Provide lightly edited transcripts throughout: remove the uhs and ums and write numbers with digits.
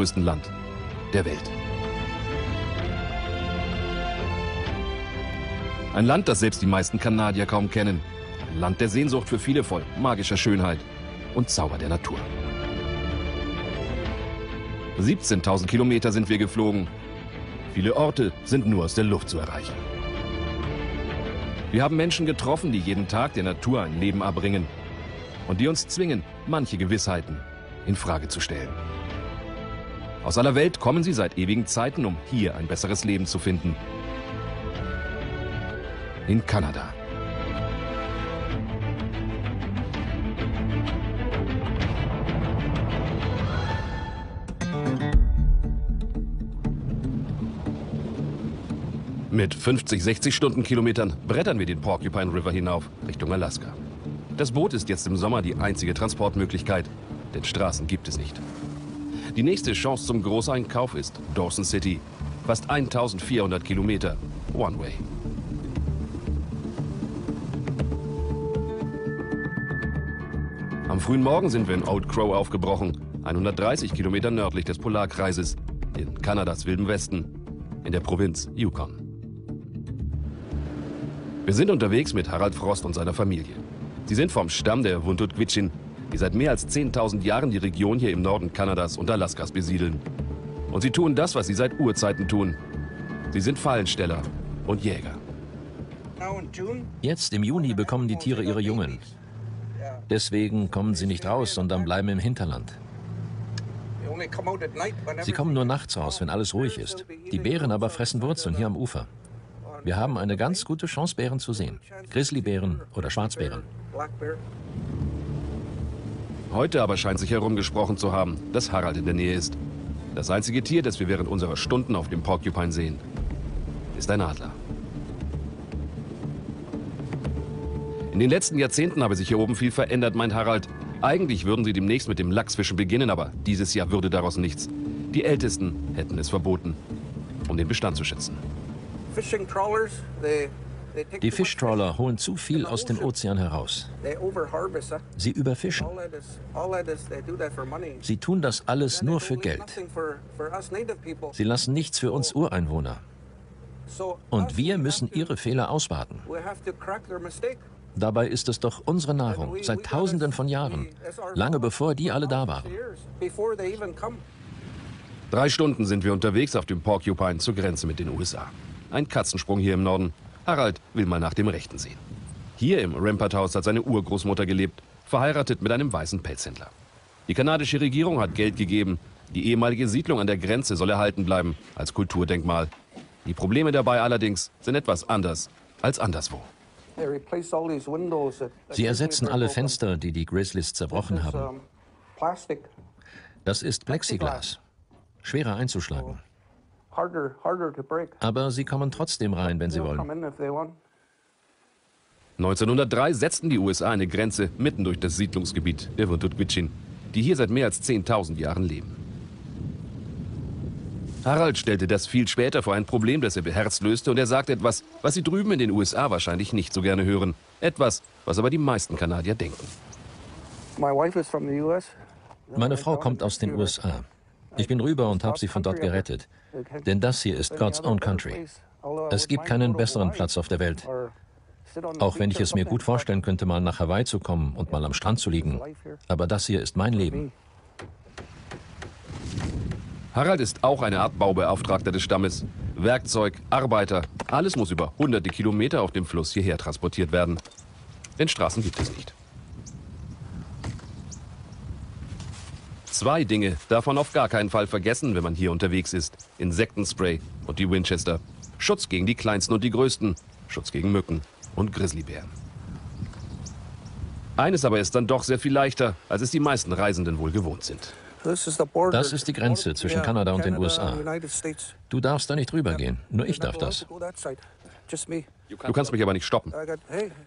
größten Land der Welt. Ein Land, das selbst die meisten Kanadier kaum kennen. Ein Land der Sehnsucht für viele voll magischer Schönheit und Zauber der Natur. 17.000 Kilometer sind wir geflogen. Viele Orte sind nur aus der Luft zu erreichen. Wir haben Menschen getroffen, die jeden Tag der Natur ein Leben abbringen und die uns zwingen, manche Gewissheiten in Frage zu stellen. Aus aller Welt kommen sie seit ewigen Zeiten, um hier ein besseres Leben zu finden. In Kanada. Mit 50, 60 Stundenkilometern brettern wir den Porcupine River hinauf Richtung Alaska. Das Boot ist jetzt im Sommer die einzige Transportmöglichkeit, denn Straßen gibt es nicht. Die nächste Chance zum Großeinkauf ist Dawson City, fast 1400 Kilometer One Way. Am frühen Morgen sind wir in Old Crow aufgebrochen, 130 Kilometer nördlich des Polarkreises, in Kanadas Wildem Westen, in der Provinz Yukon. Wir sind unterwegs mit Harald Frost und seiner Familie. Sie sind vom Stamm der Vuntut Gwich'in, die seit mehr als 10.000 Jahren die Region hier im Norden Kanadas und Alaskas besiedeln. Und sie tun das, was sie seit Urzeiten tun. Sie sind Fallensteller und Jäger. Jetzt im Juni bekommen die Tiere ihre Jungen. Deswegen kommen sie nicht raus, sondern bleiben im Hinterland. Sie kommen nur nachts raus, wenn alles ruhig ist. Die Bären aber fressen Wurzeln hier am Ufer. Wir haben eine ganz gute Chance, Bären zu sehen. Grizzlybären oder Schwarzbären. Heute aber scheint sich herumgesprochen zu haben, dass Harald in der Nähe ist. Das einzige Tier, das wir während unserer Stunden auf dem Porcupine sehen, ist ein Adler. In den letzten Jahrzehnten habe sich hier oben viel verändert, meint Harald. Eigentlich würden sie demnächst mit dem Lachsfischen beginnen, aber dieses Jahr würde daraus nichts. Die Ältesten hätten es verboten, um den Bestand zu schützen. Die Fischtrawler holen zu viel aus dem Ozean heraus. Sie überfischen. Sie tun das alles nur für Geld. Sie lassen nichts für uns Ureinwohner. Und wir müssen ihre Fehler ausbaden. Dabei ist es doch unsere Nahrung, seit Tausenden von Jahren, lange bevor die alle da waren. 3 Stunden sind wir unterwegs auf dem Porcupine zur Grenze mit den USA. Ein Katzensprung hier im Norden. Harald will mal nach dem Rechten sehen. Hier im Rampart-Haus hat seine Urgroßmutter gelebt, verheiratet mit einem weißen Pelzhändler. Die kanadische Regierung hat Geld gegeben. Die ehemalige Siedlung an der Grenze soll erhalten bleiben, als Kulturdenkmal. Die Probleme dabei allerdings sind etwas anders als anderswo. Sie ersetzen alle Fenster, die die Grizzlies zerbrochen haben. Das ist Plexiglas. Schwerer einzuschlagen. Aber sie kommen trotzdem rein, wenn sie wollen. 1903 setzten die USA eine Grenze mitten durch das Siedlungsgebiet der Vuntut Gwich'in, die hier seit mehr als 10.000 Jahren leben. Harald stellte das viel später vor ein Problem, das er beherzt löste, und er sagt etwas, was sie drüben in den USA wahrscheinlich nicht so gerne hören. Etwas, was aber die meisten Kanadier denken. Meine Frau kommt aus den USA. Ich bin rüber und habe sie von dort gerettet. Denn das hier ist God's Own Country. Es gibt keinen besseren Platz auf der Welt. Auch wenn ich es mir gut vorstellen könnte, mal nach Hawaii zu kommen und mal am Strand zu liegen. Aber das hier ist mein Leben. Harald ist auch eine Art Baubeauftragter des Stammes. Werkzeug, Arbeiter, alles muss über hunderte Kilometer auf dem Fluss hierher transportiert werden. Denn Straßen gibt es nicht. 2 Dinge darf man auf gar keinen Fall vergessen, wenn man hier unterwegs ist. Insektenspray und die Winchester. Schutz gegen die Kleinsten und die Größten. Schutz gegen Mücken und Grizzlybären. Eines aber ist dann doch sehr viel leichter, als es die meisten Reisenden wohl gewohnt sind. Das ist die Grenze zwischen Kanada und den USA. Du darfst da nicht rübergehen, nur ich darf das. Du kannst mich aber nicht stoppen.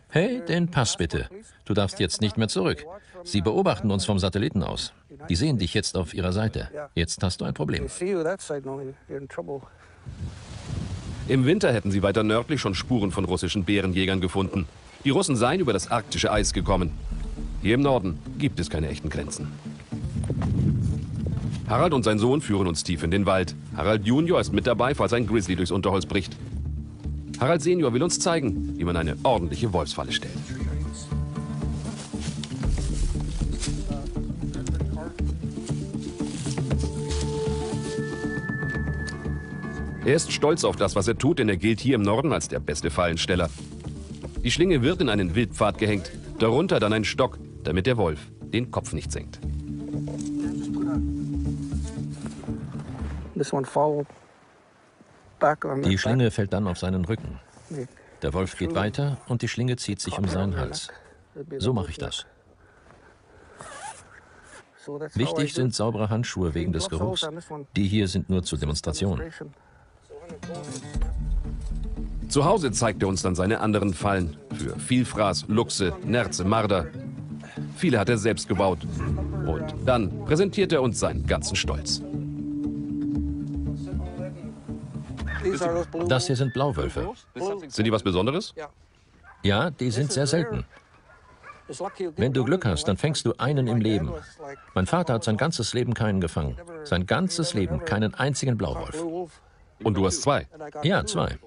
Hey, den Pass bitte. Du darfst jetzt nicht mehr zurück. Sie beobachten uns vom Satelliten aus. Die sehen dich jetzt auf ihrer Seite. Jetzt hast du ein Problem. Im Winter hätten sie weiter nördlich schon Spuren von russischen Bärenjägern gefunden. Die Russen seien über das arktische Eis gekommen. Hier im Norden gibt es keine echten Grenzen. Harald und sein Sohn führen uns tief in den Wald. Harald Junior ist mit dabei, falls ein Grizzly durchs Unterholz bricht. Harald Senior will uns zeigen, wie man eine ordentliche Wolfsfalle stellt. Er ist stolz auf das, was er tut, denn er gilt hier im Norden als der beste Fallensteller. Die Schlinge wird in einen Wildpfad gehängt, darunter dann ein Stock, damit der Wolf den Kopf nicht senkt. Die Schlinge fällt dann auf seinen Rücken. Der Wolf geht weiter und die Schlinge zieht sich um seinen Hals. So mache ich das. Wichtig sind saubere Handschuhe wegen des Geruchs. Die hier sind nur zur Demonstration. Zu Hause zeigt er uns dann seine anderen Fallen. Für Vielfraß, Luchse, Nerze, Marder. Viele hat er selbst gebaut. Und dann präsentiert er uns seinen ganzen Stolz. Das hier sind Blauwölfe. Sind die was Besonderes? Ja, die sind sehr selten. Wenn du Glück hast, dann fängst du einen im Leben. Mein Vater hat sein ganzes Leben keinen gefangen. Sein ganzes Leben keinen einzigen Blauwolf. Und du hast zwei? Ja, zwei.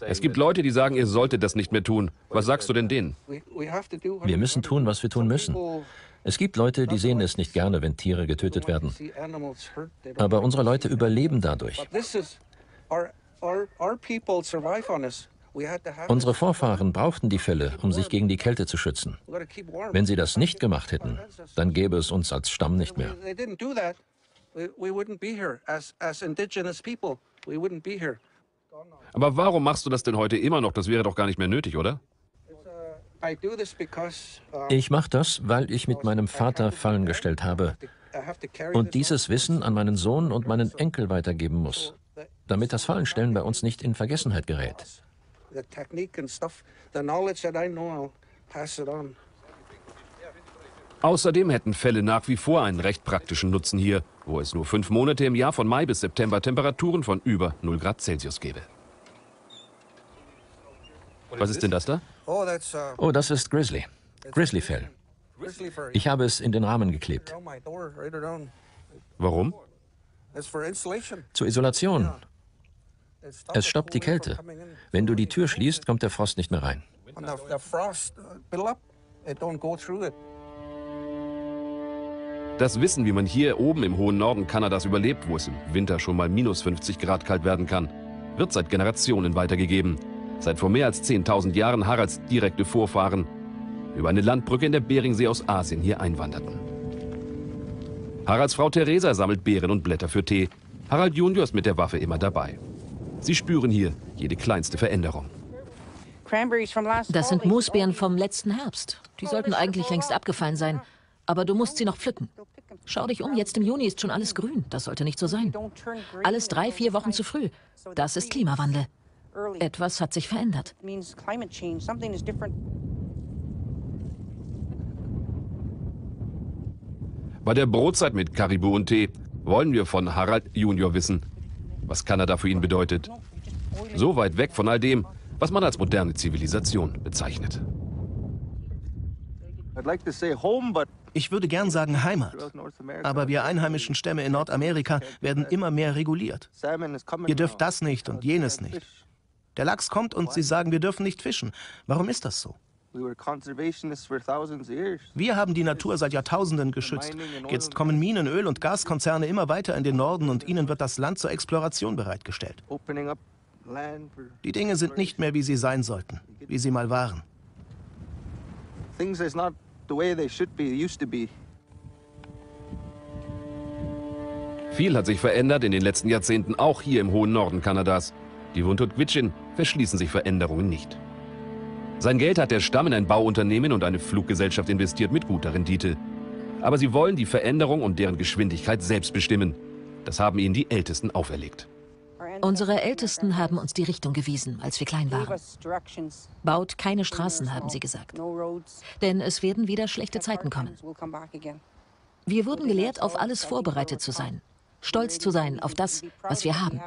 Es gibt Leute, die sagen, ihr solltet das nicht mehr tun. Was sagst du denn denen? Wir müssen tun, was wir tun müssen. Es gibt Leute, die sehen es nicht gerne, wenn Tiere getötet werden. Aber unsere Leute überleben dadurch. Unsere Vorfahren brauchten die Felle, um sich gegen die Kälte zu schützen. Wenn sie das nicht gemacht hätten, dann gäbe es uns als Stamm nicht mehr. Aber warum machst du das denn heute immer noch? Das wäre doch gar nicht mehr nötig, oder? Ich mache das, weil ich mit meinem Vater Fallen gestellt habe und dieses Wissen an meinen Sohn und meinen Enkel weitergeben muss, damit das Fallenstellen bei uns nicht in Vergessenheit gerät. Außerdem hätten Fälle nach wie vor einen recht praktischen Nutzen hier, wo es nur 5 Monate im Jahr von Mai bis September Temperaturen von über 0 Grad Celsius gäbe. Was ist denn das da? Oh, das ist Grizzly. Grizzlyfell. Ich habe es in den Rahmen geklebt. Warum? Zur Isolation. Es stoppt die Kälte. Wenn du die Tür schließt, kommt der Frost nicht mehr rein. Das Wissen, wie man hier oben im hohen Norden Kanadas überlebt, wo es im Winter schon mal -50 Grad kalt werden kann, wird seit Generationen weitergegeben. Seit vor mehr als 10.000 Jahren Haralds direkte Vorfahren über eine Landbrücke in der Beringsee aus Asien hier einwanderten. Haralds Frau Theresa sammelt Beeren und Blätter für Tee. Harald Junior ist mit der Waffe immer dabei. Sie spüren hier jede kleinste Veränderung. Das sind Moosbeeren vom letzten Herbst. Die sollten eigentlich längst abgefallen sein. Aber du musst sie noch pflücken. Schau dich um, jetzt im Juni ist schon alles grün. Das sollte nicht so sein. Alles 3, 4 Wochen zu früh. Das ist Klimawandel. Etwas hat sich verändert. Bei der Brotzeit mit Karibu und Tee wollen wir von Harald Junior wissen, was Kanada für ihn bedeutet. So weit weg von all dem, was man als moderne Zivilisation bezeichnet. Ich würde gern sagen Heimat, aber wir einheimischen Stämme in Nordamerika werden immer mehr reguliert. Ihr dürft das nicht und jenes nicht. Der Lachs kommt und sie sagen, wir dürfen nicht fischen. Warum ist das so? Wir haben die Natur seit Jahrtausenden geschützt. Jetzt kommen Minen, Öl- und Gaskonzerne immer weiter in den Norden und ihnen wird das Land zur Exploration bereitgestellt. Die Dinge sind nicht mehr, wie sie sein sollten, wie sie mal waren. Viel hat sich verändert in den letzten Jahrzehnten, auch hier im hohen Norden Kanadas. Die Vuntut Gwich'in verschließen sich Veränderungen nicht. Sein Geld hat der Stamm in ein Bauunternehmen und eine Fluggesellschaft investiert mit guter Rendite. Aber sie wollen die Veränderung und deren Geschwindigkeit selbst bestimmen. Das haben ihnen die Ältesten auferlegt. Unsere Ältesten haben uns die Richtung gewiesen, als wir klein waren. Baut keine Straßen, haben sie gesagt. Denn es werden wieder schlechte Zeiten kommen. Wir wurden gelehrt, auf alles vorbereitet zu sein. Stolz zu sein auf das, was wir haben.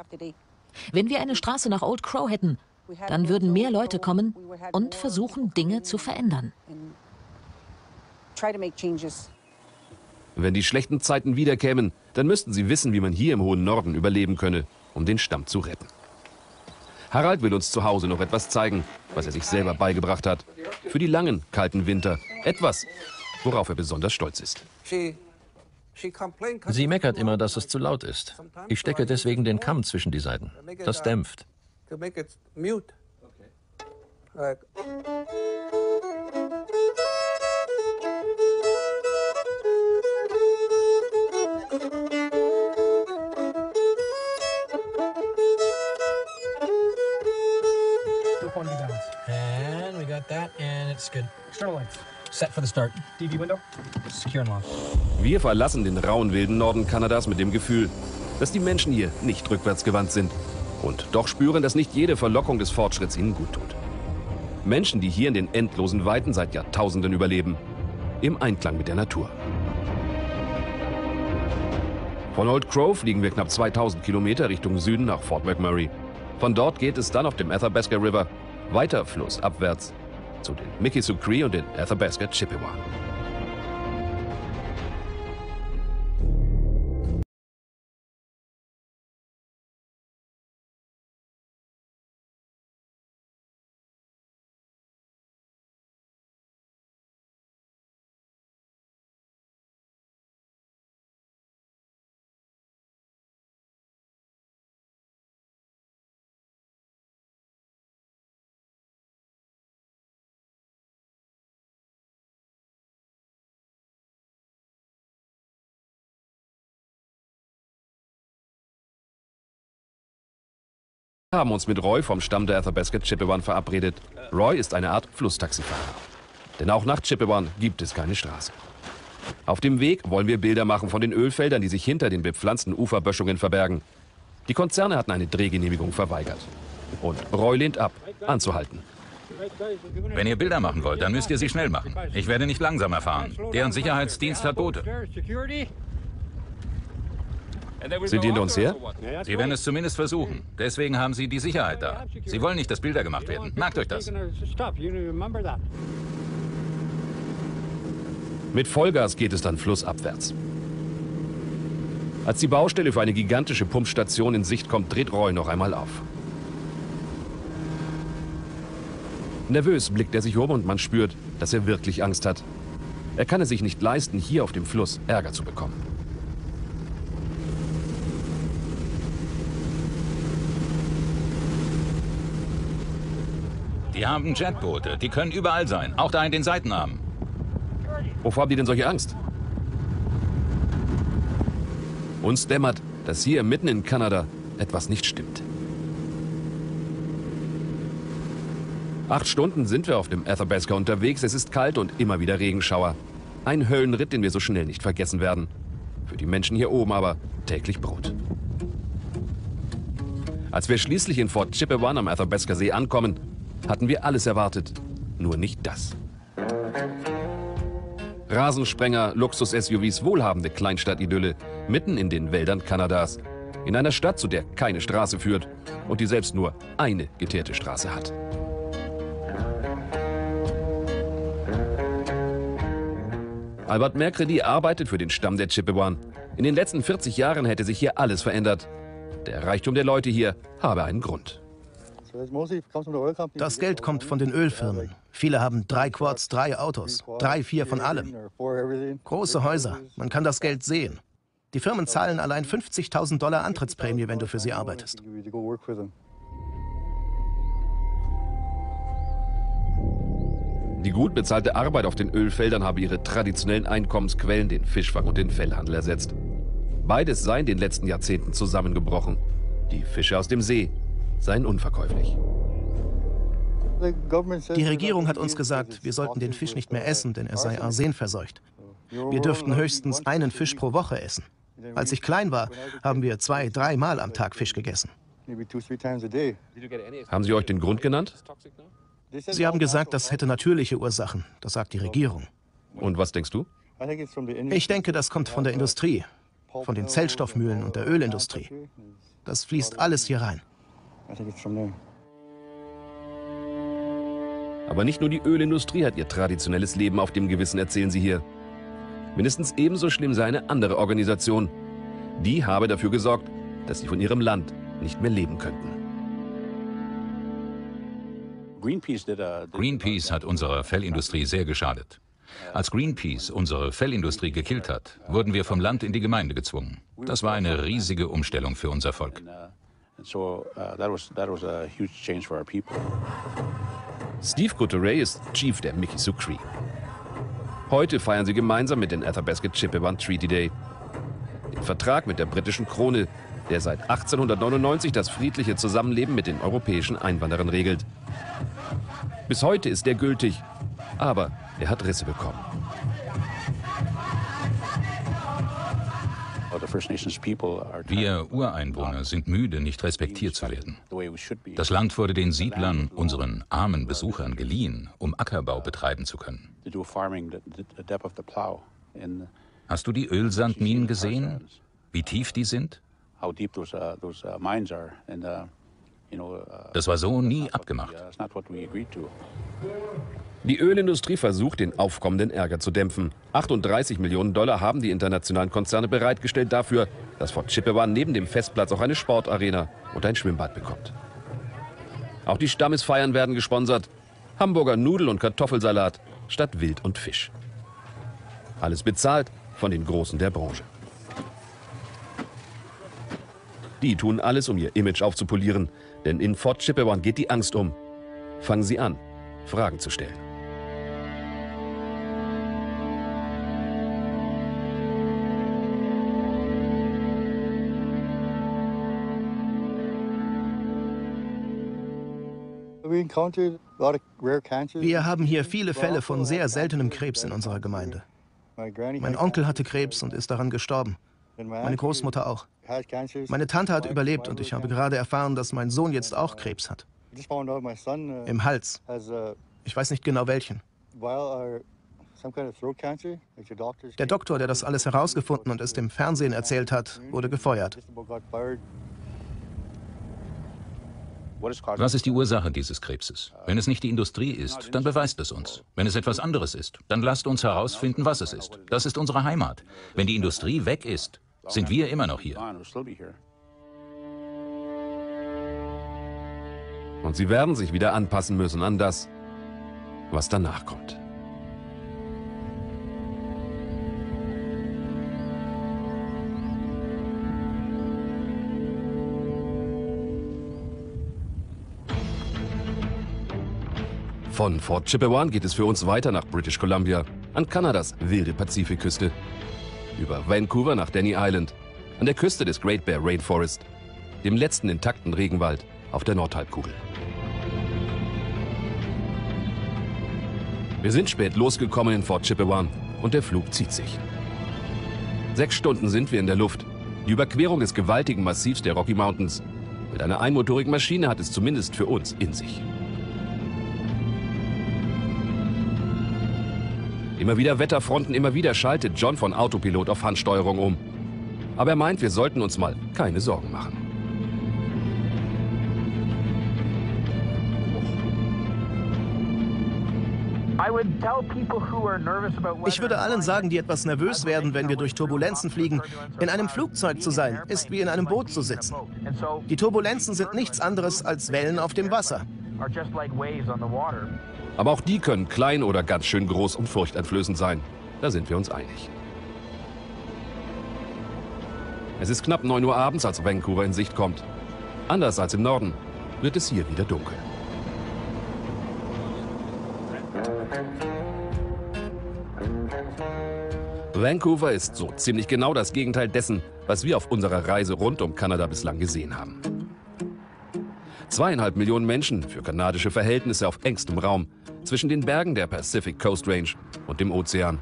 Wenn wir eine Straße nach Old Crow hätten, dann würden mehr Leute kommen und versuchen, Dinge zu verändern. Wenn die schlechten Zeiten wiederkämen, dann müssten sie wissen, wie man hier im hohen Norden überleben könne, um den Stamm zu retten. Harald will uns zu Hause noch etwas zeigen, was er sich selber beigebracht hat. Für die langen, kalten Winter. Etwas, worauf er besonders stolz ist. Sie meckert immer, dass es zu laut ist. Ich stecke deswegen den Kamm zwischen die Seiten. Das dämpft. And we got that and it's good. External lights. Set for the start. DV window. Secure and lock. Wir verlassen den rauen wilden Norden Kanadas mit dem Gefühl, dass die Menschen hier nicht rückwärtsgewandt sind und doch spüren, dass nicht jede Verlockung des Fortschritts ihnen gut tut. Menschen, die hier in den endlosen Weiten seit Jahrtausenden überleben, im Einklang mit der Natur. Von Old Crow fliegen wir knapp 2000 Kilometer Richtung Süden nach Fort McMurray. Von dort geht es dann auf dem Athabasca River weiter flussabwärts zu den Mikisew Cree und den Athabasca Chipewyan. Wir haben uns mit Roy vom Stamm der Athabasca Chipewyan verabredet. Roy ist eine Art Flusstaxifahrer. Denn auch nach Chipewyan gibt es keine Straße. Auf dem Weg wollen wir Bilder machen von den Ölfeldern, die sich hinter den bepflanzten Uferböschungen verbergen. Die Konzerne hatten eine Drehgenehmigung verweigert. Und Roy lehnt ab, anzuhalten. Wenn ihr Bilder machen wollt, dann müsst ihr sie schnell machen. Ich werde nicht langsamer fahren. Deren Sicherheitsdienst hat Boote. Sind die hinter uns her? Sie werden es zumindest versuchen. Deswegen haben sie die Sicherheit da. Sie wollen nicht, dass Bilder gemacht werden. Merkt euch das. Mit Vollgas geht es dann flussabwärts. Als die Baustelle für eine gigantische Pumpstation in Sicht kommt, dreht Roy noch einmal auf. Nervös blickt er sich um und man spürt, dass er wirklich Angst hat. Er kann es sich nicht leisten, hier auf dem Fluss Ärger zu bekommen. Die haben Jetboote, die können überall sein, auch da in den Seitenarmen. Wovor haben die denn solche Angst? Uns dämmert, dass hier mitten in Kanada etwas nicht stimmt. 8 Stunden sind wir auf dem Athabasca unterwegs, es ist kalt und immer wieder Regenschauer. Ein Höllenritt, den wir so schnell nicht vergessen werden. Für die Menschen hier oben aber täglich Brot. Als wir schließlich in Fort Chipewyan am Athabasca See ankommen, hatten wir alles erwartet, nur nicht das. Rasensprenger, Luxus-SUVs, wohlhabende Kleinstadt-Idylle, mitten in den Wäldern Kanadas. In einer Stadt, zu der keine Straße führt und die selbst nur eine geteerte Straße hat. Albert Mercredi arbeitet für den Stamm der Chipewyan. In den letzten 40 Jahren hätte sich hier alles verändert. Der Reichtum der Leute hier habe einen Grund. Das Geld kommt von den Ölfirmen. Viele haben 3 Quads, 3 Autos, 3, 4 von allem. Große Häuser, man kann das Geld sehen. Die Firmen zahlen allein $50.000 Antrittsprämie, wenn du für sie arbeitest. Die gut bezahlte Arbeit auf den Ölfeldern habe ihre traditionellen Einkommensquellen, den Fischfang und den Fellhandel, ersetzt. Beides sei in den letzten Jahrzehnten zusammengebrochen. Die Fische aus dem See seien unverkäuflich. Die Regierung hat uns gesagt, wir sollten den Fisch nicht mehr essen, denn er sei arsenverseucht. Wir dürften höchstens einen Fisch pro Woche essen. Als ich klein war, haben wir 2-3 Mal am Tag Fisch gegessen. Haben Sie euch den Grund genannt? Sie haben gesagt, das hätte natürliche Ursachen. Das sagt die Regierung. Und was denkst du? Ich denke, das kommt von der Industrie, von den Zellstoffmühlen und der Ölindustrie. Das fließt alles hier rein. Aber nicht nur die Ölindustrie hat ihr traditionelles Leben auf dem Gewissen, erzählen sie hier. Mindestens ebenso schlimm sei eine andere Organisation. Die habe dafür gesorgt, dass sie von ihrem Land nicht mehr leben könnten. Greenpeace hat unserer Fellindustrie sehr geschadet. Als Greenpeace unsere Fellindustrie gekillt hat, wurden wir vom Land in die Gemeinde gezwungen. Das war eine riesige Umstellung für unser Volk. Steve Couturay ist Chief der Mikisew Cree. Heute feiern sie gemeinsam mit den Athabasca Chipewyan Treaty Day, den Vertrag mit der britischen Krone, der seit 1899 das friedliche Zusammenleben mit den europäischen Einwanderern regelt. Bis heute ist er gültig, aber er hat Risse bekommen. Wir Ureinwohner sind müde, nicht respektiert zu werden. Das Land wurde den Siedlern, unseren armen Besuchern, geliehen, um Ackerbau betreiben zu können. Hast du die Ölsandminen gesehen? Wie tief die sind? Das war so nie abgemacht. Die Ölindustrie versucht, den aufkommenden Ärger zu dämpfen. 38 Millionen Dollar haben die internationalen Konzerne bereitgestellt dafür, dass Fort Chipewyan neben dem Festplatz auch eine Sportarena und ein Schwimmbad bekommt. Auch die Stammesfeiern werden gesponsert. Hamburger Nudel- und Kartoffelsalat statt Wild und Fisch. Alles bezahlt von den Großen der Branche. Die tun alles, um ihr Image aufzupolieren. Denn in Fort Chipewyan geht die Angst um. Fangen sie an, Fragen zu stellen. Wir haben hier viele Fälle von sehr seltenem Krebs in unserer Gemeinde. Mein Onkel hatte Krebs und ist daran gestorben. Meine Großmutter auch. Meine Tante hat überlebt und ich habe gerade erfahren, dass mein Sohn jetzt auch Krebs hat. Im Hals. Ich weiß nicht genau welchen. Der Doktor, der das alles herausgefunden und es dem Fernsehen erzählt hat, wurde gefeuert. Was ist die Ursache dieses Krebses? Wenn es nicht die Industrie ist, dann beweist es uns. Wenn es etwas anderes ist, dann lasst uns herausfinden, was es ist. Das ist unsere Heimat. Wenn die Industrie weg ist, sind wir immer noch hier. Und sie werden sich wieder anpassen müssen an das, was danach kommt. Von Fort Chipewyan geht es für uns weiter nach British Columbia, an Kanadas wilde Pazifikküste, über Vancouver nach Denny Island, an der Küste des Great Bear Rainforest, dem letzten intakten Regenwald auf der Nordhalbkugel. Wir sind spät losgekommen in Fort Chipewyan und der Flug zieht sich. 6 Stunden sind wir in der Luft. Die Überquerung des gewaltigen Massivs der Rocky Mountains mit einer einmotorigen Maschine hat es zumindest für uns in sich. Immer wieder Wetterfronten, immer wieder schaltet John von Autopilot auf Handsteuerung um. Aber er meint, wir sollten uns mal keine Sorgen machen. Ich würde allen sagen, die etwas nervös werden, wenn wir durch Turbulenzen fliegen. In einem Flugzeug zu sein, ist wie in einem Boot zu sitzen. Die Turbulenzen sind nichts anderes als Wellen auf dem Wasser. Aber auch die können klein oder ganz schön groß und furchteinflößend sein. Da sind wir uns einig. Es ist knapp 9 Uhr abends, als Vancouver in Sicht kommt. Anders als im Norden wird es hier wieder dunkel. Vancouver ist so ziemlich genau das Gegenteil dessen, was wir auf unserer Reise rund um Kanada bislang gesehen haben. 2,5 Millionen Menschen, für kanadische Verhältnisse auf engstem Raum, zwischen den Bergen der Pacific Coast Range und dem Ozean.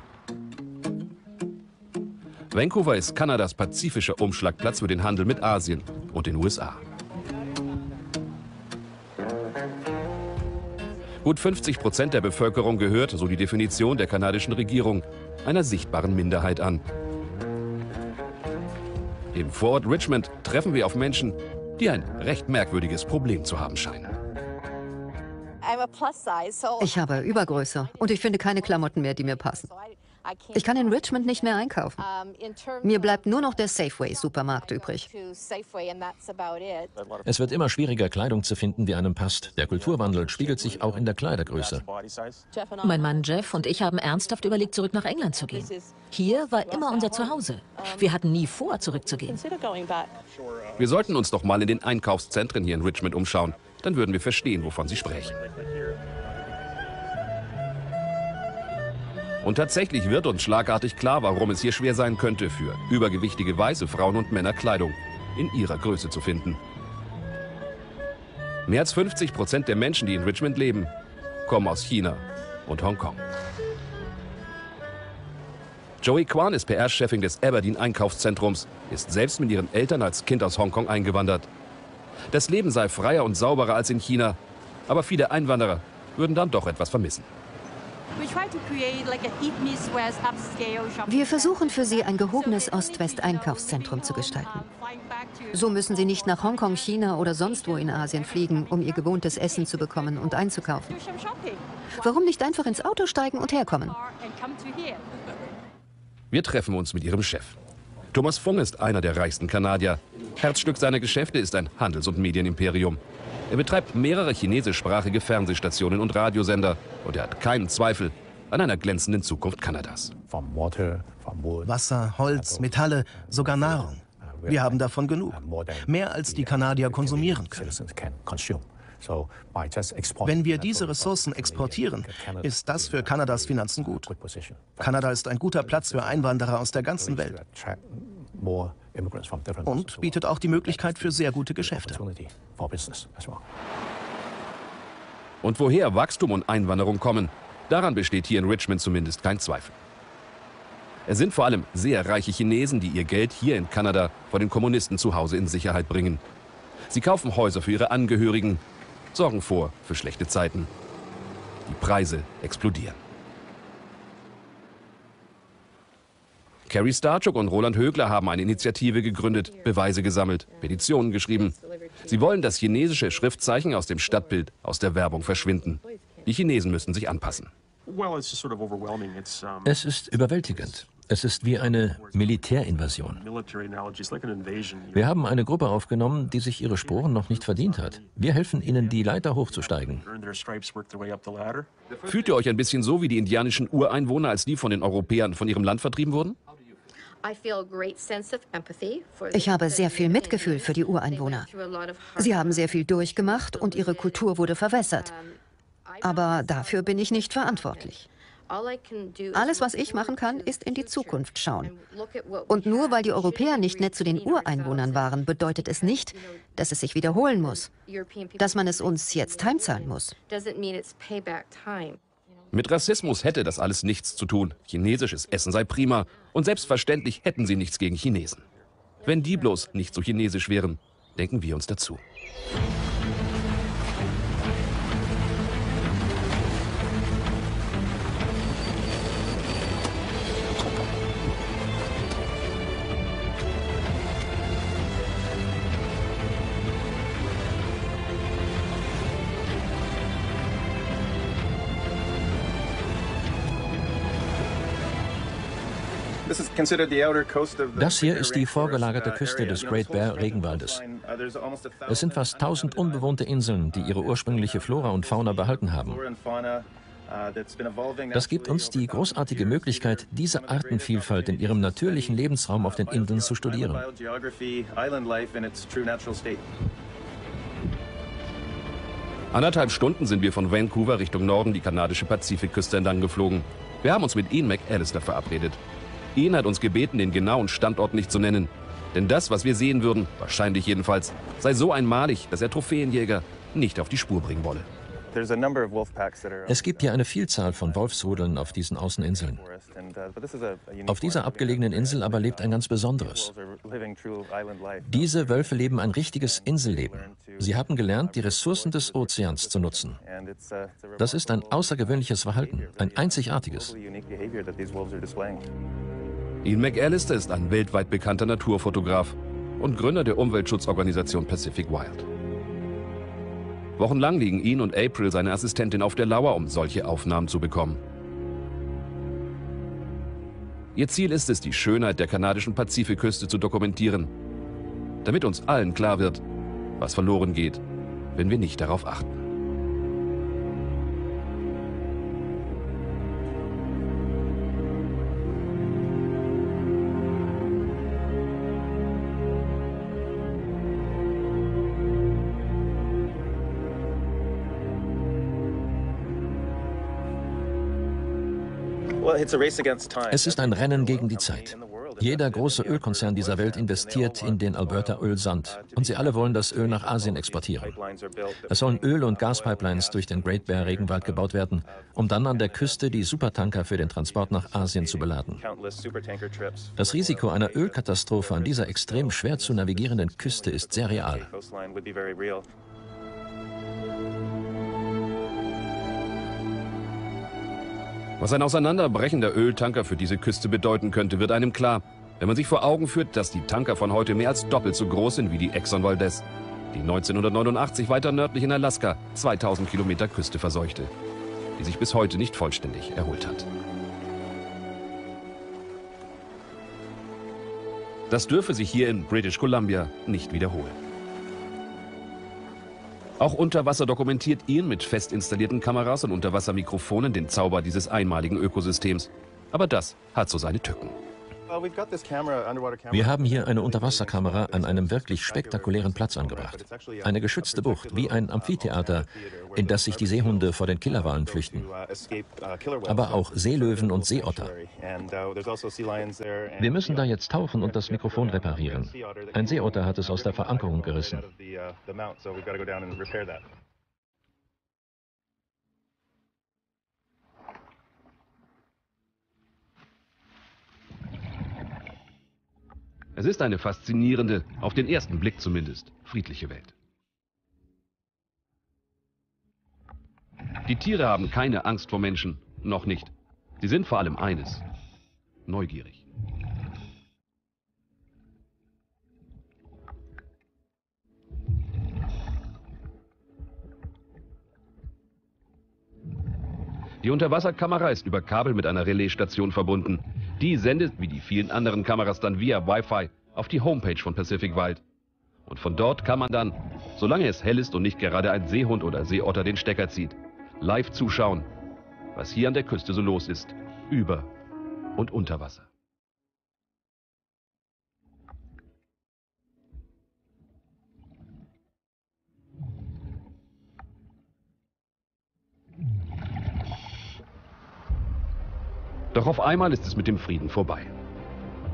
Vancouver ist Kanadas pazifischer Umschlagplatz für den Handel mit Asien und den USA. Gut 50% der Bevölkerung gehört, so die Definition der kanadischen Regierung, einer sichtbaren Minderheit an. Im Vorort Richmond treffen wir auf Menschen, die ein recht merkwürdiges Problem zu haben scheinen. Ich habe Übergröße und ich finde keine Klamotten mehr, die mir passen. Ich kann in Richmond nicht mehr einkaufen. Mir bleibt nur noch der Safeway-Supermarkt übrig. Es wird immer schwieriger, Kleidung zu finden, die einem passt. Der Kulturwandel spiegelt sich auch in der Kleidergröße. Mein Mann Jeff und ich haben ernsthaft überlegt, zurück nach England zu gehen. Hier war immer unser Zuhause. Wir hatten nie vor, zurückzugehen. Wir sollten uns doch mal in den Einkaufszentren hier in Richmond umschauen. Dann würden wir verstehen, wovon Sie sprechen. Und tatsächlich wird uns schlagartig klar, warum es hier schwer sein könnte, für übergewichtige weiße Frauen und Männer Kleidung in ihrer Größe zu finden. Mehr als 50% der Menschen, die in Richmond leben, kommen aus China und Hongkong. Joey Kwan ist PR-Chefin des Aberdeen-Einkaufszentrums, ist selbst mit ihren Eltern als Kind aus Hongkong eingewandert. Das Leben sei freier und sauberer als in China, aber viele Einwanderer würden dann doch etwas vermissen. Wir versuchen für sie ein gehobenes Ost-West-Einkaufszentrum zu gestalten. So müssen sie nicht nach Hongkong, China oder sonst wo in Asien fliegen, um ihr gewohntes Essen zu bekommen und einzukaufen. Warum nicht einfach ins Auto steigen und herkommen? Wir treffen uns mit ihrem Chef. Thomas Fung ist einer der reichsten Kanadier. Herzstück seiner Geschäfte ist ein Handels- und Medienimperium. Er betreibt mehrere chinesischsprachige Fernsehstationen und Radiosender. Und er hat keinen Zweifel an einer glänzenden Zukunft Kanadas. Wasser, Holz, Metalle, sogar Nahrung. Wir haben davon genug. Mehr als die Kanadier konsumieren können. Wenn wir diese Ressourcen exportieren, ist das für Kanadas Finanzen gut. Kanada ist ein guter Platz für Einwanderer aus der ganzen Welt. Und bietet auch die Möglichkeit für sehr gute Geschäfte. Und woher Wachstum und Einwanderung kommen, daran besteht hier in Richmond zumindest kein Zweifel. Es sind vor allem sehr reiche Chinesen, die ihr Geld hier in Kanada vor den Kommunisten zu Hause in Sicherheit bringen. Sie kaufen Häuser für ihre Angehörigen, sorgen vor für schlechte Zeiten. Die Preise explodieren. Carrie Starchuk und Roland Högler haben eine Initiative gegründet, Beweise gesammelt, Petitionen geschrieben. Sie wollen, dass chinesische Schriftzeichen aus dem Stadtbild, aus der Werbung verschwinden. Die Chinesen müssen sich anpassen. Es ist überwältigend. Es ist wie eine Militärinvasion. Wir haben eine Gruppe aufgenommen, die sich ihre Sporen noch nicht verdient hat. Wir helfen ihnen, die Leiter hochzusteigen. Fühlt ihr euch ein bisschen so wie die indianischen Ureinwohner, als die von den Europäern von ihrem Land vertrieben wurden? Ich habe sehr viel Mitgefühl für die Ureinwohner. Sie haben sehr viel durchgemacht und ihre Kultur wurde verwässert. Aber dafür bin ich nicht verantwortlich. Alles, was ich machen kann, ist in die Zukunft schauen. Und nur weil die Europäer nicht nett zu den Ureinwohnern waren, bedeutet es nicht, dass es sich wiederholen muss, dass man es uns jetzt heimzahlen muss. Mit Rassismus hätte das alles nichts zu tun. Chinesisches Essen sei prima und selbstverständlich hätten sie nichts gegen Chinesen. Wenn die bloß nicht so chinesisch wären, denken wir uns dazu. Das hier ist die vorgelagerte Küste des Great Bear Regenwaldes. Es sind fast 1000 unbewohnte Inseln, die ihre ursprüngliche Flora und Fauna behalten haben. Das gibt uns die großartige Möglichkeit, diese Artenvielfalt in ihrem natürlichen Lebensraum auf den Inseln zu studieren. Anderthalb Stunden sind wir von Vancouver Richtung Norden die kanadische Pazifikküste entlang geflogen. Wir haben uns mit Ian McAllister verabredet. Ian hat uns gebeten, den genauen Standort nicht zu nennen. Denn das, was wir sehen würden, wahrscheinlich jedenfalls, sei so einmalig, dass er Trophäenjäger nicht auf die Spur bringen wolle. Es gibt hier eine Vielzahl von Wolfsrudeln auf diesen Außeninseln. Auf dieser abgelegenen Insel aber lebt ein ganz besonderes. Diese Wölfe leben ein richtiges Inselleben. Sie haben gelernt, die Ressourcen des Ozeans zu nutzen. Das ist ein außergewöhnliches Verhalten, ein einzigartiges. Ian McAllister ist ein weltweit bekannter Naturfotograf und Gründer der Umweltschutzorganisation Pacific Wild. Wochenlang liegen ihn und April, seine Assistentin, auf der Lauer, um solche Aufnahmen zu bekommen. Ihr Ziel ist es, die Schönheit der kanadischen Pazifikküste zu dokumentieren, damit uns allen klar wird, was verloren geht, wenn wir nicht darauf achten. Es ist ein Rennen gegen die Zeit. Jeder große Ölkonzern dieser Welt investiert in den Alberta-Ölsand. Und sie alle wollen das Öl nach Asien exportieren. Es sollen Öl- und Gaspipelines durch den Great Bear Regenwald gebaut werden, um dann an der Küste die Supertanker für den Transport nach Asien zu beladen. Das Risiko einer Ölkatastrophe an dieser extrem schwer zu navigierenden Küste ist sehr real. Was ein auseinanderbrechender Öltanker für diese Küste bedeuten könnte, wird einem klar, wenn man sich vor Augen führt, dass die Tanker von heute mehr als doppelt so groß sind wie die Exxon Valdez, die 1989 weiter nördlich in Alaska 2000 Kilometer Küste verseuchte, die sich bis heute nicht vollständig erholt hat. Das dürfe sich hier in British Columbia nicht wiederholen. Auch unter Wasser dokumentiert Ian mit fest installierten Kameras und Unterwassermikrofonen den Zauber dieses einmaligen Ökosystems. Aber das hat so seine Tücken. Wir haben hier eine Unterwasserkamera an einem wirklich spektakulären Platz angebracht. Eine geschützte Bucht, wie ein Amphitheater, in das sich die Seehunde vor den Killerwalen flüchten. Aber auch Seelöwen und Seeotter. Wir müssen da jetzt tauchen und das Mikrofon reparieren. Ein Seeotter hat es aus der Verankerung gerissen. Es ist eine faszinierende, auf den ersten Blick zumindest, friedliche Welt. Die Tiere haben keine Angst vor Menschen, noch nicht. Sie sind vor allem eines, neugierig. Die Unterwasserkamera ist über Kabel mit einer Relaisstation verbunden. Die sendet, wie die vielen anderen Kameras, dann via Wi-Fi auf die Homepage von Pacific Wild. Und von dort kann man dann, solange es hell ist und nicht gerade ein Seehund oder Seeotter den Stecker zieht, live zuschauen, was hier an der Küste so los ist, über und unter Wasser. Doch auf einmal ist es mit dem Frieden vorbei.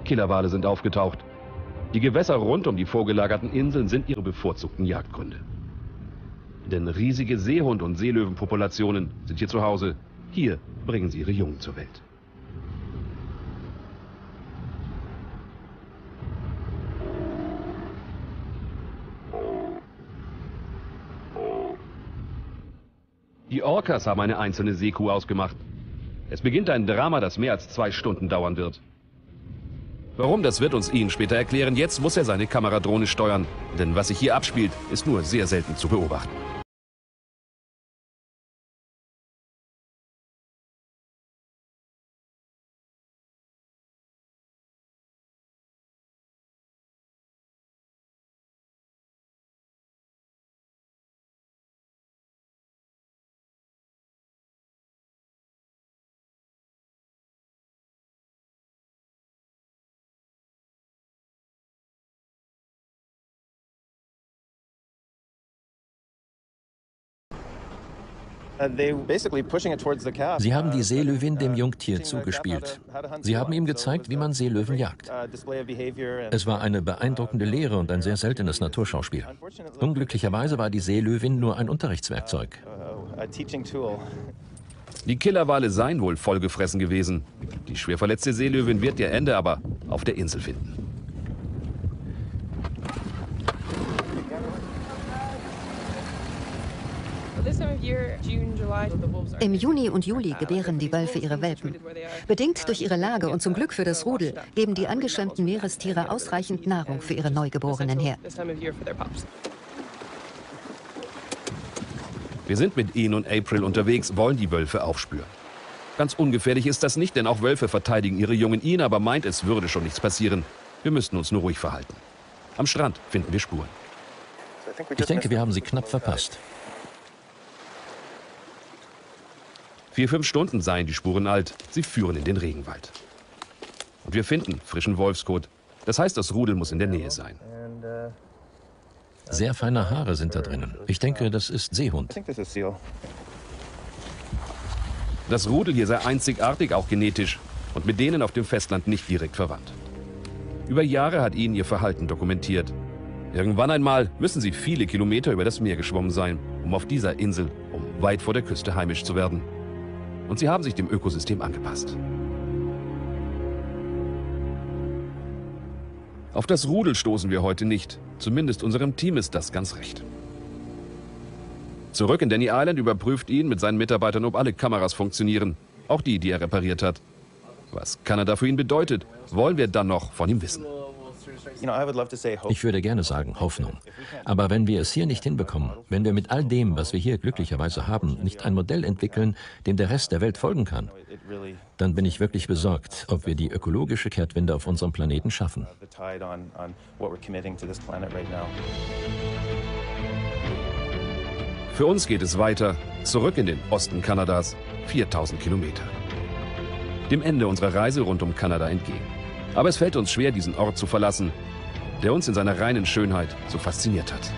Killerwale sind aufgetaucht. Die Gewässer rund um die vorgelagerten Inseln sind ihre bevorzugten Jagdgründe. Denn riesige Seehund- und Seelöwenpopulationen sind hier zu Hause. Hier bringen sie ihre Jungen zur Welt. Die Orcas haben eine einzelne Seekuh ausgemacht. Es beginnt ein Drama, das mehr als 2 Stunden dauern wird. Warum, das wird uns Ian später erklären. Jetzt muss er seine Kameradrohne steuern. Denn was sich hier abspielt, ist nur sehr selten zu beobachten. Sie haben die Seelöwin dem Jungtier zugespielt. Sie haben ihm gezeigt, wie man Seelöwen jagt. Es war eine beeindruckende Lehre und ein sehr seltenes Naturschauspiel. Unglücklicherweise war die Seelöwin nur ein Unterrichtswerkzeug. Die Killerwale seien wohl vollgefressen gewesen. Die schwer verletzte Seelöwin wird ihr Ende aber auf der Insel finden. Im Juni und Juli gebären die Wölfe ihre Welpen. Bedingt durch ihre Lage und zum Glück für das Rudel geben die angeschwemmten Meerestiere ausreichend Nahrung für ihre Neugeborenen her. Wir sind mit Ian und April unterwegs, wollen die Wölfe aufspüren. Ganz ungefährlich ist das nicht, denn auch Wölfe verteidigen ihre Jungen. Ihn aber meint, es würde schon nichts passieren. Wir müssten uns nur ruhig verhalten. Am Strand finden wir Spuren. Ich denke, wir haben sie knapp verpasst. 4-5 Stunden seien die Spuren alt. Sie führen in den Regenwald. Und wir finden frischen Wolfskot. Das heißt, das Rudel muss in der Nähe sein. Sehr feine Haare sind da drinnen. Ich denke, das ist Seehund. Das Rudel hier sei einzigartig, auch genetisch, und mit denen auf dem Festland nicht direkt verwandt. Über Jahre hat Ian ihr Verhalten dokumentiert. Irgendwann einmal müssen sie viele Kilometer über das Meer geschwommen sein, um auf dieser Insel, weit vor der Küste heimisch zu werden. Und sie haben sich dem Ökosystem angepasst. Auf das Rudel stoßen wir heute nicht. Zumindest unserem Team ist das ganz recht. Zurück in Denny Island überprüft Ian mit seinen Mitarbeitern, ob alle Kameras funktionieren. Auch die, die er repariert hat. Was Kanada für ihn bedeutet, wollen wir dann noch von ihm wissen. Ich würde gerne sagen, Hoffnung. Aber wenn wir es hier nicht hinbekommen, wenn wir mit all dem, was wir hier glücklicherweise haben, nicht ein Modell entwickeln, dem der Rest der Welt folgen kann, dann bin ich wirklich besorgt, ob wir die ökologische Kehrtwende auf unserem Planeten schaffen. Für uns geht es weiter, zurück in den Osten Kanadas, 4000 Kilometer. Dem Ende unserer Reise rund um Kanada entgegen. Aber es fällt uns schwer, diesen Ort zu verlassen, der uns in seiner reinen Schönheit so fasziniert hat.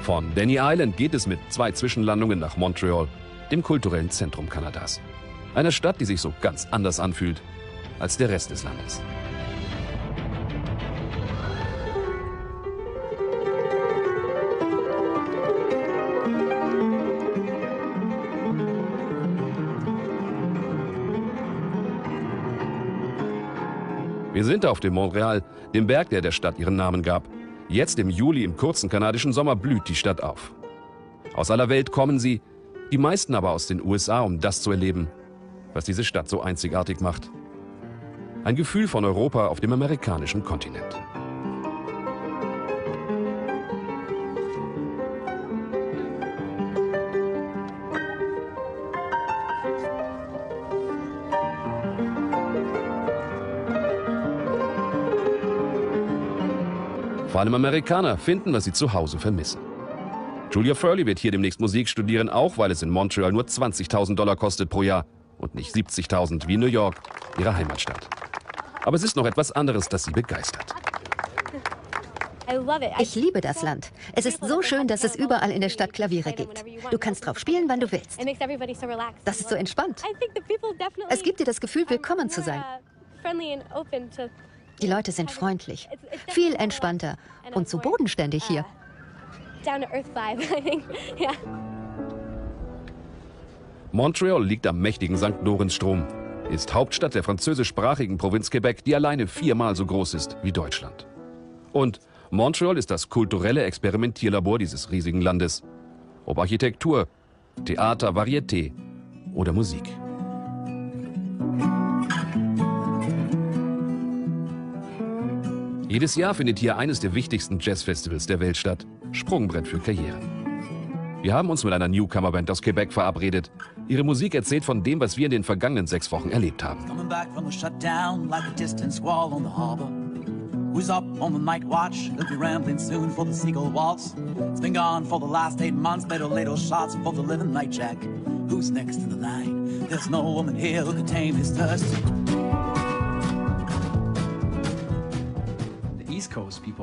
Von Denny Island geht es mit 2 Zwischenlandungen nach Montreal, dem kulturellen Zentrum Kanadas. Einer Stadt, die sich so ganz anders anfühlt als der Rest des Landes. Wir sind auf dem Montreal, dem Berg, der der Stadt ihren Namen gab. Jetzt im Juli, im kurzen kanadischen Sommer, blüht die Stadt auf. Aus aller Welt kommen sie, die meisten aber aus den USA, um das zu erleben, was diese Stadt so einzigartig macht. Ein Gefühl von Europa auf dem amerikanischen Kontinent. Vor allem Amerikaner finden, was sie zu Hause vermissen. Julia Furley wird hier demnächst Musik studieren, auch weil es in Montreal nur $20.000 kostet pro Jahr und nicht 70.000 wie in New York, ihrer Heimatstadt. Aber es ist noch etwas anderes, das sie begeistert. Ich liebe das Land. Es ist so schön, dass es überall in der Stadt Klaviere gibt. Du kannst drauf spielen, wann du willst. Das ist so entspannt. Es gibt dir das Gefühl, willkommen zu sein. Die Leute sind freundlich, viel entspannter und so bodenständig hier. Montreal liegt am mächtigen St. Lorenzstrom, ist Hauptstadt der französischsprachigen Provinz Quebec, die alleine 4-mal so groß ist wie Deutschland. Und Montreal ist das kulturelle Experimentierlabor dieses riesigen Landes. Ob Architektur, Theater, Varieté oder Musik. Jedes Jahr findet hier eines der wichtigsten Jazzfestivals der Welt statt. Sprungbrett für Karrieren. Wir haben uns mit einer Newcomer-Band aus Quebec verabredet. Ihre Musik erzählt von dem, was wir in den vergangenen 6 Wochen erlebt haben.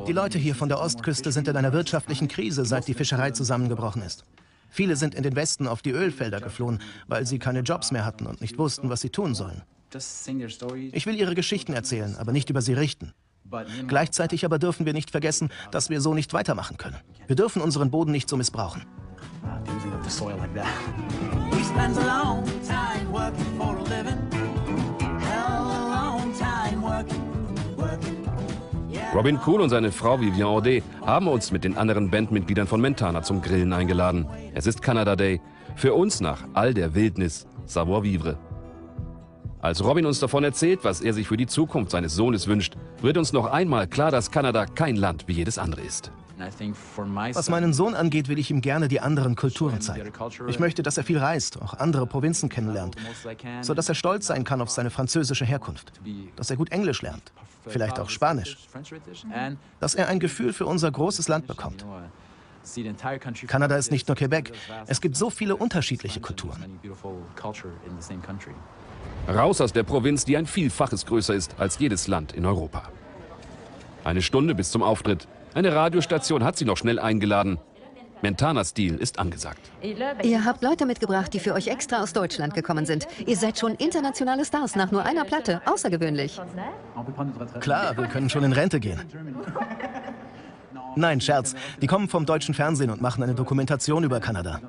Die Leute hier von der Ostküste sind in einer wirtschaftlichen Krise, seit die Fischerei zusammengebrochen ist. Viele sind in den Westen auf die Ölfelder geflohen, weil sie keine Jobs mehr hatten und nicht wussten, was sie tun sollen. Ich will ihre Geschichten erzählen, aber nicht über sie richten. Gleichzeitig aber dürfen wir nicht vergessen, dass wir so nicht weitermachen können. Wir dürfen unseren Boden nicht so missbrauchen. Robin Kuhl und seine Frau Vivian Audet haben uns mit den anderen Bandmitgliedern von Mentana zum Grillen eingeladen. Es ist Canada Day. Für uns nach all der Wildnis, Savoir-vivre. Als Robin uns davon erzählt, was er sich für die Zukunft seines Sohnes wünscht, wird uns noch einmal klar, dass Kanada kein Land wie jedes andere ist. Was meinen Sohn angeht, will ich ihm gerne die anderen Kulturen zeigen. Ich möchte, dass er viel reist, auch andere Provinzen kennenlernt, sodass er stolz sein kann auf seine französische Herkunft, dass er gut Englisch lernt, vielleicht auch Spanisch, dass er ein Gefühl für unser großes Land bekommt. Kanada ist nicht nur Quebec, es gibt so viele unterschiedliche Kulturen. Raus aus der Provinz, die ein Vielfaches größer ist als jedes Land in Europa. Eine Stunde bis zum Auftritt. Eine Radiostation hat sie noch schnell eingeladen. Mentana-Stil ist angesagt. Ihr habt Leute mitgebracht, die für euch extra aus Deutschland gekommen sind. Ihr seid schon internationale Stars nach nur einer Platte. Außergewöhnlich. Klar, wir können schon in Rente gehen. Nein, Scherz. Die kommen vom deutschen Fernsehen und machen eine Dokumentation über Kanada.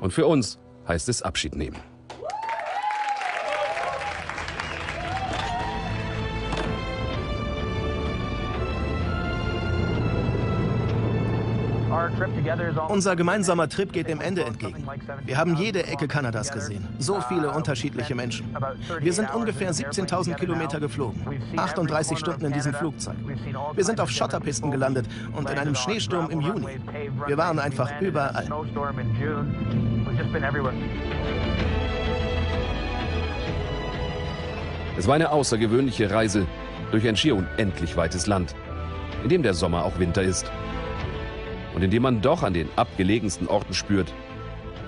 Und für uns heißt es Abschied nehmen. Unser gemeinsamer Trip geht dem Ende entgegen. Wir haben jede Ecke Kanadas gesehen. So viele unterschiedliche Menschen. Wir sind ungefähr 17.000 Kilometer geflogen. 38 Stunden in diesem Flugzeug. Wir sind auf Schotterpisten gelandet und in einem Schneesturm im Juni. Wir waren einfach überall. Es war eine außergewöhnliche Reise durch ein schier unendlich weites Land, in dem der Sommer auch Winter ist. Und indem man doch an den abgelegensten Orten spürt,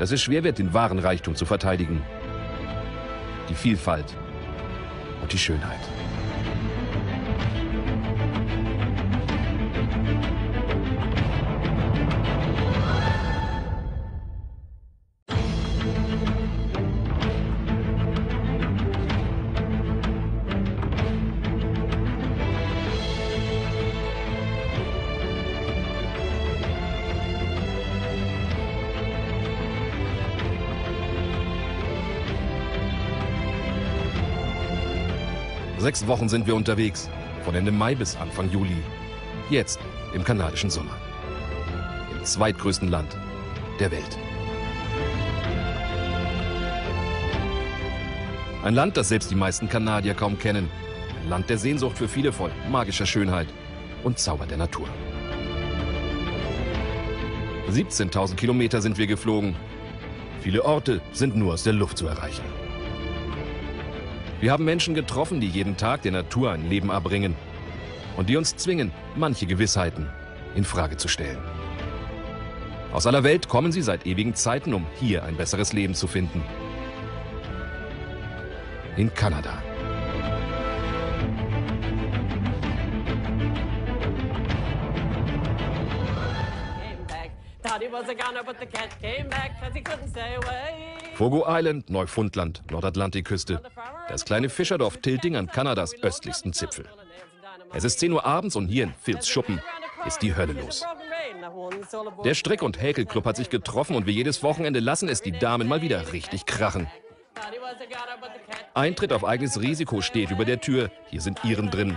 dass es schwer wird, den wahren Reichtum zu verteidigen. Die Vielfalt und die Schönheit. Sechs Wochen sind wir unterwegs, von Ende Mai bis Anfang Juli. Jetzt im kanadischen Sommer. Im zweitgrößten Land der Welt. Ein Land, das selbst die meisten Kanadier kaum kennen. Ein Land der Sehnsucht für viele voll magischer Schönheit und Zauber der Natur. 17.000 Kilometer sind wir geflogen. Viele Orte sind nur aus der Luft zu erreichen. Wir haben Menschen getroffen, die jeden Tag der Natur ein Leben erbringen und die uns zwingen, manche Gewissheiten in Frage zu stellen. Aus aller Welt kommen sie seit ewigen Zeiten, um hier ein besseres Leben zu finden. In Kanada. Fogo Island, Neufundland, Nordatlantikküste. Das kleine Fischerdorf Tilting an Kanadas östlichsten Zipfel. Es ist 10 Uhr abends und hier in Phils Schuppen ist die Hölle los. Der Strick- und Häkelclub hat sich getroffen und wie jedes Wochenende lassen es die Damen mal wieder richtig krachen. Eintritt auf eigenes Risiko steht über der Tür. Hier sind Iren drin.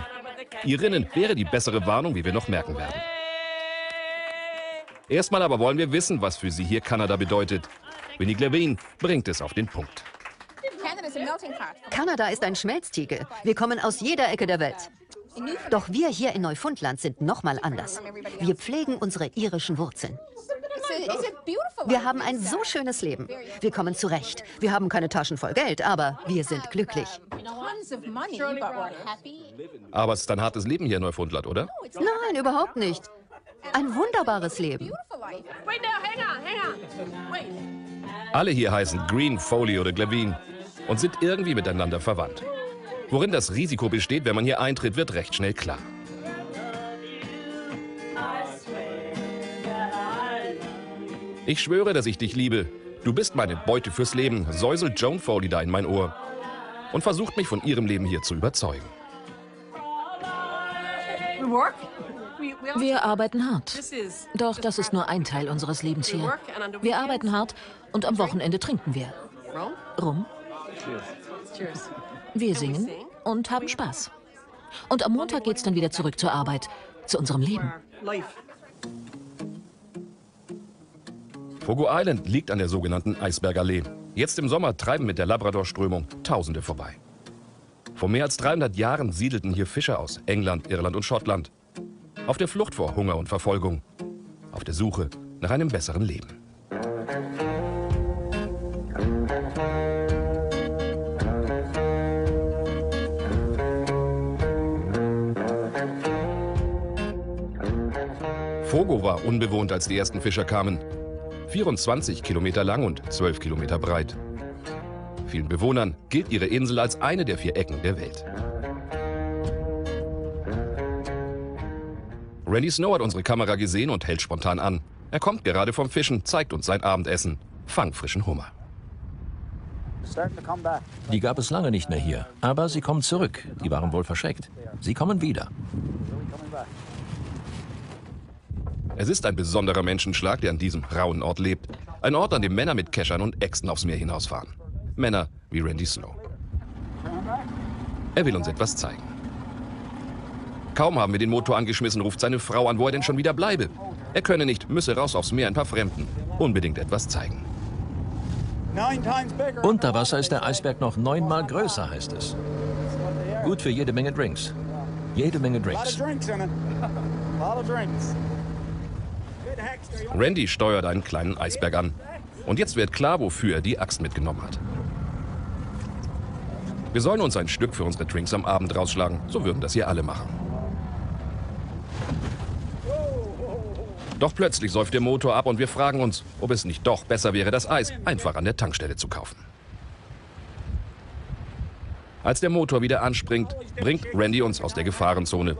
Irinnen wäre die bessere Warnung, wie wir noch merken werden. Erstmal aber wollen wir wissen, was für sie hier Kanada bedeutet. Winnie Glavine bringt es auf den Punkt. Kanada ist ein Schmelztiegel. Wir kommen aus jeder Ecke der Welt. Doch wir hier in Neufundland sind nochmal anders. Wir pflegen unsere irischen Wurzeln. Wir haben ein so schönes Leben. Wir kommen zurecht. Wir haben keine Taschen voll Geld, aber wir sind glücklich. Aber es ist ein hartes Leben hier in Neufundland, oder? Nein, überhaupt nicht. Ein wunderbares Leben. Alle hier heißen Green, Foley oder Glavine und sind irgendwie miteinander verwandt. Worin das Risiko besteht, wenn man hier eintritt, wird recht schnell klar. Ich schwöre, dass ich dich liebe. Du bist meine Beute fürs Leben, säuselt Joan Foley da in mein Ohr und versucht mich von ihrem Leben hier zu überzeugen. Wir arbeiten hart. Doch das ist nur ein Teil unseres Lebens hier. Wir arbeiten hart und am Wochenende trinken wir Rum. Wir singen und haben Spaß. Und am Montag geht's dann wieder zurück zur Arbeit. zu unserem Leben. Fogo Island liegt an der sogenannten Eisbergallee. Jetzt im Sommer treiben mit der Labradorströmung Tausende vorbei. Vor mehr als 300 Jahren siedelten hier Fischer aus England, Irland und Schottland. Auf der Flucht vor Hunger und Verfolgung. Auf der Suche nach einem besseren Leben. Fogo war unbewohnt, als die ersten Fischer kamen. 24 Kilometer lang und 12 Kilometer breit. Vielen Bewohnern gilt ihre Insel als eine der 4 Ecken der Welt. Randy Snow hat unsere Kamera gesehen und hält spontan an. Er kommt gerade vom Fischen, zeigt uns sein Abendessen. Fangfrischen Hummer. Die gab es lange nicht mehr hier, aber sie kommen zurück. Die waren wohl verschreckt. Sie kommen wieder. Es ist ein besonderer Menschenschlag, der an diesem rauen Ort lebt. Ein Ort, an dem Männer mit Keschern und Äxten aufs Meer hinausfahren. Männer wie Randy Snow. Er will uns etwas zeigen. Kaum haben wir den Motor angeschmissen, ruft seine Frau an, wo er denn schon wieder bleibe. Er könne nicht, müsse raus aufs Meer ein paar Fremden. Unbedingt etwas zeigen. Unter Wasser ist der Eisberg noch 9-mal größer, heißt es. Gut für jede Menge Drinks. Jede Menge Drinks. Randy steuert einen kleinen Eisberg an. Und jetzt wird klar, wofür er die Axt mitgenommen hat. Wir sollen uns ein Stück für unsere Drinks am Abend rausschlagen. So würden das hier alle machen. Doch plötzlich säuft der Motor ab und wir fragen uns, ob es nicht doch besser wäre, das Eis einfach an der Tankstelle zu kaufen. Als der Motor wieder anspringt, bringt Randy uns aus der Gefahrenzone.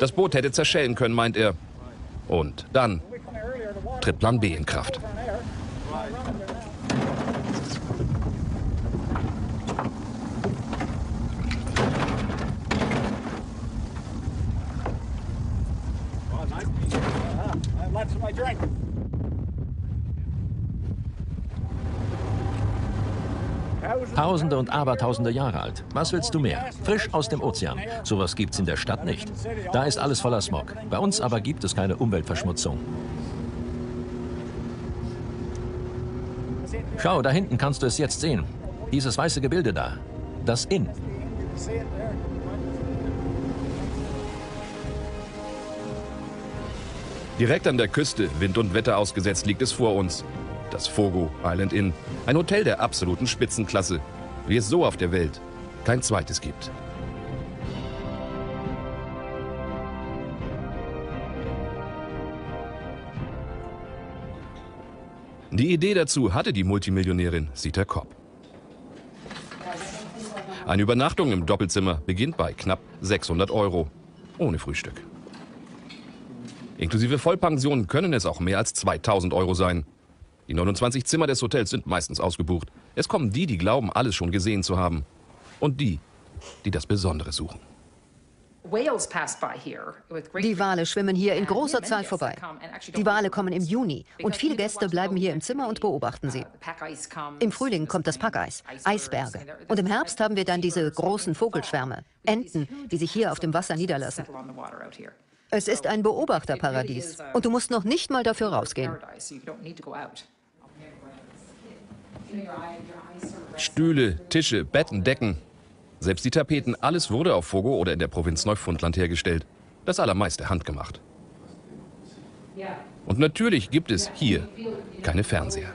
Das Boot hätte zerschellen können, meint er. Und dann tritt Plan B in Kraft. Tausende und Abertausende Jahre alt. Was willst du mehr? Frisch aus dem Ozean. Sowas gibt's in der Stadt nicht. Da ist alles voller Smog. Bei uns aber gibt es keine Umweltverschmutzung. Schau, da hinten kannst du es jetzt sehen. Dieses weiße Gebilde da. Das Inn. Direkt an der Küste, Wind und Wetter ausgesetzt, liegt es vor uns. Das Fogo Island Inn. Ein Hotel der absoluten Spitzenklasse, wie es so auf der Welt kein zweites gibt. Die Idee dazu hatte die Multimillionärin Sita Kopp. Eine Übernachtung im Doppelzimmer beginnt bei knapp 600 €, ohne Frühstück. Inklusive Vollpension können es auch mehr als 2000 € sein. Die 29 Zimmer des Hotels sind meistens ausgebucht. Es kommen die, die glauben, alles schon gesehen zu haben. Und die, die das Besondere suchen. Die Wale schwimmen hier in großer Zahl vorbei. Die Wale kommen im Juni und viele Gäste bleiben hier im Zimmer und beobachten sie. Im Frühling kommt das Packeis, Eisberge. Und im Herbst haben wir dann diese großen Vogelschwärme, Enten, die sich hier auf dem Wasser niederlassen. Es ist ein Beobachterparadies und du musst noch nicht mal dafür rausgehen. Stühle, Tische, Betten, Decken. Selbst die Tapeten, alles wurde auf Fogo oder in der Provinz Neufundland hergestellt. Das allermeiste handgemacht. Und natürlich gibt es hier keine Fernseher.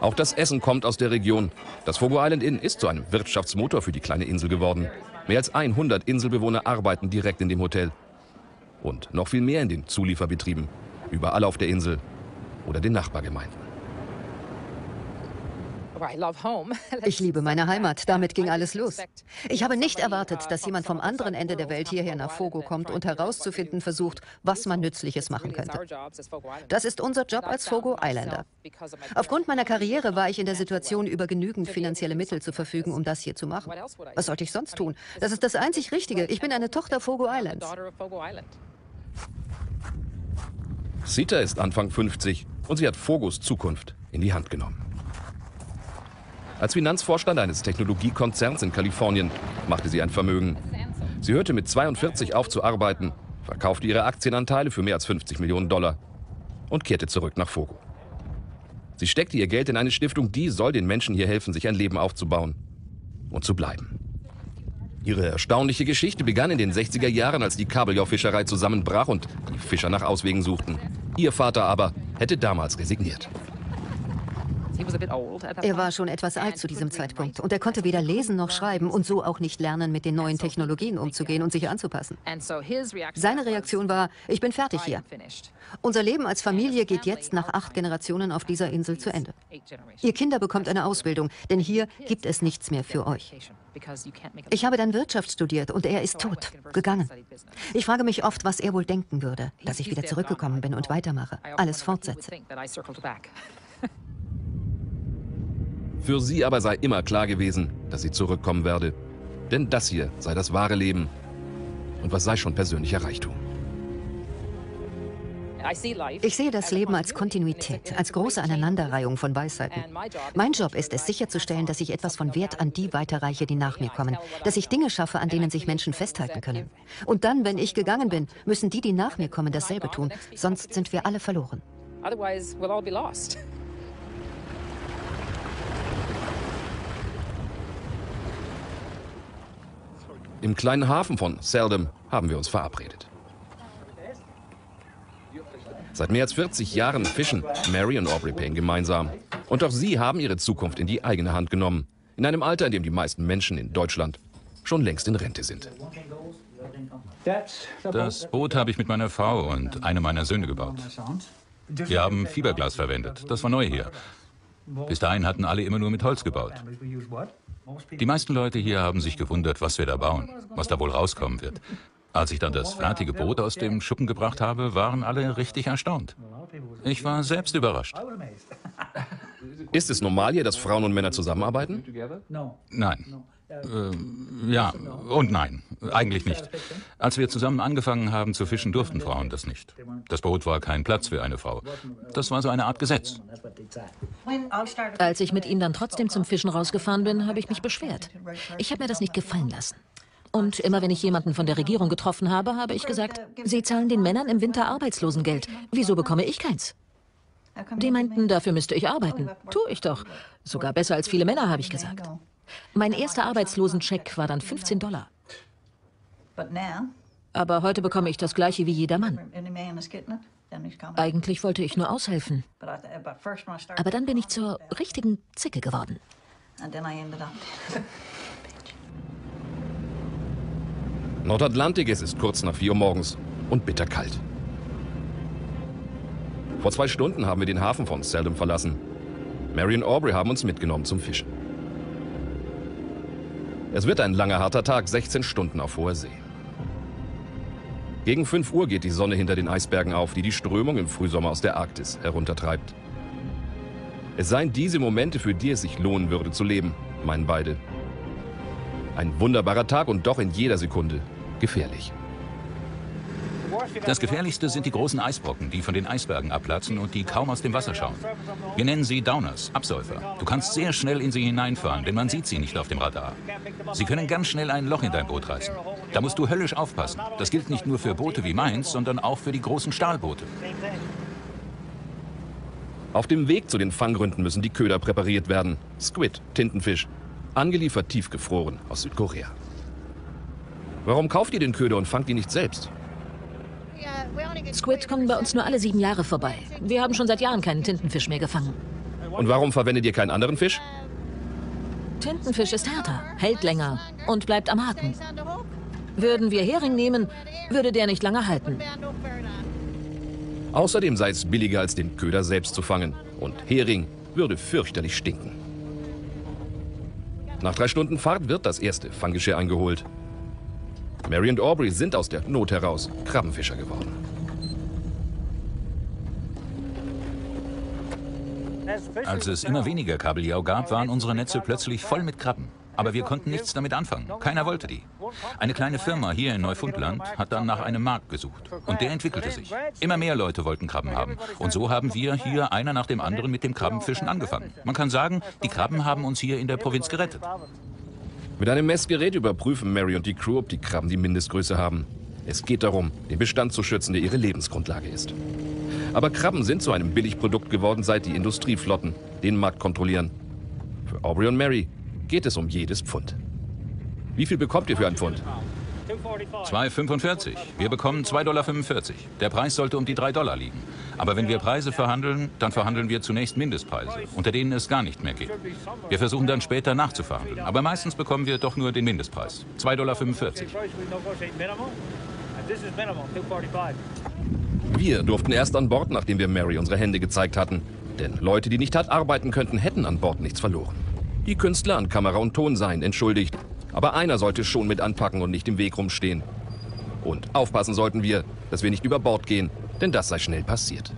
Auch das Essen kommt aus der Region. Das Fogo Island Inn ist zu einem Wirtschaftsmotor für die kleine Insel geworden. Mehr als 100 Inselbewohner arbeiten direkt in dem Hotel. Und noch viel mehr in den Zulieferbetrieben. Überall auf der Insel oder den Nachbargemeinden. Ich liebe meine Heimat. Damit ging alles los. Ich habe nicht erwartet, dass jemand vom anderen Ende der Welt hierher nach Fogo kommt und herauszufinden versucht, was man Nützliches machen könnte. Das ist unser Job als Fogo Islander. Aufgrund meiner Karriere war ich in der Situation, über genügend finanzielle Mittel zu verfügen, um das hier zu machen. Was sollte ich sonst tun? Das ist das einzig Richtige. Ich bin eine Tochter Fogo Islands. Sita ist Anfang 50 und sie hat Fogos Zukunft in die Hand genommen. Als Finanzvorstand eines Technologiekonzerns in Kalifornien machte sie ein Vermögen. Sie hörte mit 42 auf zu arbeiten, verkaufte ihre Aktienanteile für mehr als 50 Millionen Dollar und kehrte zurück nach Fogo. Sie steckte ihr Geld in eine Stiftung, die soll den Menschen hier helfen, sich ein Leben aufzubauen und zu bleiben. Ihre erstaunliche Geschichte begann in den 60er Jahren, als die Kabeljaufischerei zusammenbrach und die Fischer nach Auswegen suchten. Ihr Vater aber hätte damals resigniert. Er war schon etwas alt zu diesem Zeitpunkt und er konnte weder lesen noch schreiben und so auch nicht lernen, mit den neuen Technologien umzugehen und sich anzupassen. Seine Reaktion war, ich bin fertig hier. Unser Leben als Familie geht jetzt nach 8 Generationen auf dieser Insel zu Ende. Ihr Kinder bekommt eine Ausbildung, denn hier gibt es nichts mehr für euch. Ich habe dann Wirtschaft studiert und er ist tot, gegangen. Ich frage mich oft, was er wohl denken würde, dass ich wieder zurückgekommen bin und weitermache, alles fortsetze. Für sie aber sei immer klar gewesen, dass sie zurückkommen werde. Denn das hier sei das wahre Leben. Und was sei schon persönlicher Reichtum? Ich sehe das Leben als Kontinuität, als große Aneinanderreihung von Weisheiten. Mein Job ist es, sicherzustellen, dass ich etwas von Wert an die weiterreiche, die nach mir kommen. Dass ich Dinge schaffe, an denen sich Menschen festhalten können. Und dann, wenn ich gegangen bin, müssen die, die nach mir kommen, dasselbe tun. Sonst sind wir alle verloren. Im kleinen Hafen von Seldom haben wir uns verabredet. Seit mehr als 40 Jahren fischen Mary und Aubrey Payne gemeinsam. Und auch sie haben ihre Zukunft in die eigene Hand genommen. In einem Alter, in dem die meisten Menschen in Deutschland schon längst in Rente sind. Das Boot habe ich mit meiner Frau und einem meiner Söhne gebaut. Wir haben Fiberglas verwendet. Das war neu hier. Bis dahin hatten alle immer nur mit Holz gebaut. Die meisten Leute hier haben sich gewundert, was wir da bauen, was da wohl rauskommen wird. Als ich dann das fertige Boot aus dem Schuppen gebracht habe, waren alle richtig erstaunt. Ich war selbst überrascht. Ist es normal hier, dass Frauen und Männer zusammenarbeiten? Nein. Ja und nein. Eigentlich nicht. Als wir zusammen angefangen haben zu fischen, durften Frauen das nicht. Das Boot war kein Platz für eine Frau. Das war so eine Art Gesetz. Als ich mit ihm dann trotzdem zum Fischen rausgefahren bin, habe ich mich beschwert. Ich habe mir das nicht gefallen lassen. Und immer wenn ich jemanden von der Regierung getroffen habe, habe ich gesagt, sie zahlen den Männern im Winter Arbeitslosengeld. Wieso bekomme ich keins? Die meinten, dafür müsste ich arbeiten. Tue ich doch. Sogar besser als viele Männer, habe ich gesagt. Mein erster Arbeitslosencheck war dann 15 Dollar. Aber heute bekomme ich das Gleiche wie jeder Mann. Eigentlich wollte ich nur aushelfen. Aber dann bin ich zur richtigen Zicke geworden. Nordatlantik, es ist kurz nach 4 Uhr morgens und bitterkalt. Vor 2 Stunden haben wir den Hafen von Seldom verlassen. Mary und Aubrey haben uns mitgenommen zum Fischen. Es wird ein langer, harter Tag, 16 Stunden auf hoher See. Gegen 5 Uhr geht die Sonne hinter den Eisbergen auf, die die Strömung im Frühsommer aus der Arktis heruntertreibt. Es seien diese Momente, für die es sich lohnen würde zu leben, meinen beide. Ein wunderbarer Tag und doch in jeder Sekunde gefährlich. Das Gefährlichste sind die großen Eisbrocken, die von den Eisbergen abplatzen und die kaum aus dem Wasser schauen. Wir nennen sie Downers, Absäufer. Du kannst sehr schnell in sie hineinfahren, denn man sieht sie nicht auf dem Radar. Sie können ganz schnell ein Loch in dein Boot reißen. Da musst du höllisch aufpassen. Das gilt nicht nur für Boote wie meins, sondern auch für die großen Stahlboote. Auf dem Weg zu den Fanggründen müssen die Köder präpariert werden. Squid, Tintenfisch, angeliefert tiefgefroren aus Südkorea. Warum kauft ihr den Köder und fangt ihn nicht selbst? Squid kommen bei uns nur alle 7 Jahre vorbei. Wir haben schon seit Jahren keinen Tintenfisch mehr gefangen. Und warum verwendet ihr keinen anderen Fisch? Tintenfisch ist härter, hält länger und bleibt am Haken. Würden wir Hering nehmen, würde der nicht lange halten. Außerdem sei es billiger, als den Köder selbst zu fangen. Und Hering würde fürchterlich stinken. Nach 3 Stunden Fahrt wird das erste Fanggeschirr eingeholt. Mary und Aubrey sind aus der Not heraus Krabbenfischer geworden. Als es immer weniger Kabeljau gab, waren unsere Netze plötzlich voll mit Krabben. Aber wir konnten nichts damit anfangen. Keiner wollte die. Eine kleine Firma hier in Neufundland hat dann nach einem Markt gesucht. Und der entwickelte sich. Immer mehr Leute wollten Krabben haben. Und so haben wir hier einer nach dem anderen mit dem Krabbenfischen angefangen. Man kann sagen, die Krabben haben uns hier in der Provinz gerettet. Mit einem Messgerät überprüfen Mary und die Crew, ob die Krabben die Mindestgröße haben. Es geht darum, den Bestand zu schützen, der ihre Lebensgrundlage ist. Aber Krabben sind zu einem Billigprodukt geworden, seit die Industrieflotten den Markt kontrollieren. Für Aubrey und Mary geht es um jedes Pfund. Wie viel bekommt ihr für ein Pfund? 2,45. Wir bekommen 2,45 Dollar. Der Preis sollte um die 3 Dollar liegen. Aber wenn wir Preise verhandeln, dann verhandeln wir zunächst Mindestpreise, unter denen es gar nicht mehr geht. Wir versuchen dann später nachzuverhandeln, aber meistens bekommen wir doch nur den Mindestpreis, 2,45 Dollar. Wir durften erst an Bord, nachdem wir Mary unsere Hände gezeigt hatten. Denn Leute, die nicht hart arbeiten könnten, hätten an Bord nichts verloren. Die Künstler an Kamera und Ton seien entschuldigt. Aber einer sollte schon mit anpacken und nicht im Weg rumstehen. Und aufpassen sollten wir, dass wir nicht über Bord gehen, denn das sei schnell passiert.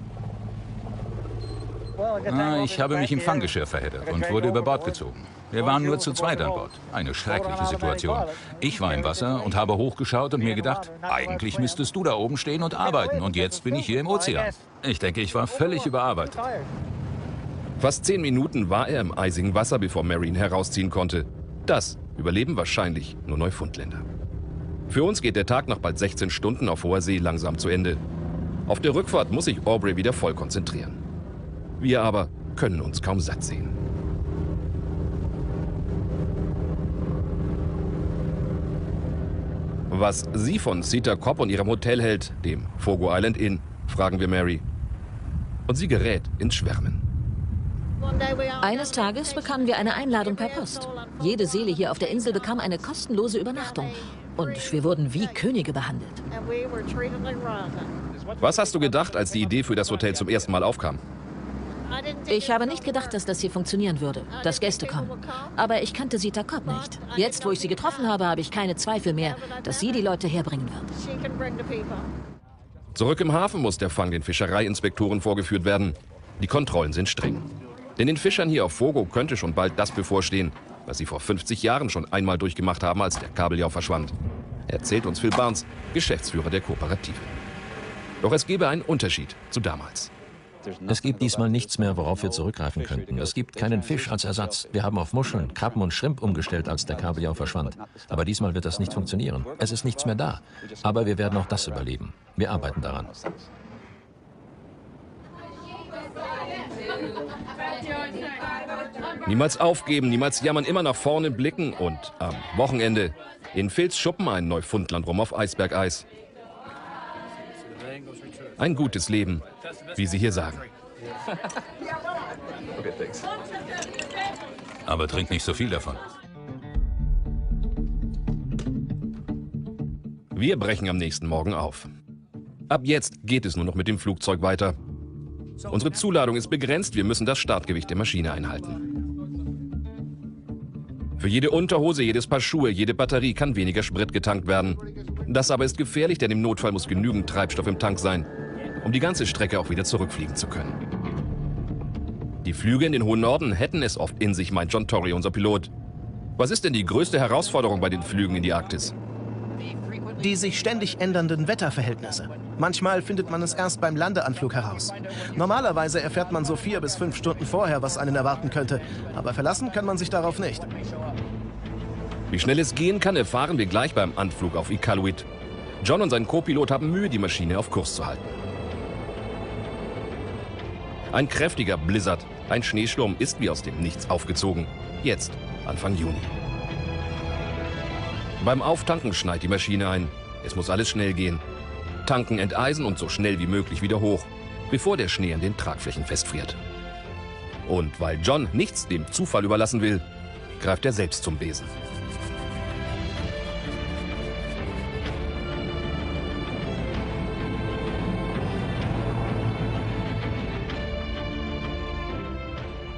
Ich habe mich im Fanggeschirr verheddert und wurde über Bord gezogen. Wir waren nur zu zweit an Bord. Eine schreckliche Situation. Ich war im Wasser und habe hochgeschaut und mir gedacht, eigentlich müsstest du da oben stehen und arbeiten und jetzt bin ich hier im Ozean. Ich denke, ich war völlig überarbeitet. Fast 10 Minuten war er im eisigen Wasser, bevor Mary ihn herausziehen konnte. Das überleben wahrscheinlich nur Neufundländer. Für uns geht der Tag nach bald 16 Stunden auf hoher See langsam zu Ende. Auf der Rückfahrt muss sich Aubrey wieder voll konzentrieren. Wir aber können uns kaum satt sehen. Was sie von Sita Cobb und ihrem Hotel hält, dem Fogo Island Inn, fragen wir Mary. Und sie gerät ins Schwärmen. Eines Tages bekamen wir eine Einladung per Post. Jede Seele hier auf der Insel bekam eine kostenlose Übernachtung. Und wir wurden wie Könige behandelt. Was hast du gedacht, als die Idee für das Hotel zum ersten Mal aufkam? Ich habe nicht gedacht, dass das hier funktionieren würde, dass Gäste kommen. Aber ich kannte Sita Cobb nicht. Jetzt, wo ich sie getroffen habe, habe ich keine Zweifel mehr, dass sie die Leute herbringen wird. Zurück im Hafen muss der Fang den Fischereiinspektoren vorgeführt werden. Die Kontrollen sind streng. Denn den Fischern hier auf Fogo könnte schon bald das bevorstehen, was sie vor 50 Jahren schon einmal durchgemacht haben, als der Kabeljau verschwand. Erzählt uns Phil Barnes, Geschäftsführer der Kooperative. Doch es gäbe einen Unterschied zu damals. Es gibt diesmal nichts mehr, worauf wir zurückgreifen könnten. Es gibt keinen Fisch als Ersatz. Wir haben auf Muscheln, Krabben und Shrimp umgestellt, als der Kabeljau verschwand. Aber diesmal wird das nicht funktionieren. Es ist nichts mehr da. Aber wir werden auch das überleben. Wir arbeiten daran. Niemals aufgeben, niemals jammern, immer nach vorne blicken und am Wochenende in Phils Schuppen ein Neufundland-Rum auf Eisbergeis. Ein gutes Leben, wie sie hier sagen. Aber trink nicht so viel davon. Wir brechen am nächsten Morgen auf. Ab jetzt geht es nur noch mit dem Flugzeug weiter. Unsere Zuladung ist begrenzt, wir müssen das Startgewicht der Maschine einhalten. Für jede Unterhose, jedes Paar Schuhe, jede Batterie kann weniger Sprit getankt werden. Das aber ist gefährlich, denn im Notfall muss genügend Treibstoff im Tank sein, um die ganze Strecke auch wieder zurückfliegen zu können. Die Flüge in den hohen Norden hätten es oft in sich, meint John Torrey, unser Pilot. Was ist denn die größte Herausforderung bei den Flügen in die Arktis? Die sich ständig ändernden Wetterverhältnisse. Manchmal findet man es erst beim Landeanflug heraus. Normalerweise erfährt man so 4 bis 5 Stunden vorher, was einen erwarten könnte. Aber verlassen kann man sich darauf nicht. Wie schnell es gehen kann, erfahren wir gleich beim Anflug auf Iqaluit. John und sein Co-Pilot haben Mühe, die Maschine auf Kurs zu halten. Ein kräftiger Blizzard, ein Schneesturm ist wie aus dem Nichts aufgezogen. Jetzt, Anfang Juni. Beim Auftanken schneit die Maschine ein. Es muss alles schnell gehen. Tanken, enteisen und so schnell wie möglich wieder hoch, bevor der Schnee an den Tragflächen festfriert. Und weil John nichts dem Zufall überlassen will, greift er selbst zum Besen.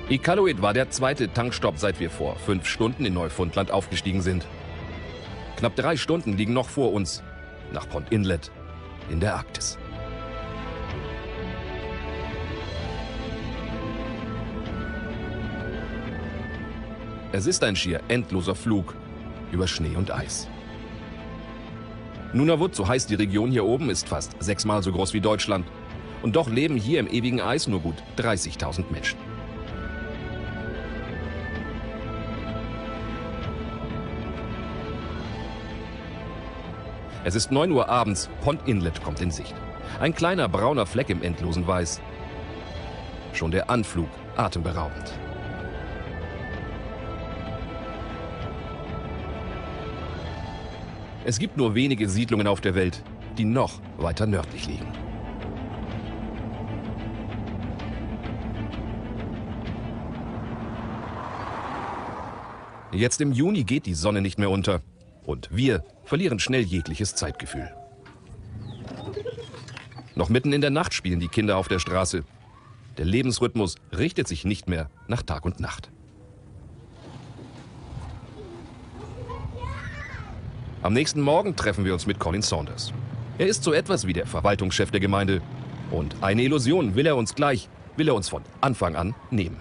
Iqaluit war der zweite Tankstopp, seit wir vor 5 Stunden in Neufundland aufgestiegen sind. Knapp 3 Stunden liegen noch vor uns, nach Pond Inlet in der Arktis. Es ist ein schier endloser Flug über Schnee und Eis. Nunavut, so heißt die Region hier oben, ist fast 6-mal so groß wie Deutschland. Und doch leben hier im ewigen Eis nur gut 30.000 Menschen. Es ist 9 Uhr abends, Pond Inlet kommt in Sicht. Ein kleiner brauner Fleck im endlosen Weiß. Schon der Anflug atemberaubend. Es gibt nur wenige Siedlungen auf der Welt, die noch weiter nördlich liegen. Jetzt im Juni geht die Sonne nicht mehr unter. Und wir verlieren schnell jegliches Zeitgefühl. Noch mitten in der Nacht spielen die Kinder auf der Straße. Der Lebensrhythmus richtet sich nicht mehr nach Tag und Nacht. Am nächsten Morgen treffen wir uns mit Colin Saunders. Er ist so etwas wie der Verwaltungschef der Gemeinde. Und eine Illusion will er uns von Anfang an nehmen.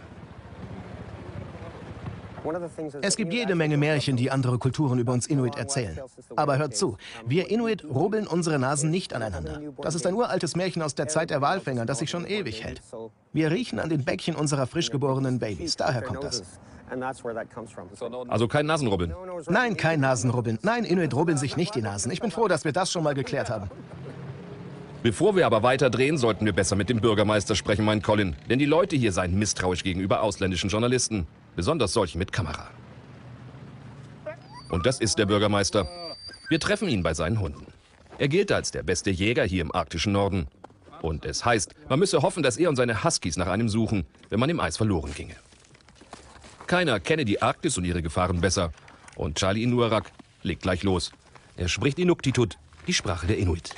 Es gibt jede Menge Märchen, die andere Kulturen über uns Inuit erzählen. Aber hört zu, wir Inuit rubbeln unsere Nasen nicht aneinander. Das ist ein uraltes Märchen aus der Zeit der Walfänger, das sich schon ewig hält. Wir riechen an den Bäckchen unserer frisch geborenen Babys, daher kommt das. Also kein Nasenrubbeln? Nein, kein Nasenrubbeln. Nein, Inuit rubbeln sich nicht die Nasen. Ich bin froh, dass wir das schon mal geklärt haben. Bevor wir aber weiterdrehen, sollten wir besser mit dem Bürgermeister sprechen, meint Colin. Denn die Leute hier seien misstrauisch gegenüber ausländischen Journalisten. Besonders solche mit Kamera. Und das ist der Bürgermeister. Wir treffen ihn bei seinen Hunden. Er gilt als der beste Jäger hier im arktischen Norden. Und es heißt, man müsse hoffen, dass er und seine Huskies nach einem suchen, wenn man im Eis verloren ginge. Keiner kenne die Arktis und ihre Gefahren besser. Und Charlie Inuarak legt gleich los. Er spricht Inuktitut, die Sprache der Inuit.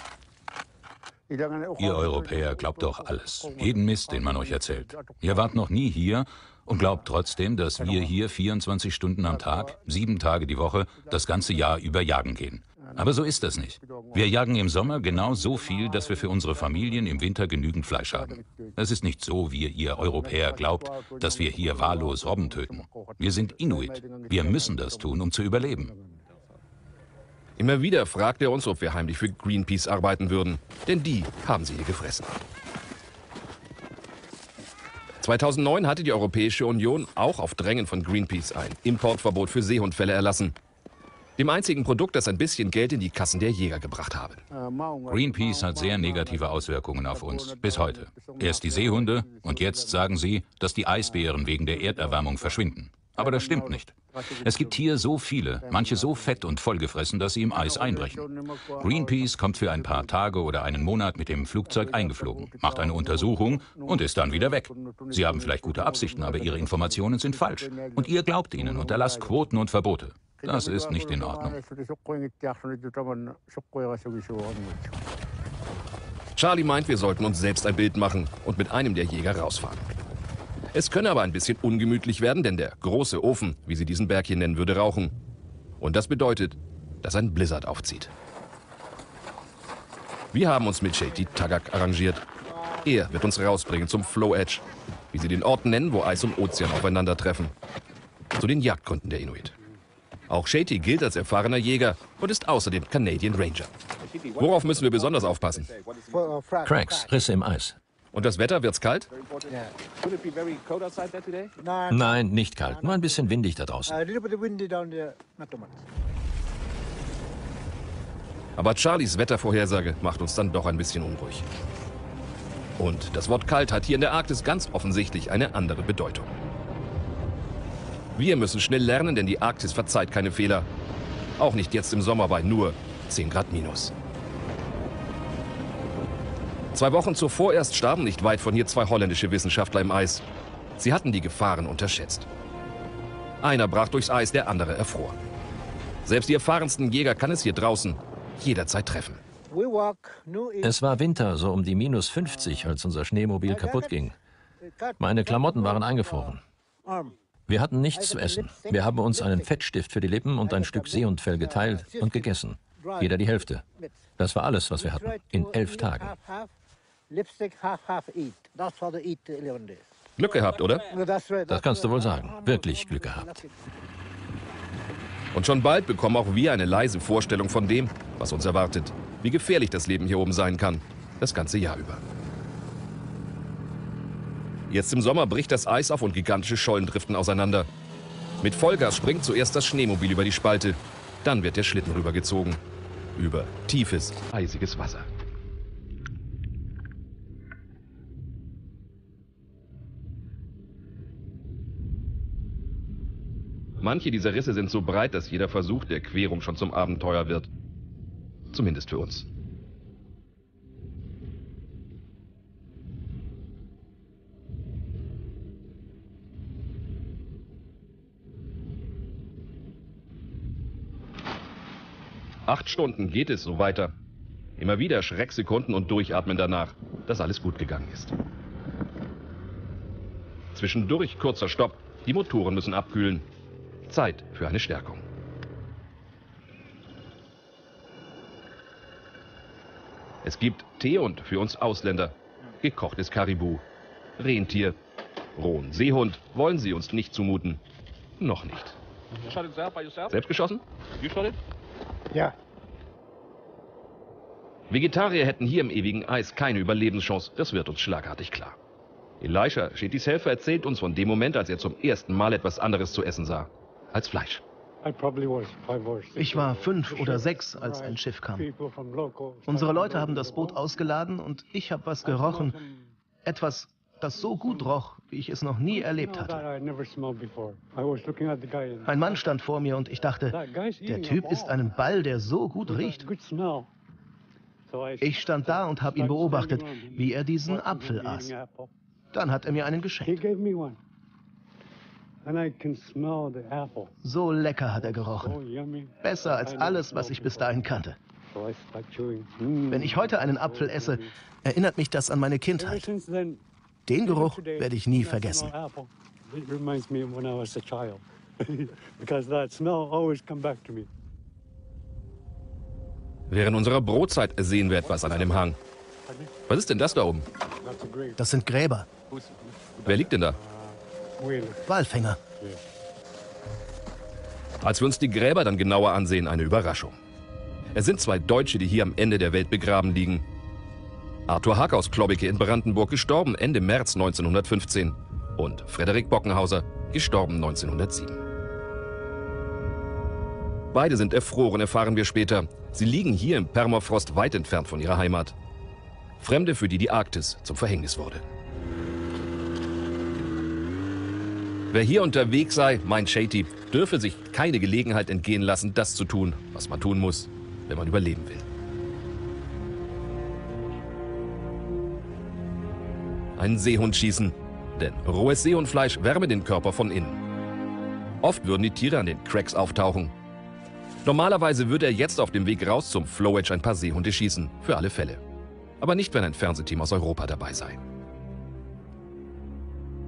Ihr Europäer glaubt doch alles. Jeden Mist, den man euch erzählt. Ihr wart noch nie hier und glaubt trotzdem, dass wir hier 24 Stunden am Tag, 7 Tage die Woche, das ganze Jahr über jagen gehen. Aber so ist das nicht. Wir jagen im Sommer genau so viel, dass wir für unsere Familien im Winter genügend Fleisch haben. Es ist nicht so, wie ihr Europäer glaubt, dass wir hier wahllos Robben töten. Wir sind Inuit. Wir müssen das tun, um zu überleben. Immer wieder fragt er uns, ob wir heimlich für Greenpeace arbeiten würden, denn die haben sie hier gefressen. 2009 hatte die Europäische Union auch auf Drängen von Greenpeace ein Importverbot für Seehundfelle erlassen. Dem einzigen Produkt, das ein bisschen Geld in die Kassen der Jäger gebracht habe. Greenpeace hat sehr negative Auswirkungen auf uns, bis heute. Erst die Seehunde und jetzt sagen sie, dass die Eisbären wegen der Erderwärmung verschwinden. Aber das stimmt nicht. Es gibt hier so viele, manche so fett und vollgefressen, dass sie im Eis einbrechen. Greenpeace kommt für ein paar Tage oder einen Monat mit dem Flugzeug eingeflogen, macht eine Untersuchung und ist dann wieder weg. Sie haben vielleicht gute Absichten, aber ihre Informationen sind falsch. Und ihr glaubt ihnen und erlasst Quoten und Verbote. Das ist nicht in Ordnung. Charlie meint, wir sollten uns selbst ein Bild machen und mit einem der Jäger rausfahren. Es könne aber ein bisschen ungemütlich werden, denn der große Ofen, wie sie diesen Berg hier nennen, würde rauchen. Und das bedeutet, dass ein Blizzard aufzieht. Wir haben uns mit Shady Tagak arrangiert. Er wird uns rausbringen zum Flow Edge, wie sie den Ort nennen, wo Eis und Ozean aufeinandertreffen. Zu den Jagdgründen der Inuit. Auch Shady gilt als erfahrener Jäger und ist außerdem Canadian Ranger. Worauf müssen wir besonders aufpassen? Cracks, Risse im Eis. Und das Wetter, wird's kalt? Nein, nicht kalt, nur ein bisschen windig da draußen. Aber Charlies Wettervorhersage macht uns dann doch ein bisschen unruhig. Und das Wort kalt hat hier in der Arktis ganz offensichtlich eine andere Bedeutung. Wir müssen schnell lernen, denn die Arktis verzeiht keine Fehler. Auch nicht jetzt im Sommer bei nur 10 Grad minus. 2 Wochen zuvor erst starben nicht weit von hier 2 holländische Wissenschaftler im Eis. Sie hatten die Gefahren unterschätzt. Einer brach durchs Eis, der andere erfror. Selbst die erfahrensten Jäger kann es hier draußen jederzeit treffen. Es war Winter, so um die -50, als unser Schneemobil kaputt ging. Meine Klamotten waren eingefroren. Wir hatten nichts zu essen. Wir haben uns einen Fettstift für die Lippen und ein Stück Seehundfell geteilt und gegessen. Jeder die Hälfte. Das war alles, was wir hatten, in 11 Tagen. Glück gehabt, oder? Das kannst du wohl sagen. Wirklich Glück gehabt. Und schon bald bekommen auch wir eine leise Vorstellung von dem, was uns erwartet. Wie gefährlich das Leben hier oben sein kann, das ganze Jahr über. Jetzt im Sommer bricht das Eis auf und gigantische Schollen driften auseinander. Mit Vollgas springt zuerst das Schneemobil über die Spalte. Dann wird der Schlitten rübergezogen. über tiefes, eisiges Wasser. Manche dieser Risse sind so breit, dass jeder Versuch der Querung schon zum Abenteuer wird. Zumindest für uns. Acht Stunden geht es so weiter. Immer wieder Schrecksekunden und Durchatmen danach, dass alles gut gegangen ist. Zwischendurch kurzer Stopp. Die Motoren müssen abkühlen. Zeit für eine Stärkung. Es gibt Tee und für uns Ausländer. Gekochtes Karibu, Rentier, rohen Seehund wollen sie uns nicht zumuten. Noch nicht. Selbst geschossen? Ja. Vegetarier hätten hier im ewigen Eis keine Überlebenschance, das wird uns schlagartig klar. Elisha, Shetis Helfer, erzählt uns von dem Moment, als er zum ersten Mal etwas anderes zu essen sah, als Fleisch. Ich war 5 oder 6, als ein Schiff kam. Unsere Leute haben das Boot ausgeladen und ich habe was gerochen. Etwas, das so gut roch, wie ich es noch nie erlebt hatte. Ein Mann stand vor mir und ich dachte, der Typ isst einen Ball, der so gut riecht. Ich stand da und habe ihn beobachtet, wie er diesen Apfel aß. Dann hat er mir einen geschenkt. So lecker hat er gerochen. Besser als alles, was ich bis dahin kannte. Wenn ich heute einen Apfel esse, erinnert mich das an meine Kindheit. Den Geruch werde ich nie vergessen. Während unserer Brotzeit sehen wir etwas an einem Hang. Was ist denn das da oben? Das sind Gräber. Wer liegt denn da? Walfänger. Als wir uns die Gräber dann genauer ansehen, eine Überraschung. Es sind 2 Deutsche, die hier am Ende der Welt begraben liegen. Arthur Hack aus Klobbeke in Brandenburg, gestorben Ende März 1915. Und Frederik Bockenhauser, gestorben 1907. Beide sind erfroren, erfahren wir später. Sie liegen hier im Permafrost weit entfernt von ihrer Heimat. Fremde, für die die Arktis zum Verhängnis wurde. Wer hier unterwegs sei, meint Shady, dürfe sich keine Gelegenheit entgehen lassen, das zu tun, was man tun muss, wenn man überleben will. Einen Seehund schießen, denn rohes Seehundfleisch wärme den Körper von innen. Oft würden die Tiere an den Cracks auftauchen. Normalerweise würde er jetzt auf dem Weg raus zum Floe Edge ein paar Seehunde schießen, für alle Fälle. Aber nicht, wenn ein Fernsehteam aus Europa dabei sei.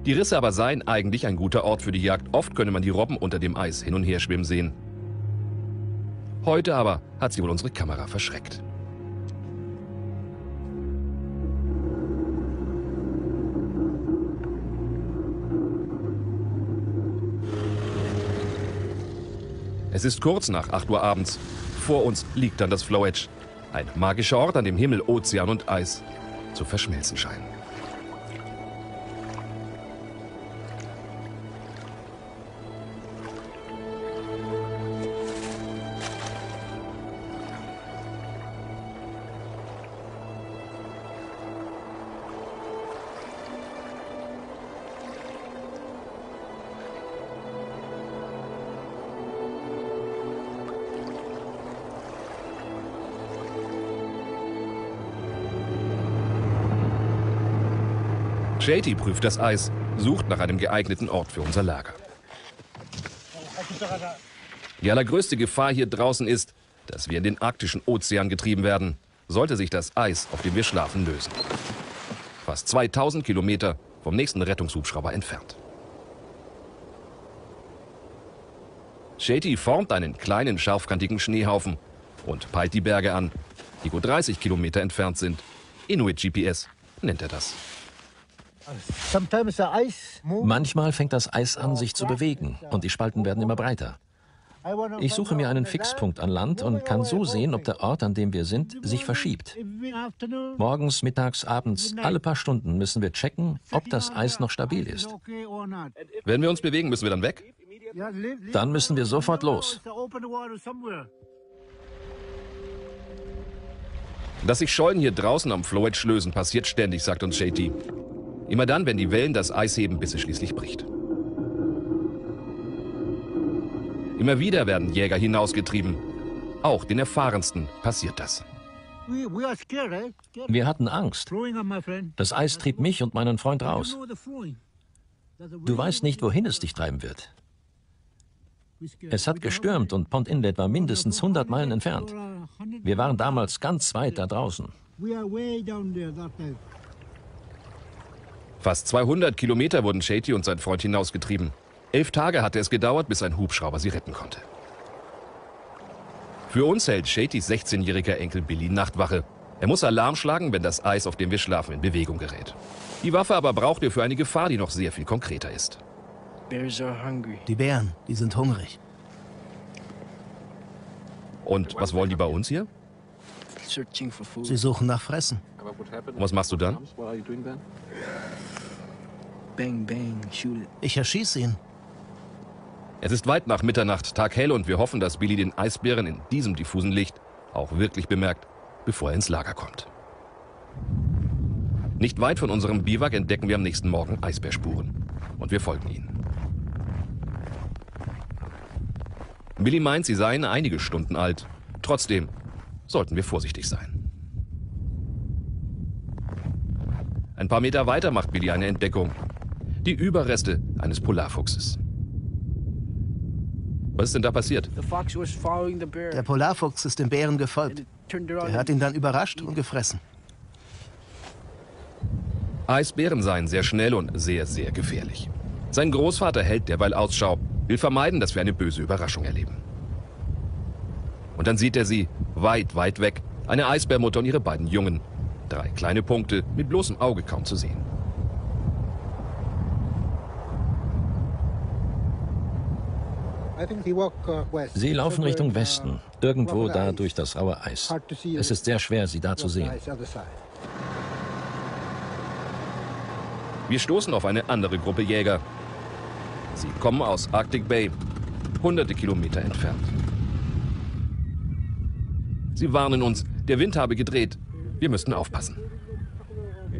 Die Risse aber seien eigentlich ein guter Ort für die Jagd. Oft könne man die Robben unter dem Eis hin und her schwimmen sehen. Heute aber hat sie wohl unsere Kamera verschreckt. Es ist kurz nach 8 Uhr abends. Vor uns liegt dann das Floe Edge. Ein magischer Ort, an dem Himmel, Ozean und Eis zu verschmelzen scheinen. Shady prüft das Eis, sucht nach einem geeigneten Ort für unser Lager. Die allergrößte Gefahr hier draußen ist, dass wir in den arktischen Ozean getrieben werden, sollte sich das Eis, auf dem wir schlafen, lösen. Fast 2000 Kilometer vom nächsten Rettungshubschrauber entfernt. Shady formt einen kleinen, scharfkantigen Schneehaufen und peilt die Berge an, die gut 30 Kilometer entfernt sind. Inuit GPS nennt er das. Manchmal fängt das Eis an, sich zu bewegen, und die Spalten werden immer breiter. Ich suche mir einen Fixpunkt an Land und kann so sehen, ob der Ort, an dem wir sind, sich verschiebt. Morgens, mittags, abends, alle paar Stunden müssen wir checken, ob das Eis noch stabil ist. Wenn wir uns bewegen, müssen wir dann weg? Dann müssen wir sofort los. Dass sich Schollen hier draußen am Floed schlösen, passiert ständig, sagt uns JT. Immer dann, wenn die Wellen das Eis heben, bis es schließlich bricht. Immer wieder werden Jäger hinausgetrieben. Auch den Erfahrensten passiert das. Wir hatten Angst. Das Eis trieb mich und meinen Freund raus. Du weißt nicht, wohin es dich treiben wird. Es hat gestürmt und Pond Inlet war mindestens 100 Meilen entfernt. Wir waren damals ganz weit da draußen. Fast 200 Kilometer wurden Shady und sein Freund hinausgetrieben. 11 Tage hatte es gedauert, bis ein Hubschrauber sie retten konnte. Für uns hält Shadys 16-jähriger Enkel Billy Nachtwache. Er muss Alarm schlagen, wenn das Eis, auf dem wir schlafen, in Bewegung gerät. Die Waffe aber braucht er für eine Gefahr, die noch sehr viel konkreter ist. Die Bären, die sind hungrig. Und was wollen die bei uns hier? Sie suchen nach Fressen. Und was machst du dann? Ich erschieße ihn. Es ist weit nach Mitternacht, taghell, und wir hoffen, dass Billy den Eisbären in diesem diffusen Licht auch wirklich bemerkt, bevor er ins Lager kommt. Nicht weit von unserem Biwak entdecken wir am nächsten Morgen Eisbärspuren. Und wir folgen ihnen. Billy meint, sie seien einige Stunden alt. Trotzdem sollten wir vorsichtig sein. Ein paar Meter weiter macht Billy eine Entdeckung. Die Überreste eines Polarfuchses. Was ist denn da passiert? Der Polarfuchs ist dem Bären gefolgt. Er hat ihn dann überrascht und gefressen. Eisbären seien sehr schnell und sehr, sehr gefährlich. Sein Großvater hält derweil Ausschau, will vermeiden, dass wir eine böse Überraschung erleben. Und dann sieht er sie, weit, weit weg, eine Eisbärmutter und ihre beiden Jungen. 3 kleine Punkte, mit bloßem Auge kaum zu sehen. Sie laufen Richtung Westen, irgendwo da durch das raue Eis. Es ist sehr schwer, sie da zu sehen. Wir stoßen auf eine andere Gruppe Jäger. Sie kommen aus Arctic Bay, hunderte Kilometer entfernt. Sie warnen uns, der Wind habe gedreht. Wir müssten aufpassen.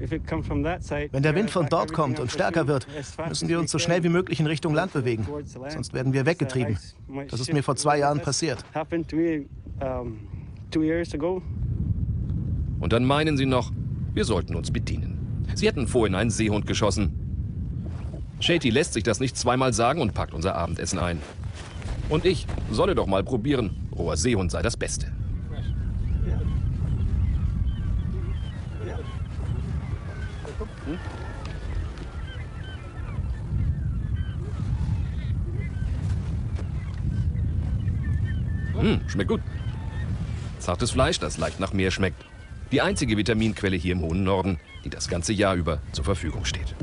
Wenn der Wind von dort kommt und stärker wird, müssen wir uns so schnell wie möglich in Richtung Land bewegen. Sonst werden wir weggetrieben. Das ist mir vor 2 Jahren passiert. Und dann meinen sie noch, wir sollten uns bedienen. Sie hätten vorhin einen Seehund geschossen. Shady lässt sich das nicht zweimal sagen und packt unser Abendessen ein. Und ich solle doch mal probieren, roher Seehund sei das Beste. Schmeckt gut. Zartes Fleisch, das leicht nach Meer schmeckt. Die einzige Vitaminquelle hier im hohen Norden, die das ganze Jahr über zur Verfügung steht.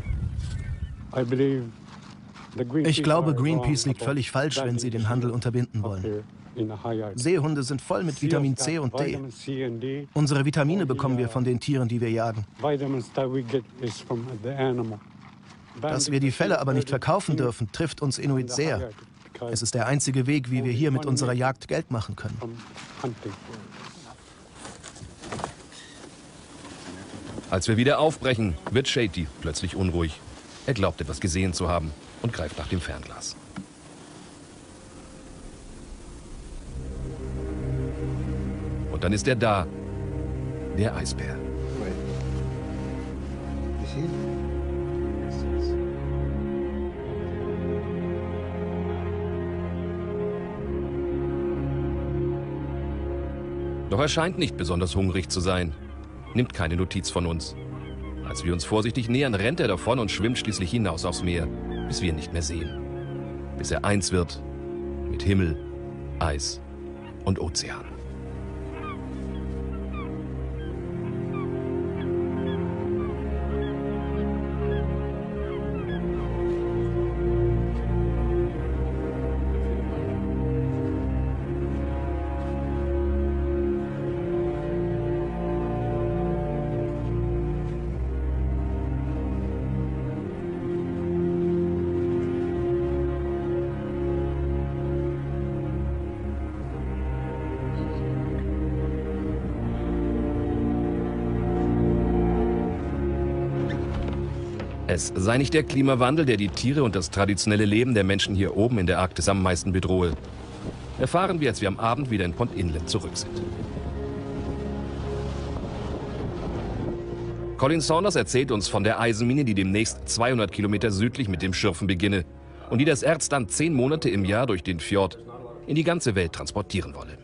Ich glaube, Greenpeace liegt völlig falsch, wenn sie den Handel unterbinden wollen. Seehunde sind voll mit Vitamin C und D. Unsere Vitamine bekommen wir von den Tieren, die wir jagen. Dass wir die Felle aber nicht verkaufen dürfen, trifft uns Inuit sehr. Es ist der einzige Weg, wie wir hier mit unserer Jagd Geld machen können. Als wir wieder aufbrechen, wird Shady plötzlich unruhig. Er glaubt, etwas gesehen zu haben und greift nach dem Fernglas. Und dann ist er da, der Eisbär. Doch er scheint nicht besonders hungrig zu sein, nimmt keine Notiz von uns. Als wir uns vorsichtig nähern, rennt er davon und schwimmt schließlich hinaus aufs Meer, bis wir ihn nicht mehr sehen. Bis er eins wird mit Himmel, Eis und Ozean. es sei nicht der Klimawandel, der die Tiere und das traditionelle Leben der Menschen hier oben in der Arktis am meisten bedrohe. Erfahren wir, als wir am Abend wieder in Pond Inlet zurück sind. Colin Saunders erzählt uns von der Eisenmine, die demnächst 200 Kilometer südlich mit dem Schürfen beginne und die das Erz dann 10 Monate im Jahr durch den Fjord in die ganze Welt transportieren wolle.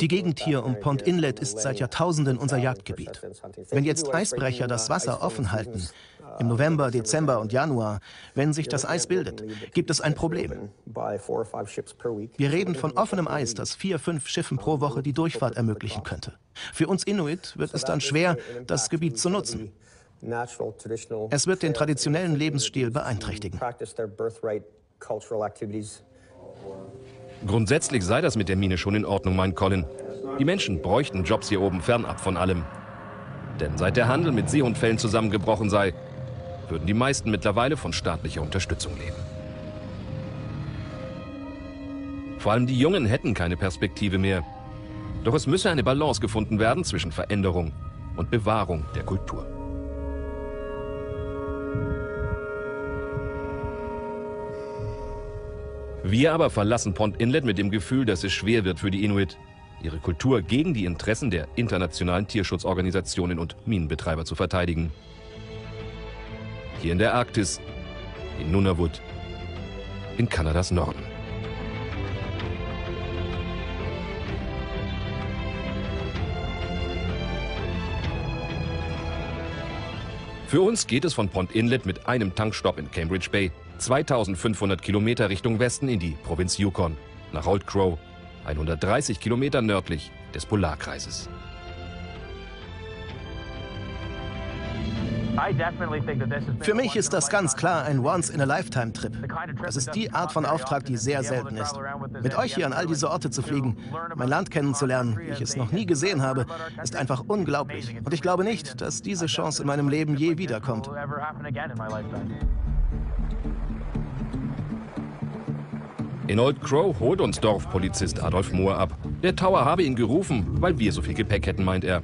Die Gegend hier um Pond Inlet ist seit Jahrtausenden unser Jagdgebiet. Wenn jetzt Eisbrecher das Wasser offen halten, im November, Dezember und Januar, wenn sich das Eis bildet, gibt es ein Problem. Wir reden von offenem Eis, das 4-5 Schiffen pro Woche die Durchfahrt ermöglichen könnte. Für uns Inuit wird es dann schwer, das Gebiet zu nutzen. Es wird den traditionellen Lebensstil beeinträchtigen. Grundsätzlich sei das mit der Mine schon in Ordnung, meint Colin. Die Menschen bräuchten Jobs hier oben fernab von allem. Denn seit der Handel mit Seehundfällen zusammengebrochen sei, würden die meisten mittlerweile von staatlicher Unterstützung leben. Vor allem die Jungen hätten keine Perspektive mehr. Doch es müsse eine Balance gefunden werden zwischen Veränderung und Bewahrung der Kultur. Wir aber verlassen Pond Inlet mit dem Gefühl, dass es schwer wird für die Inuit, ihre Kultur gegen die Interessen der internationalen Tierschutzorganisationen und Minenbetreiber zu verteidigen. Hier in der Arktis, in Nunavut, in Kanadas Norden. Für uns geht es von Pond Inlet mit einem Tankstopp in Cambridge Bay 2500 Kilometer Richtung Westen in die Provinz Yukon, nach Old Crow, 130 Kilometer nördlich des Polarkreises. Für mich ist das ganz klar ein Once-in-a-Lifetime-Trip. Das ist die Art von Auftrag, die sehr selten ist. Mit euch hier an all diese Orte zu fliegen, mein Land kennenzulernen, wie ich es noch nie gesehen habe, ist einfach unglaublich. Und ich glaube nicht, dass diese Chance in meinem Leben je wiederkommt. In Old Crow holt uns Dorfpolizist Adolf Mohr ab. Der Tower habe ihn gerufen, weil wir so viel Gepäck hätten, meint er.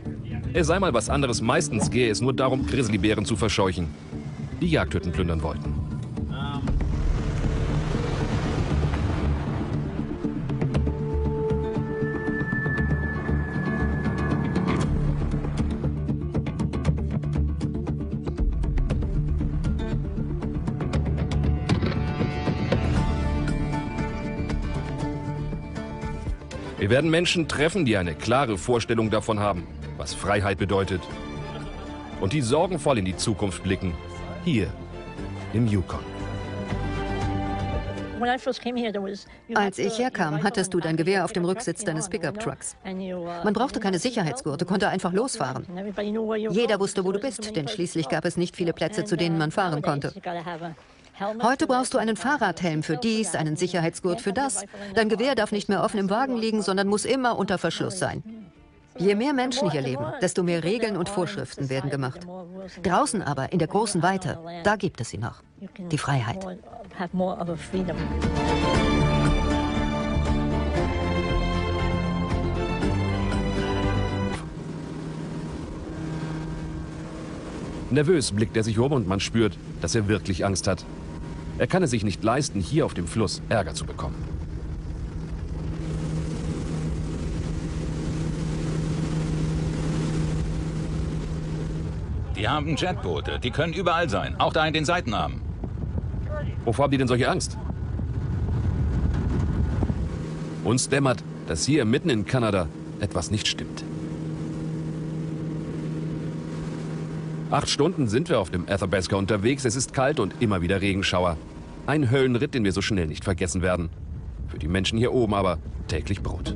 Er sei mal was anderes, meistens gehe es nur darum, Grizzlybären zu verscheuchen, die Jagdhütten plündern wollten. Wir werden Menschen treffen, die eine klare Vorstellung davon haben, was Freiheit bedeutet. Und die sorgenvoll in die Zukunft blicken, hier im Yukon. Als ich herkam, hattest du dein Gewehr auf dem Rücksitz deines Pickup-Trucks. Man brauchte keine Sicherheitsgurte, konnte einfach losfahren. Jeder wusste, wo du bist, denn schließlich gab es nicht viele Plätze, zu denen man fahren konnte. Heute brauchst du einen Fahrradhelm für dies, einen Sicherheitsgurt für das. Dein Gewehr darf nicht mehr offen im Wagen liegen, sondern muss immer unter Verschluss sein. Je mehr Menschen hier leben, desto mehr Regeln und Vorschriften werden gemacht. Draußen aber, in der großen Weite, da gibt es sie noch. Die Freiheit. Nervös blickt er sich um und man spürt, dass er wirklich Angst hat. Er kann es sich nicht leisten, hier auf dem Fluss Ärger zu bekommen. Die haben Jetboote, die können überall sein, auch da in den Seitenarmen. Wovor haben die denn solche Angst? Uns dämmert, dass hier mitten in Kanada etwas nicht stimmt. 8 Stunden sind wir auf dem Athabasca unterwegs, es ist kalt und immer wieder Regenschauer. Ein Höllenritt, den wir so schnell nicht vergessen werden. Für die Menschen hier oben aber täglich Brot.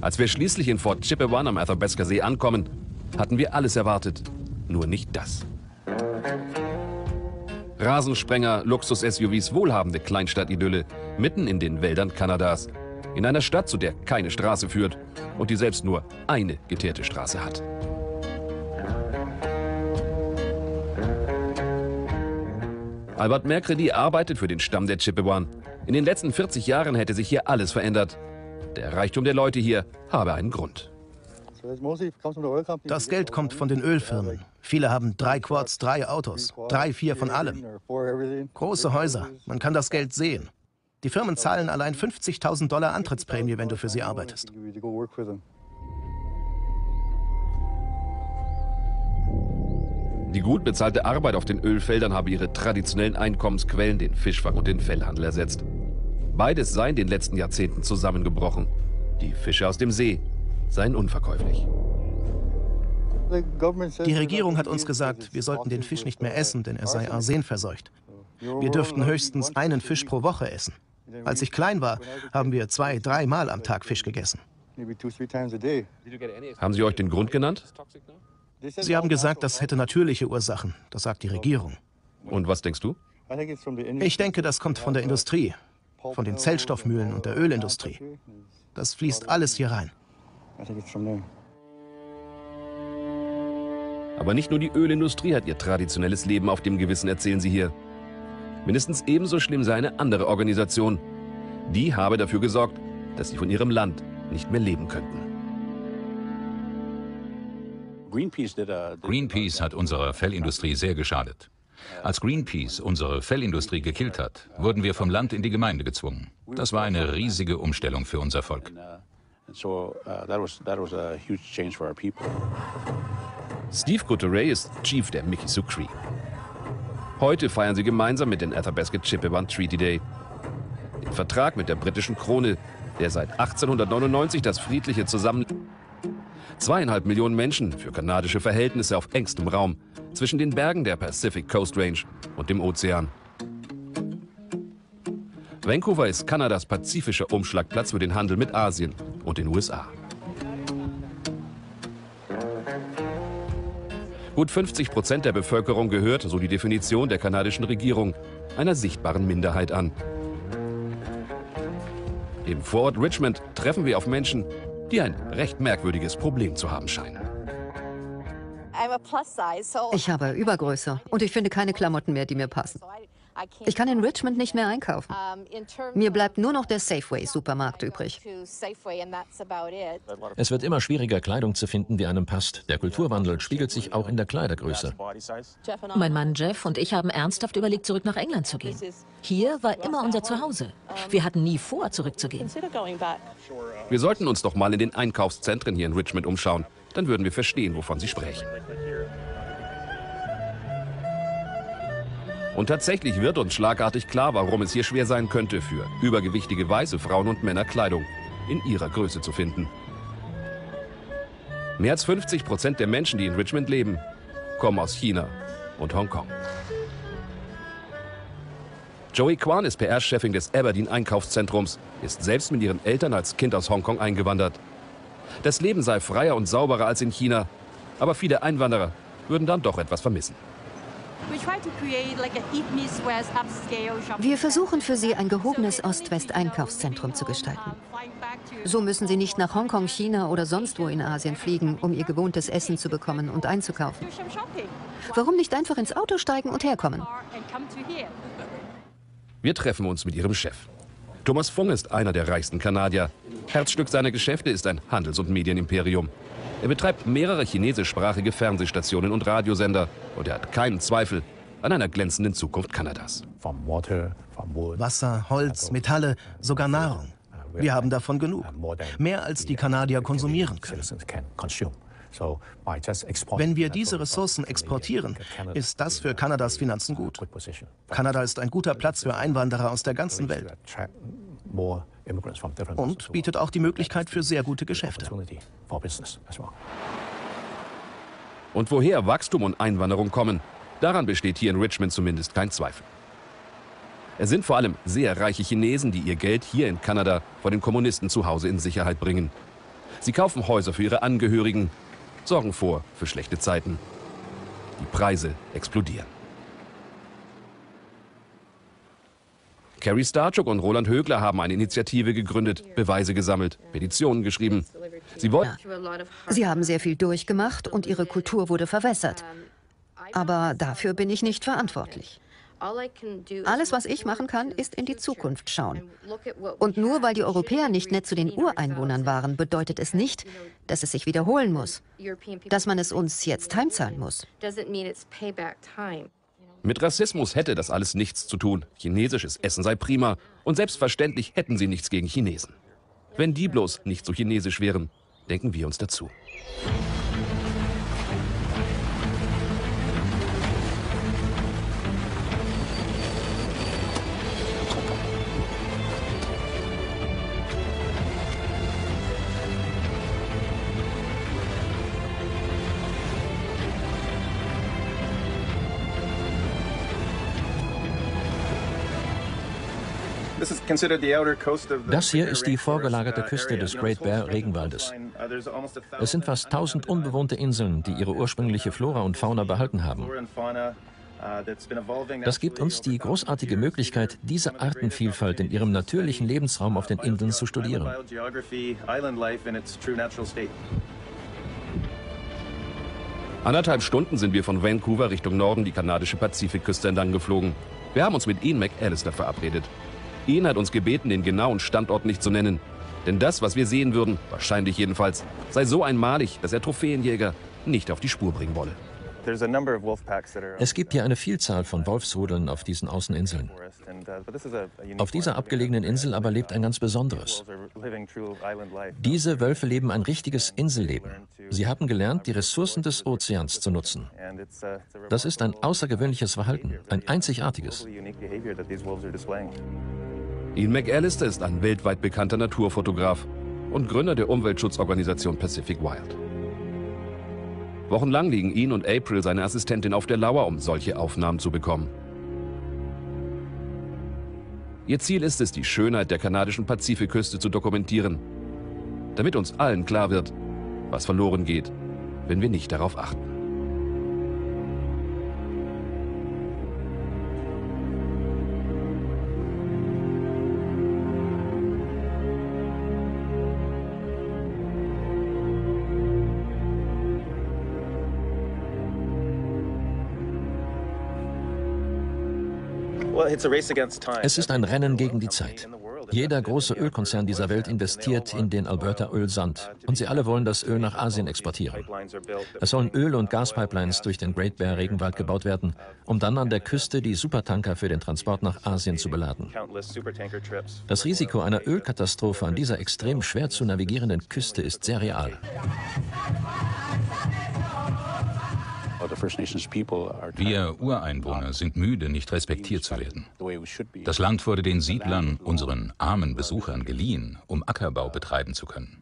Als wir schließlich in Fort Chipewyan am Athabasca See ankommen, hatten wir alles erwartet, nur nicht das. Rasensprenger, Luxus-SUVs, wohlhabende Kleinstadt-Idylle, mitten in den Wäldern Kanadas. In einer Stadt, zu der keine Straße führt und die selbst nur eine geteerte Straße hat. Albert Mercredi arbeitet für den Stamm der Chipewyan. In den letzten 40 Jahren hätte sich hier alles verändert. Der Reichtum der Leute hier habe einen Grund. Das Geld kommt von den Ölfirmen. Viele haben 3 Quads, 3 Autos, 3, 4 von allem. Große Häuser, man kann das Geld sehen. Die Firmen zahlen allein $50.000 Antrittsprämie, wenn du für sie arbeitest. Die gut bezahlte Arbeit auf den Ölfeldern habe ihre traditionellen Einkommensquellen, den Fischfang und den Fellhandel, ersetzt. Beides sei in den letzten Jahrzehnten zusammengebrochen. Die Fische aus dem See seien unverkäuflich. Die Regierung hat uns gesagt, wir sollten den Fisch nicht mehr essen, denn er sei arsenverseucht. Wir dürften höchstens einen Fisch pro Woche essen. Als ich klein war, haben wir 2, 3 Mal am Tag Fisch gegessen. Haben Sie euch den Grund genannt? Sie haben gesagt, das hätte natürliche Ursachen. Das sagt die Regierung. Und was denkst du? Ich denke, das kommt von der Industrie, von den Zellstoffmühlen und der Ölindustrie. Das fließt alles hier rein. Aber nicht nur die Ölindustrie hat ihr traditionelles Leben auf dem Gewissen, erzählen sie hier. Mindestens ebenso schlimm sei eine andere Organisation. Die habe dafür gesorgt, dass sie von ihrem Land nicht mehr leben könnten. Greenpeace hat unserer Fellindustrie sehr geschadet. Als Greenpeace unsere Fellindustrie gekillt hat, wurden wir vom Land in die Gemeinde gezwungen. Das war eine riesige Umstellung für unser Volk. Steve Couturay ist Chief der Mikisew Cree. Heute feiern sie gemeinsam mit den Athabasca Chipewyan Treaty Day. Den Vertrag mit der britischen Krone, der seit 1899 das friedliche Zusammenleben. 2,5 Millionen Menschen, für kanadische Verhältnisse auf engstem Raum, zwischen den Bergen der Pacific Coast Range und dem Ozean. Vancouver ist Kanadas pazifischer Umschlagplatz für den Handel mit Asien und den USA. Gut 50% der Bevölkerung gehört, so die Definition der kanadischen Regierung, einer sichtbaren Minderheit an. Im Vorort Richmond treffen wir auf Menschen, die ein recht merkwürdiges Problem zu haben scheinen. Ich habe Übergröße und ich finde keine Klamotten mehr, die mir passen. Ich kann in Richmond nicht mehr einkaufen. Mir bleibt nur noch der Safeway-Supermarkt übrig. Es wird immer schwieriger, Kleidung zu finden, die einem passt. Der Kulturwandel spiegelt sich auch in der Kleidergröße. Mein Mann Jeff und ich haben ernsthaft überlegt, zurück nach England zu gehen. Hier war immer unser Zuhause. Wir hatten nie vor, zurückzugehen. Wir sollten uns doch mal in den Einkaufszentren hier in Richmond umschauen. Dann würden wir verstehen, wovon Sie sprechen. Und tatsächlich wird uns schlagartig klar, warum es hier schwer sein könnte, für übergewichtige weiße Frauen und Männer Kleidung in ihrer Größe zu finden. Mehr als 50% der Menschen, die in Richmond leben, kommen aus China und Hongkong. Joey Kwan ist PR-Chefin des Aberdeen-Einkaufszentrums, ist selbst mit ihren Eltern als Kind aus Hongkong eingewandert. Das Leben sei freier und sauberer als in China, aber viele Einwanderer würden dann doch etwas vermissen. Wir versuchen für sie ein gehobenes Ost-West-Einkaufszentrum zu gestalten. So müssen sie nicht nach Hongkong, China oder sonst wo in Asien fliegen, um ihr gewohntes Essen zu bekommen und einzukaufen. Warum nicht einfach ins Auto steigen und herkommen? Wir treffen uns mit ihrem Chef. Thomas Fung ist einer der reichsten Kanadier. Herzstück seiner Geschäfte ist ein Handels- und Medienimperium. Er betreibt mehrere chinesischsprachige Fernsehstationen und Radiosender. Und er hat keinen Zweifel an einer glänzenden Zukunft Kanadas. Wasser, Holz, Metalle, sogar Nahrung. Wir haben davon genug. Mehr als die Kanadier konsumieren können. Wenn wir diese Ressourcen exportieren, ist das für Kanadas Finanzen gut. Kanada ist ein guter Platz für Einwanderer aus der ganzen Welt. Und bietet auch die Möglichkeit für sehr gute Geschäfte. Und woher Wachstum und Einwanderung kommen, daran besteht hier in Richmond zumindest kein Zweifel. Es sind vor allem sehr reiche Chinesen, die ihr Geld hier in Kanada vor den Kommunisten zu Hause in Sicherheit bringen. Sie kaufen Häuser für ihre Angehörigen, sorgen vor für schlechte Zeiten. Die Preise explodieren. Carrie Starchuk und Roland Högler haben eine Initiative gegründet, Beweise gesammelt, Petitionen geschrieben. Sie haben sehr viel durchgemacht und ihre Kultur wurde verwässert. Aber dafür bin ich nicht verantwortlich. Alles, was ich machen kann, ist in die Zukunft schauen. Und nur weil die Europäer nicht nett zu den Ureinwohnern waren, bedeutet es nicht, dass es sich wiederholen muss, dass man es uns jetzt heimzahlen muss. Mit Rassismus hätte das alles nichts zu tun. Chinesisches Essen sei prima. Und selbstverständlich hätten sie nichts gegen Chinesen. Wenn die bloß nicht so chinesisch wären, denken wir uns dazu. Das hier ist die vorgelagerte Küste des Great Bear Regenwaldes. Es sind fast 1000 unbewohnte Inseln, die ihre ursprüngliche Flora und Fauna behalten haben. Das gibt uns die großartige Möglichkeit, diese Artenvielfalt in ihrem natürlichen Lebensraum auf den Inseln zu studieren. Anderthalb Stunden sind wir von Vancouver Richtung Norden die kanadische Pazifikküste entlang geflogen. Wir haben uns mit Ian McAllister verabredet. Ian hat uns gebeten, den genauen Standort nicht zu nennen. Denn das, was wir sehen würden, wahrscheinlich jedenfalls, sei so einmalig, dass er Trophäenjäger nicht auf die Spur bringen wolle. Es gibt hier eine Vielzahl von Wolfsrudeln auf diesen Außeninseln. Auf dieser abgelegenen Insel aber lebt ein ganz besonderes. Diese Wölfe leben ein richtiges Inselleben. Sie haben gelernt, die Ressourcen des Ozeans zu nutzen. Das ist ein außergewöhnliches Verhalten, ein einzigartiges. Ian McAllister ist ein weltweit bekannter Naturfotograf und Gründer der Umweltschutzorganisation Pacific Wild. Wochenlang liegen ihn und April, seine Assistentin, auf der Lauer, um solche Aufnahmen zu bekommen. Ihr Ziel ist es, die Schönheit der kanadischen Pazifikküste zu dokumentieren, damit uns allen klar wird, was verloren geht, wenn wir nicht darauf achten. Es ist ein Rennen gegen die Zeit. Jeder große Ölkonzern dieser Welt investiert in den Alberta-Ölsand. Und sie alle wollen das Öl nach Asien exportieren. Es sollen Öl- und Gaspipelines durch den Great Bear Regenwald gebaut werden, um dann an der Küste die Supertanker für den Transport nach Asien zu beladen. Das Risiko einer Ölkatastrophe an dieser extrem schwer zu navigierenden Küste ist sehr real. Wir Ureinwohner sind müde, nicht respektiert zu werden. Das Land wurde den Siedlern, unseren armen Besuchern, geliehen, um Ackerbau betreiben zu können.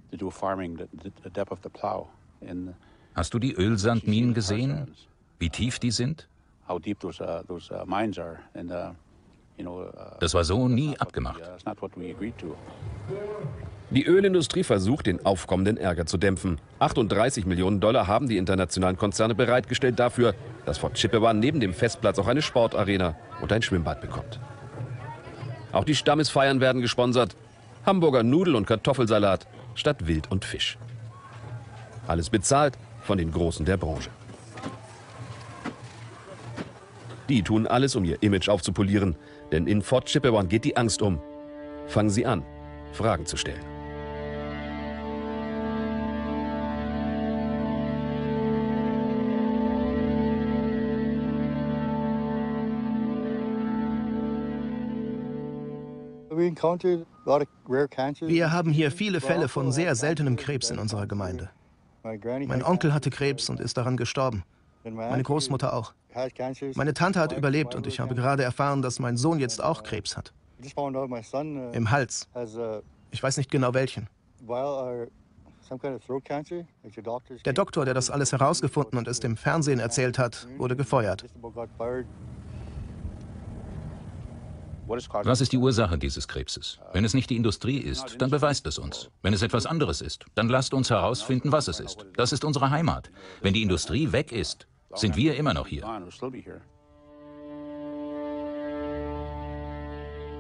Hast du die Ölsandminen gesehen? Wie tief die sind? Das war so nie abgemacht. Die Ölindustrie versucht, den aufkommenden Ärger zu dämpfen. 38 Millionen Dollar haben die internationalen Konzerne bereitgestellt dafür, dass Fort Chipewyan neben dem Festplatz auch eine Sportarena und ein Schwimmbad bekommt. Auch die Stammesfeiern werden gesponsert. Hamburger Nudel- und Kartoffelsalat statt Wild und Fisch. Alles bezahlt von den Großen der Branche. Die tun alles, um ihr Image aufzupolieren. Denn in Fort Chipewyan geht die Angst um. Fangen sie an, Fragen zu stellen. Wir haben hier viele Fälle von sehr seltenem Krebs in unserer Gemeinde. Mein Onkel hatte Krebs und ist daran gestorben. Meine Großmutter auch. Meine Tante hat überlebt und ich habe gerade erfahren, dass mein Sohn jetzt auch Krebs hat. Im Hals. Ich weiß nicht genau welchen. Der Doktor, der das alles herausgefunden und es dem Fernsehen erzählt hat, wurde gefeuert. Was ist die Ursache dieses Krebses? Wenn es nicht die Industrie ist, dann beweist es uns. Wenn es etwas anderes ist, dann lasst uns herausfinden, was es ist. Das ist unsere Heimat. Wenn die Industrie weg ist, sind wir immer noch hier.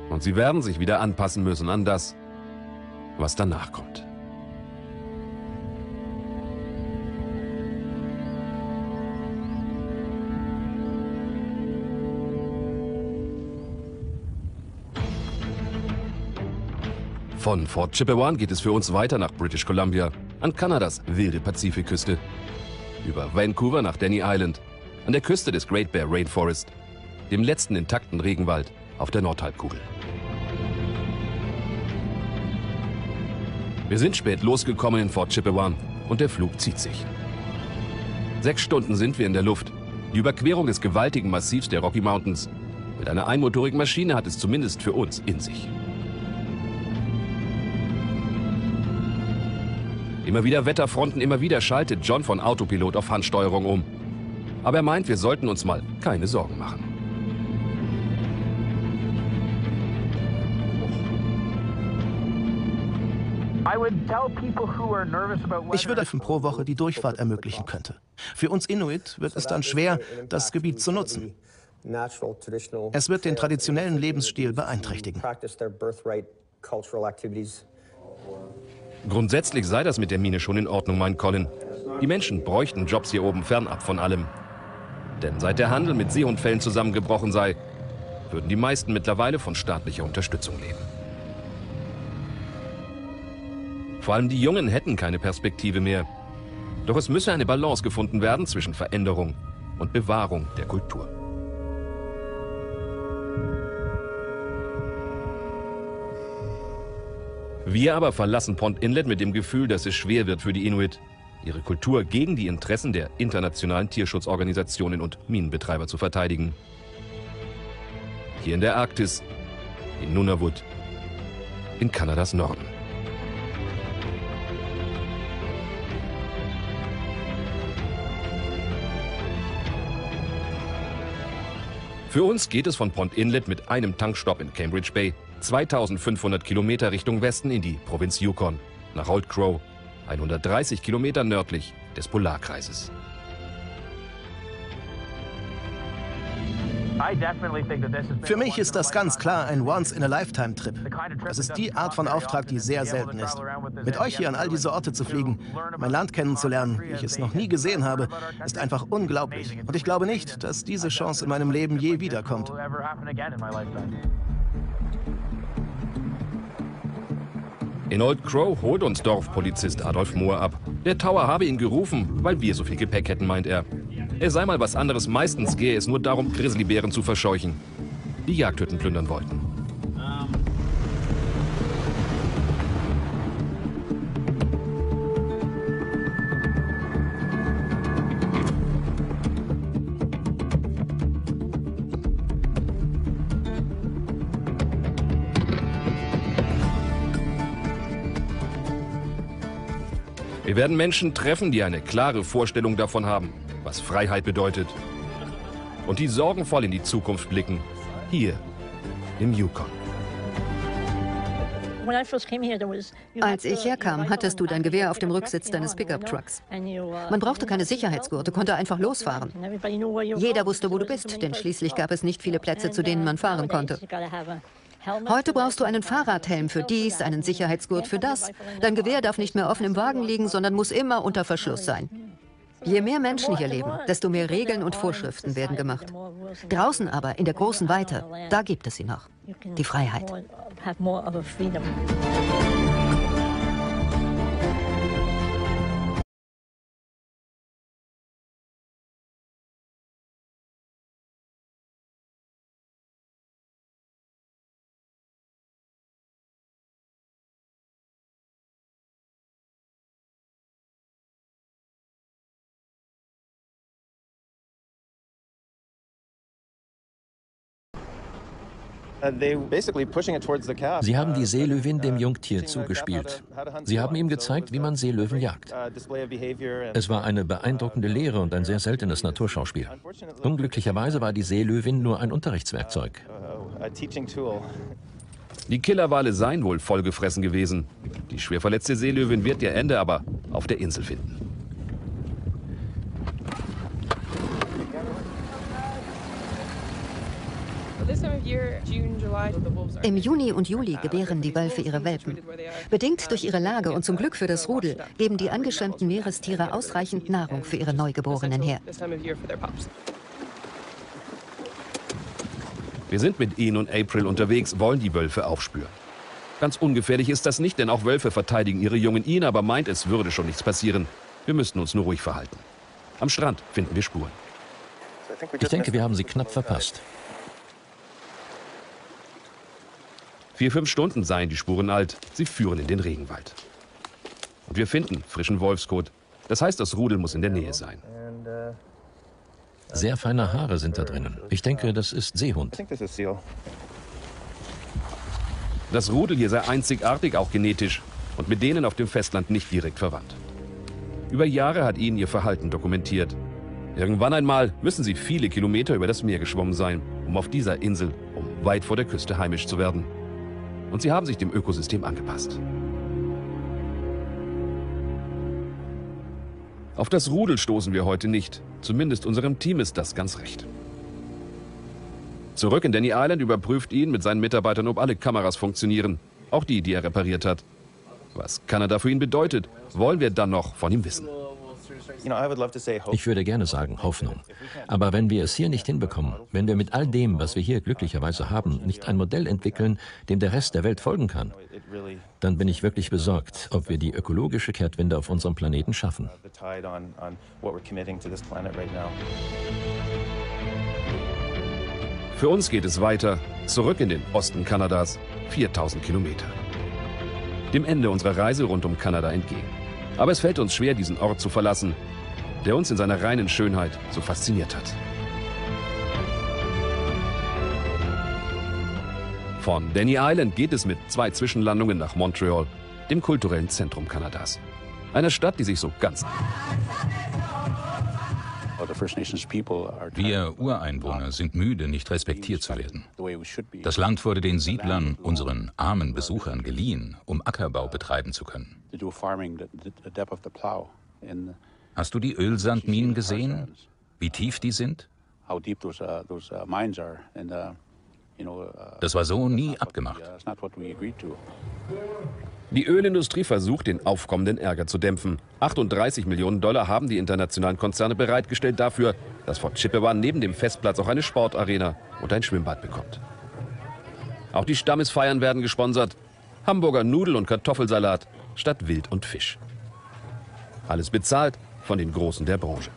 Und sie werden sich wieder anpassen müssen an das, was danach kommt. Von Fort Chipewyan geht es für uns weiter nach British Columbia, an Kanadas wilde Pazifikküste. Über Vancouver nach Denny Island, an der Küste des Great Bear Rainforest, dem letzten intakten Regenwald auf der Nordhalbkugel. Wir sind spät losgekommen in Fort Chipewyan und der Flug zieht sich. 6 Stunden sind wir in der Luft. Die Überquerung des gewaltigen Massivs der Rocky Mountains mit einer einmotorigen Maschine hat es zumindest für uns in sich. Immer wieder Wetterfronten, immer wieder schaltet John von Autopilot auf Handsteuerung um. Aber er meint, wir sollten uns mal keine Sorgen machen. Ich würde pro Woche die Durchfahrt ermöglichen könnte. Für uns Inuit wird es dann schwer, das Gebiet zu nutzen. Es wird den traditionellen Lebensstil beeinträchtigen. Grundsätzlich sei das mit der Mine schon in Ordnung, meint Colin. Die Menschen bräuchten Jobs hier oben fernab von allem. Denn seit der Handel mit Seehundfällen zusammengebrochen sei, würden die meisten mittlerweile von staatlicher Unterstützung leben. Vor allem die Jungen hätten keine Perspektive mehr. Doch es müsse eine Balance gefunden werden zwischen Veränderung und Bewahrung der Kultur. Wir aber verlassen Pond Inlet mit dem Gefühl, dass es schwer wird für die Inuit, ihre Kultur gegen die Interessen der internationalen Tierschutzorganisationen und Minenbetreiber zu verteidigen. Hier in der Arktis, in Nunavut, in Kanadas Norden. Für uns geht es von Pond Inlet mit einem Tankstopp in Cambridge Bay 2500 Kilometer Richtung Westen in die Provinz Yukon, nach Old Crow, 130 Kilometer nördlich des Polarkreises. Für mich ist das ganz klar ein Once-in-a-Lifetime-Trip. Das ist die Art von Auftrag, die sehr selten ist. Mit euch hier an all diese Orte zu fliegen, mein Land kennenzulernen, wie ich es noch nie gesehen habe, ist einfach unglaublich. Und ich glaube nicht, dass diese Chance in meinem Leben je wiederkommt. In Old Crow holt uns Dorfpolizist Adolf Mohr ab. Der Tower habe ihn gerufen, weil wir so viel Gepäck hätten, meint er. Er sei mal was anderes, meistens gehe es nur darum, Grizzlybären zu verscheuchen, die Jagdhütten plündern wollten. Wir werden Menschen treffen, die eine klare Vorstellung davon haben, was Freiheit bedeutet. Und die sorgenvoll in die Zukunft blicken, hier im Yukon. Als ich herkam, hattest du dein Gewehr auf dem Rücksitz deines Pickup-Trucks. Man brauchte keine Sicherheitsgurte, konnte einfach losfahren. Jeder wusste, wo du bist, denn schließlich gab es nicht viele Plätze, zu denen man fahren konnte. Heute brauchst du einen Fahrradhelm für dies, einen Sicherheitsgurt für das. Dein Gewehr darf nicht mehr offen im Wagen liegen, sondern muss immer unter Verschluss sein. Je mehr Menschen hier leben, desto mehr Regeln und Vorschriften werden gemacht. Draußen aber, in der großen Weite, da gibt es sie noch. Die Freiheit. Sie haben die Seelöwin dem Jungtier zugespielt. Sie haben ihm gezeigt, wie man Seelöwen jagt. Es war eine beeindruckende Lehre und ein sehr seltenes Naturschauspiel. Unglücklicherweise war die Seelöwin nur ein Unterrichtswerkzeug. Die Killerwale seien wohl vollgefressen gewesen. Die schwer verletzte Seelöwin wird ihr Ende aber auf der Insel finden. Im Juni und Juli gebären die Wölfe ihre Welpen. Bedingt durch ihre Lage und zum Glück für das Rudel geben die angeschwemmten Meerestiere ausreichend Nahrung für ihre Neugeborenen her. Wir sind mit Ian und April unterwegs, wollen die Wölfe aufspüren. Ganz ungefährlich ist das nicht, denn auch Wölfe verteidigen ihre Jungen. Ina aber meint, es würde schon nichts passieren. Wir müssten uns nur ruhig verhalten. Am Strand finden wir Spuren. Ich denke, wir haben sie knapp verpasst. 4-5 Stunden seien die Spuren alt. Sie führen in den Regenwald. Und wir finden frischen Wolfskot. Das heißt, das Rudel muss in der Nähe sein. Sehr feine Haare sind da drinnen. Ich denke, das ist Seehund. Das Rudel hier sei einzigartig, auch genetisch, und mit denen auf dem Festland nicht direkt verwandt. Über Jahre hat Ian ihr Verhalten dokumentiert. Irgendwann einmal müssen sie viele Kilometer über das Meer geschwommen sein, um auf dieser Insel, weit vor der Küste heimisch zu werden. Und sie haben sich dem Ökosystem angepasst. Auf das Rudel stoßen wir heute nicht. Zumindest unserem Team ist das ganz recht. Zurück in Denny Island überprüft Ian mit seinen Mitarbeitern, ob alle Kameras funktionieren. Auch die, die er repariert hat. Was Kanada für ihn bedeutet, wollen wir dann noch von ihm wissen. Ich würde gerne sagen, Hoffnung. Aber wenn wir es hier nicht hinbekommen, wenn wir mit all dem, was wir hier glücklicherweise haben, nicht ein Modell entwickeln, dem der Rest der Welt folgen kann, dann bin ich wirklich besorgt, ob wir die ökologische Kehrtwende auf unserem Planeten schaffen. Für uns geht es weiter, zurück in den Osten Kanadas, 4000 Kilometer. Dem Ende unserer Reise rund um Kanada entgegen. Aber es fällt uns schwer, diesen Ort zu verlassen, der uns in seiner reinen Schönheit so fasziniert hat. Von Denny Island geht es mit 2 Zwischenlandungen nach Montreal, dem kulturellen Zentrum Kanadas. Einer Stadt, die sich so ganz... Wir Ureinwohner sind müde, nicht respektiert zu werden. Das Land wurde den Siedlern, unseren armen Besuchern, geliehen, um Ackerbau betreiben zu können. Hast du die Ölsandminen gesehen? Wie tief die sind? Das war so nie abgemacht. Die Ölindustrie versucht, den aufkommenden Ärger zu dämpfen. 38 Millionen Dollar haben die internationalen Konzerne bereitgestellt dafür, dass Fort Chipewyan neben dem Festplatz auch eine Sportarena und ein Schwimmbad bekommt. Auch die Stammesfeiern werden gesponsert. Hamburger Nudel- und Kartoffelsalat statt Wild und Fisch. Alles bezahlt von den Großen der Branche.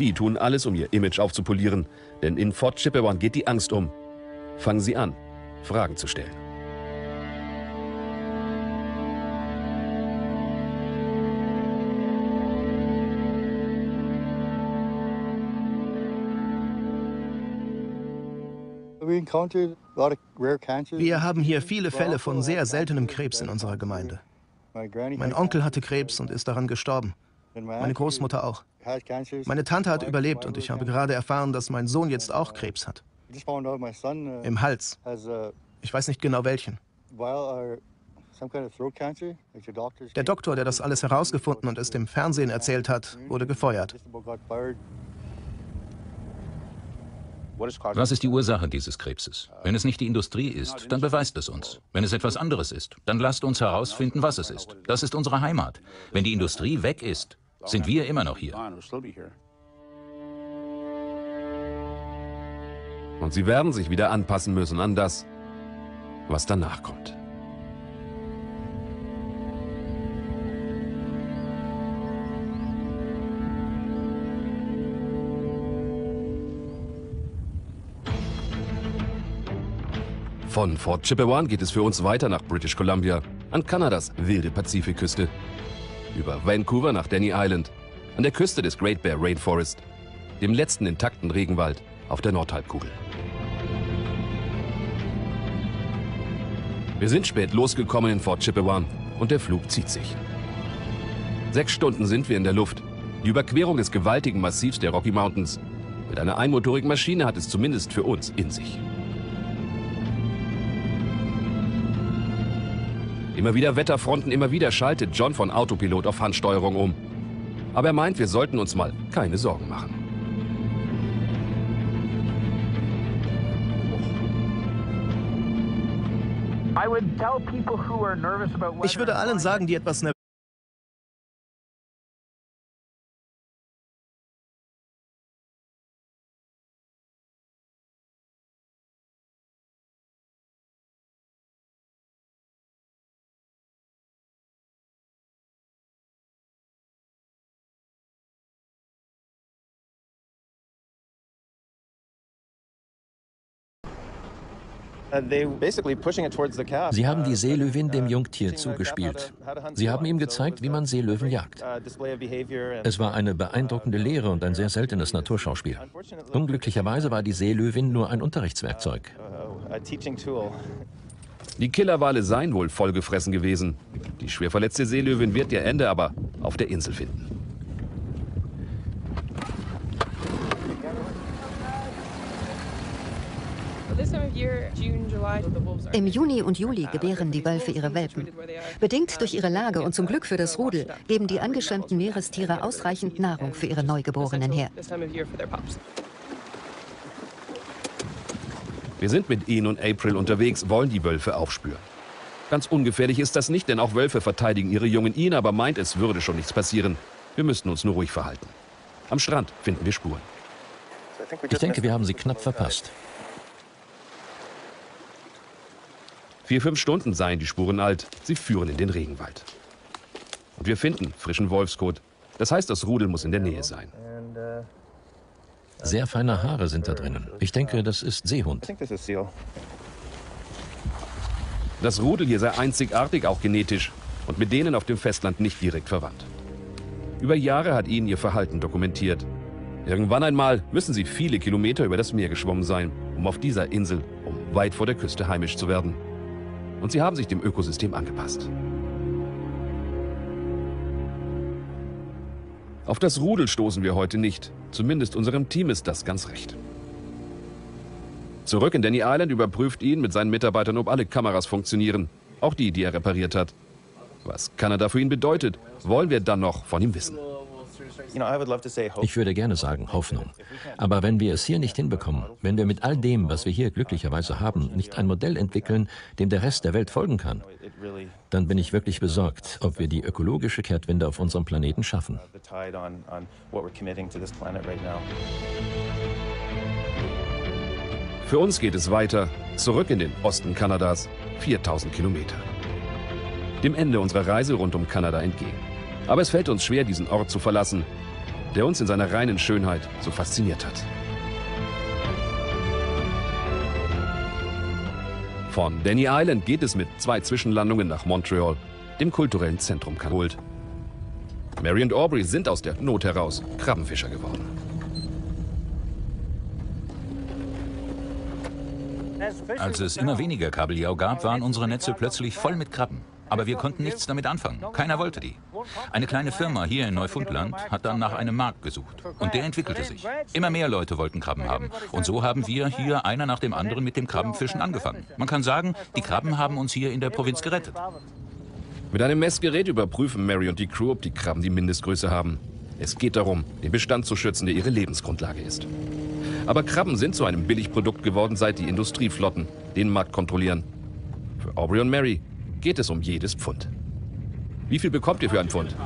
Die tun alles, um ihr Image aufzupolieren. Denn in Fort Chipewyan geht die Angst um. Fangen sie an, Fragen zu stellen. Wir haben hier viele Fälle von sehr seltenem Krebs in unserer Gemeinde. Mein Onkel hatte Krebs und ist daran gestorben. Meine Großmutter auch. Meine Tante hat überlebt und ich habe gerade erfahren, dass mein Sohn jetzt auch Krebs hat. Im Hals. Ich weiß nicht genau welchen. Der Doktor, der das alles herausgefunden und es dem Fernsehen erzählt hat, wurde gefeuert. Was ist die Ursache dieses Krebses? Wenn es nicht die Industrie ist, dann beweist es uns. Wenn es etwas anderes ist, dann lasst uns herausfinden, was es ist. Das ist unsere Heimat. Wenn die Industrie weg ist, sind wir immer noch hier. Und sie werden sich wieder anpassen müssen an das, was danach kommt. Von Fort Chipewyan geht es für uns weiter nach British Columbia, an Kanadas wilde Pazifikküste. Über Vancouver nach Denny Island, an der Küste des Great Bear Rainforest, dem letzten intakten Regenwald auf der Nordhalbkugel. Wir sind spät losgekommen in Fort Chipewyan und der Flug zieht sich. 6 Stunden sind wir in der Luft. Die Überquerung des gewaltigen Massivs der Rocky Mountains mit einer einmotorigen Maschine hat es zumindest für uns in sich. Immer wieder Wetterfronten, immer wieder schaltet John von Autopilot auf Handsteuerung um. Aber er meint, wir sollten uns mal keine Sorgen machen. Ich würde allen sagen, die etwas nervös sind. Sie haben die Seelöwin dem Jungtier zugespielt. Sie haben ihm gezeigt, wie man Seelöwen jagt. Es war eine beeindruckende Lehre und ein sehr seltenes Naturschauspiel. Unglücklicherweise war die Seelöwin nur ein Unterrichtswerkzeug. Die Killerwale seien wohl vollgefressen gewesen. Die schwer verletzte Seelöwin wird ihr Ende aber auf der Insel finden. Im Juni und Juli gebären die Wölfe ihre Welpen. Bedingt durch ihre Lage und zum Glück für das Rudel geben die angeschwemmten Meerestiere ausreichend Nahrung für ihre Neugeborenen her. Wir sind mit Ian und April unterwegs, wollen die Wölfe aufspüren. Ganz ungefährlich ist das nicht, denn auch Wölfe verteidigen ihre Jungen. Ian aber meint, es würde schon nichts passieren. Wir müssten uns nur ruhig verhalten. Am Strand finden wir Spuren. Ich denke, wir haben sie knapp verpasst. 4-5 Stunden seien die Spuren alt. Sie führen in den Regenwald. Und wir finden frischen Wolfskot. Das heißt, das Rudel muss in der Nähe sein. Sehr feine Haare sind da drinnen. Ich denke, das ist Seehund. Das Rudel hier sei einzigartig, auch genetisch, und mit denen auf dem Festland nicht direkt verwandt. Über Jahre hat Ian ihr Verhalten dokumentiert. Irgendwann einmal müssen sie viele Kilometer über das Meer geschwommen sein, um auf dieser Insel, weit vor der Küste heimisch zu werden. Und sie haben sich dem Ökosystem angepasst. Auf das Rudel stoßen wir heute nicht. Zumindest unserem Team ist das ganz recht. Zurück in Denny Island überprüft Ian mit seinen Mitarbeitern, ob alle Kameras funktionieren. Auch die, die er repariert hat. Was Kanada für ihn bedeutet, wollen wir dann noch von ihm wissen. Ich würde gerne sagen, Hoffnung. Aber wenn wir es hier nicht hinbekommen, wenn wir mit all dem, was wir hier glücklicherweise haben, nicht ein Modell entwickeln, dem der Rest der Welt folgen kann, dann bin ich wirklich besorgt, ob wir die ökologische Kehrtwende auf unserem Planeten schaffen. Für uns geht es weiter, zurück in den Osten Kanadas, 4000 Kilometer. Dem Ende unserer Reise rund um Kanada entgegen. Aber es fällt uns schwer, diesen Ort zu verlassen, der uns in seiner reinen Schönheit so fasziniert hat. Von Denny Island geht es mit 2 Zwischenlandungen nach Montreal, dem kulturellen Zentrum Kanada. Mary und Aubrey sind aus der Not heraus Krabbenfischer geworden. Als es immer weniger Kabeljau gab, waren unsere Netze plötzlich voll mit Krabben. Aber wir konnten nichts damit anfangen. Keiner wollte die. Eine kleine Firma hier in Neufundland hat dann nach einem Markt gesucht. Und der entwickelte sich. Immer mehr Leute wollten Krabben haben. Und so haben wir hier einer nach dem anderen mit dem Krabbenfischen angefangen. Man kann sagen, die Krabben haben uns hier in der Provinz gerettet. Mit einem Messgerät überprüfen Mary und die Crew, ob die Krabben die Mindestgröße haben. Es geht darum, den Bestand zu schützen, der ihre Lebensgrundlage ist. Aber Krabben sind zu einem Billigprodukt geworden, seit die Industrieflotten den Markt kontrollieren. Für Aubrey und Mary geht es um jedes Pfund. Wie viel bekommt ihr für ein Pfund?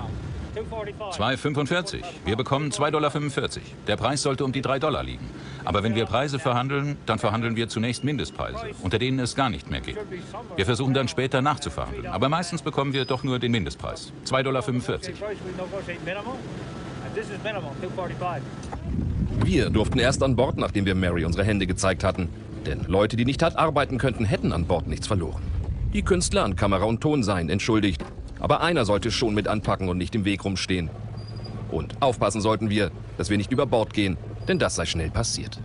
2,45. Wir bekommen 2,45 Dollar. Der Preis sollte um die 3 Dollar liegen. Aber wenn wir Preise verhandeln, dann verhandeln wir zunächst Mindestpreise, unter denen es gar nicht mehr geht. Wir versuchen dann später nachzuverhandeln. Aber meistens bekommen wir doch nur den Mindestpreis. 2,45 Dollar. Wir durften erst an Bord, nachdem wir Mary unsere Hände gezeigt hatten. Denn Leute, die nicht hart arbeiten könnten, hätten an Bord nichts verloren. Die Künstler an Kamera und Ton seien entschuldigt. Aber einer sollte schon mit anpacken und nicht im Weg rumstehen. Und aufpassen sollten wir, dass wir nicht über Bord gehen, denn das sei schnell passiert.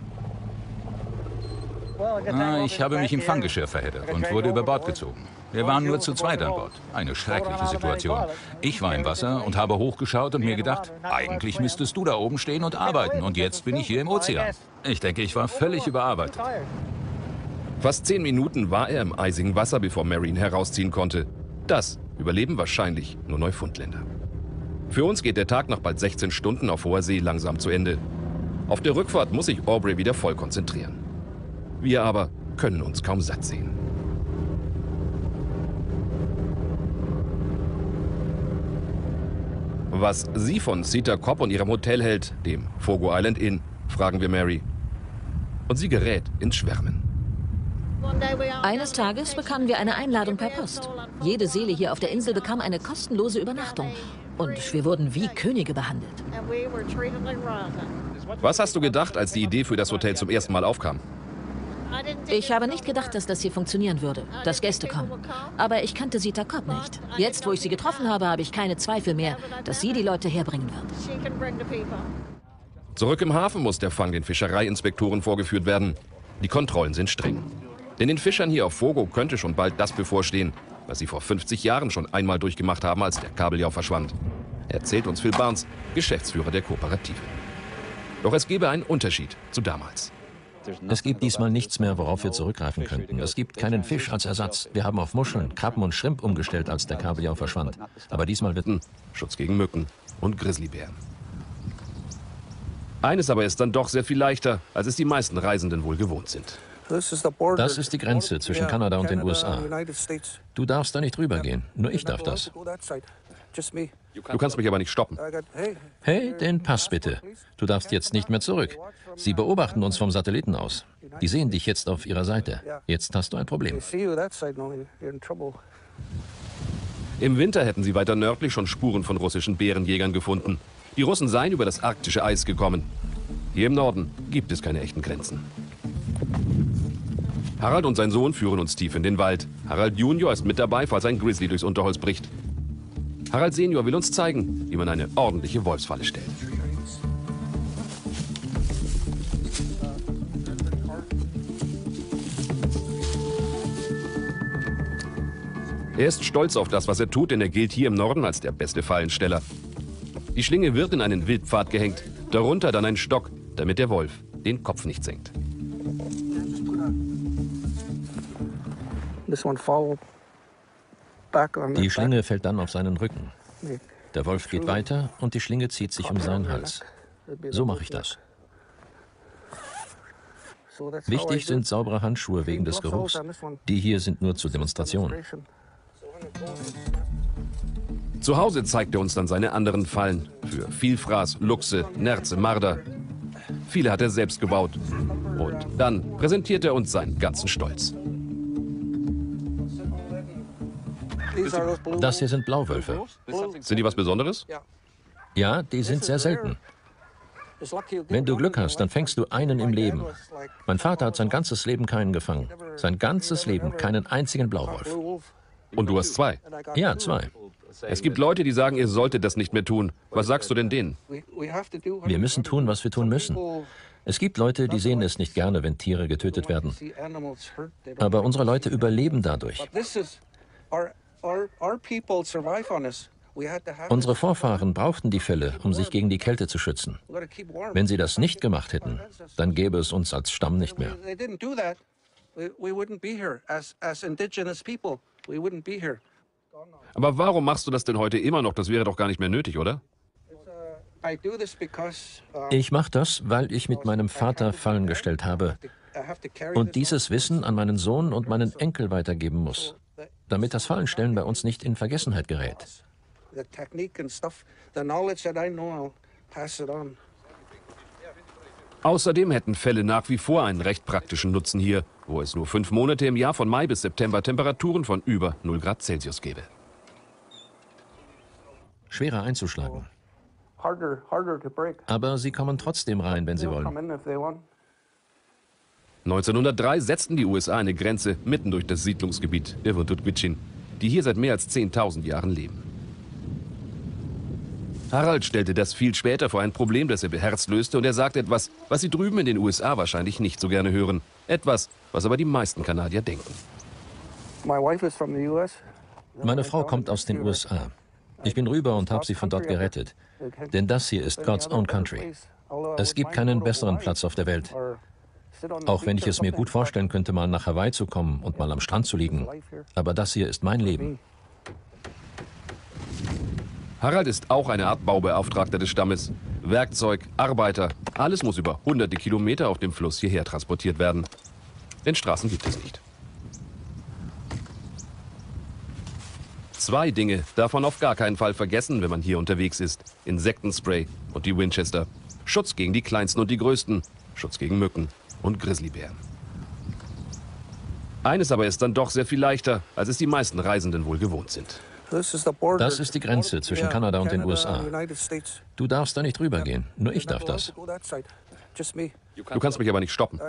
Ich habe mich im Fanggeschirr verheddert und wurde über Bord gezogen. Wir waren nur zu 2 an Bord. Eine schreckliche Situation. Ich war im Wasser und habe hochgeschaut und mir gedacht, eigentlich müsstest du da oben stehen und arbeiten. Und jetzt bin ich hier im Ozean. Ich denke, ich war völlig überarbeitet. Fast 10 Minuten war er im eisigen Wasser, bevor Mary ihn herausziehen konnte. Das überleben wahrscheinlich nur Neufundländer. Für uns geht der Tag nach bald 16 Stunden auf hoher See langsam zu Ende. Auf der Rückfahrt muss sich Aubrey wieder voll konzentrieren. Wir aber können uns kaum satt sehen. Was sie von Sita Cobb und ihrem Hotel hält, dem Fogo Island Inn, fragen wir Mary. Und sie gerät ins Schwärmen. Eines Tages bekamen wir eine Einladung per Post. Jede Seele hier auf der Insel bekam eine kostenlose Übernachtung. Und wir wurden wie Könige behandelt. Was hast du gedacht, als die Idee für das Hotel zum ersten Mal aufkam? Ich habe nicht gedacht, dass das hier funktionieren würde, dass Gäste kommen. Aber ich kannte Sita Cobb nicht. Jetzt, wo ich sie getroffen habe, habe ich keine Zweifel mehr, dass sie die Leute herbringen wird. Zurück im Hafen muss der Fang den Fischereiinspektoren vorgeführt werden. Die Kontrollen sind streng. Denn den Fischern hier auf Fogo könnte schon bald das bevorstehen, was sie vor 50 Jahren schon einmal durchgemacht haben, als der Kabeljau verschwand. Erzählt uns Phil Barnes, Geschäftsführer der Kooperative. Doch es gäbe einen Unterschied zu damals. Es gibt diesmal nichts mehr, worauf wir zurückgreifen könnten. Es gibt keinen Fisch als Ersatz. Wir haben auf Muscheln, Krabben und Shrimp umgestellt, als der Kabeljau verschwand. Aber diesmal wird Schutz gegen Mücken und Grizzlybären. Eines aber ist dann doch sehr viel leichter, als es die meisten Reisenden wohl gewohnt sind. Das ist die Grenze zwischen Kanada und den USA. Du darfst da nicht rübergehen. Nur ich darf das. Du kannst mich aber nicht stoppen. Hey, den Pass bitte. Du darfst jetzt nicht mehr zurück. Sie beobachten uns vom Satelliten aus. Die sehen dich jetzt auf ihrer Seite. Jetzt hast du ein Problem. Im Winter hätten sie weiter nördlich schon Spuren von russischen Bärenjägern gefunden. Die Russen seien über das arktische Eis gekommen. Hier im Norden gibt es keine echten Grenzen. Harald und sein Sohn führen uns tief in den Wald. Harald Junior ist mit dabei, falls ein Grizzly durchs Unterholz bricht. Harald Senior will uns zeigen, wie man eine ordentliche Wolfsfalle stellt. Er ist stolz auf das, was er tut, denn er gilt hier im Norden als der beste Fallensteller. Die Schlinge wird in einen Wildpfad gehängt, darunter dann ein Stock, damit der Wolf den Kopf nicht senkt. Die Schlinge fällt dann auf seinen Rücken. Der Wolf geht weiter und die Schlinge zieht sich um seinen Hals. So mache ich das. Wichtig sind saubere Handschuhe wegen des Geruchs. Die hier sind nur zur Demonstration. Zu Hause zeigt er uns dann seine anderen Fallen. Für Vielfraß, Luchse, Nerze, Marder. Viele hat er selbst gebaut. Und dann präsentiert er uns seinen ganzen Stolz. Das hier sind Blauwölfe. Sind die was Besonderes? Ja, die sind sehr selten. Wenn du Glück hast, dann fängst du einen im Leben. Mein Vater hat sein ganzes Leben keinen gefangen. Sein ganzes Leben keinen einzigen Blauwolf. Und du hast zwei? Ja, zwei. Es gibt Leute, die sagen, ihr solltet das nicht mehr tun. Was sagst du denn denen? Wir müssen tun, was wir tun müssen. Es gibt Leute, die sehen es nicht gerne, wenn Tiere getötet werden. Aber unsere Leute überleben dadurch. Unsere Vorfahren brauchten die Felle, um sich gegen die Kälte zu schützen. Wenn sie das nicht gemacht hätten, dann gäbe es uns als Stamm nicht mehr. Aber warum machst du das denn heute immer noch? Das wäre doch gar nicht mehr nötig, oder? Ich mache das, weil ich mit meinem Vater Fallen gestellt habe und dieses Wissen an meinen Sohn und meinen Enkel weitergeben muss, damit das Fallenstellen bei uns nicht in Vergessenheit gerät. Außerdem hätten Fälle nach wie vor einen recht praktischen Nutzen hier, wo es nur 5 Monate im Jahr von Mai bis September Temperaturen von über 0 Grad Celsius gäbe. Schwerer einzuschlagen. Aber sie kommen trotzdem rein, wenn sie wollen. 1903 setzten die USA eine Grenze mitten durch das Siedlungsgebiet der Vuntut Gwich'in, die hier seit mehr als 10.000 Jahren leben. Harald stellte das viel später vor ein Problem, das er beherzt löste, und er sagt etwas, was sie drüben in den USA wahrscheinlich nicht so gerne hören. Etwas, was aber die meisten Kanadier denken. Meine Frau kommt aus den USA. Ich bin rüber und habe sie von dort gerettet. Denn das hier ist God's own country. Es gibt keinen besseren Platz auf der Welt. Auch wenn ich es mir gut vorstellen könnte, mal nach Hawaii zu kommen und mal am Strand zu liegen. Aber das hier ist mein Leben. Harald ist auch eine Art Baubeauftragter des Stammes. Werkzeug, Arbeiter, alles muss über hunderte Kilometer auf dem Fluss hierher transportiert werden. Denn Straßen gibt es nicht. 2 Dinge darf man auf gar keinen Fall vergessen, wenn man hier unterwegs ist. Insektenspray und die Winchester. Schutz gegen die Kleinsten und die Größten. Schutz gegen Mücken und Grizzlybären. Eines aber ist dann doch sehr viel leichter, als es die meisten Reisenden wohl gewohnt sind. Das ist die Grenze zwischen Kanada und den USA. Du darfst da nicht rübergehen, nur ich darf das. Du kannst mich aber nicht stoppen.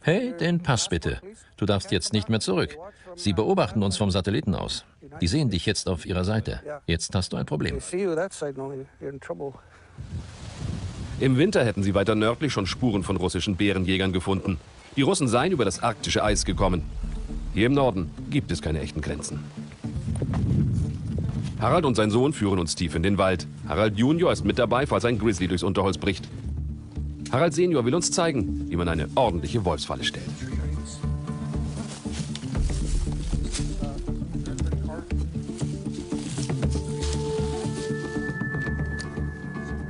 Hey, den Pass bitte. Du darfst jetzt nicht mehr zurück. Sie beobachten uns vom Satelliten aus. Die sehen dich jetzt auf ihrer Seite. Jetzt hast du ein Problem. Im Winter hätten sie weiter nördlich schon Spuren von russischen Bärenjägern gefunden. Die Russen seien über das arktische Eis gekommen. Hier im Norden gibt es keine echten Grenzen. Harald und sein Sohn führen uns tief in den Wald. Harald Junior ist mit dabei, falls ein Grizzly durchs Unterholz bricht. Harald Senior will uns zeigen, wie man eine ordentliche Wolfsfalle stellt.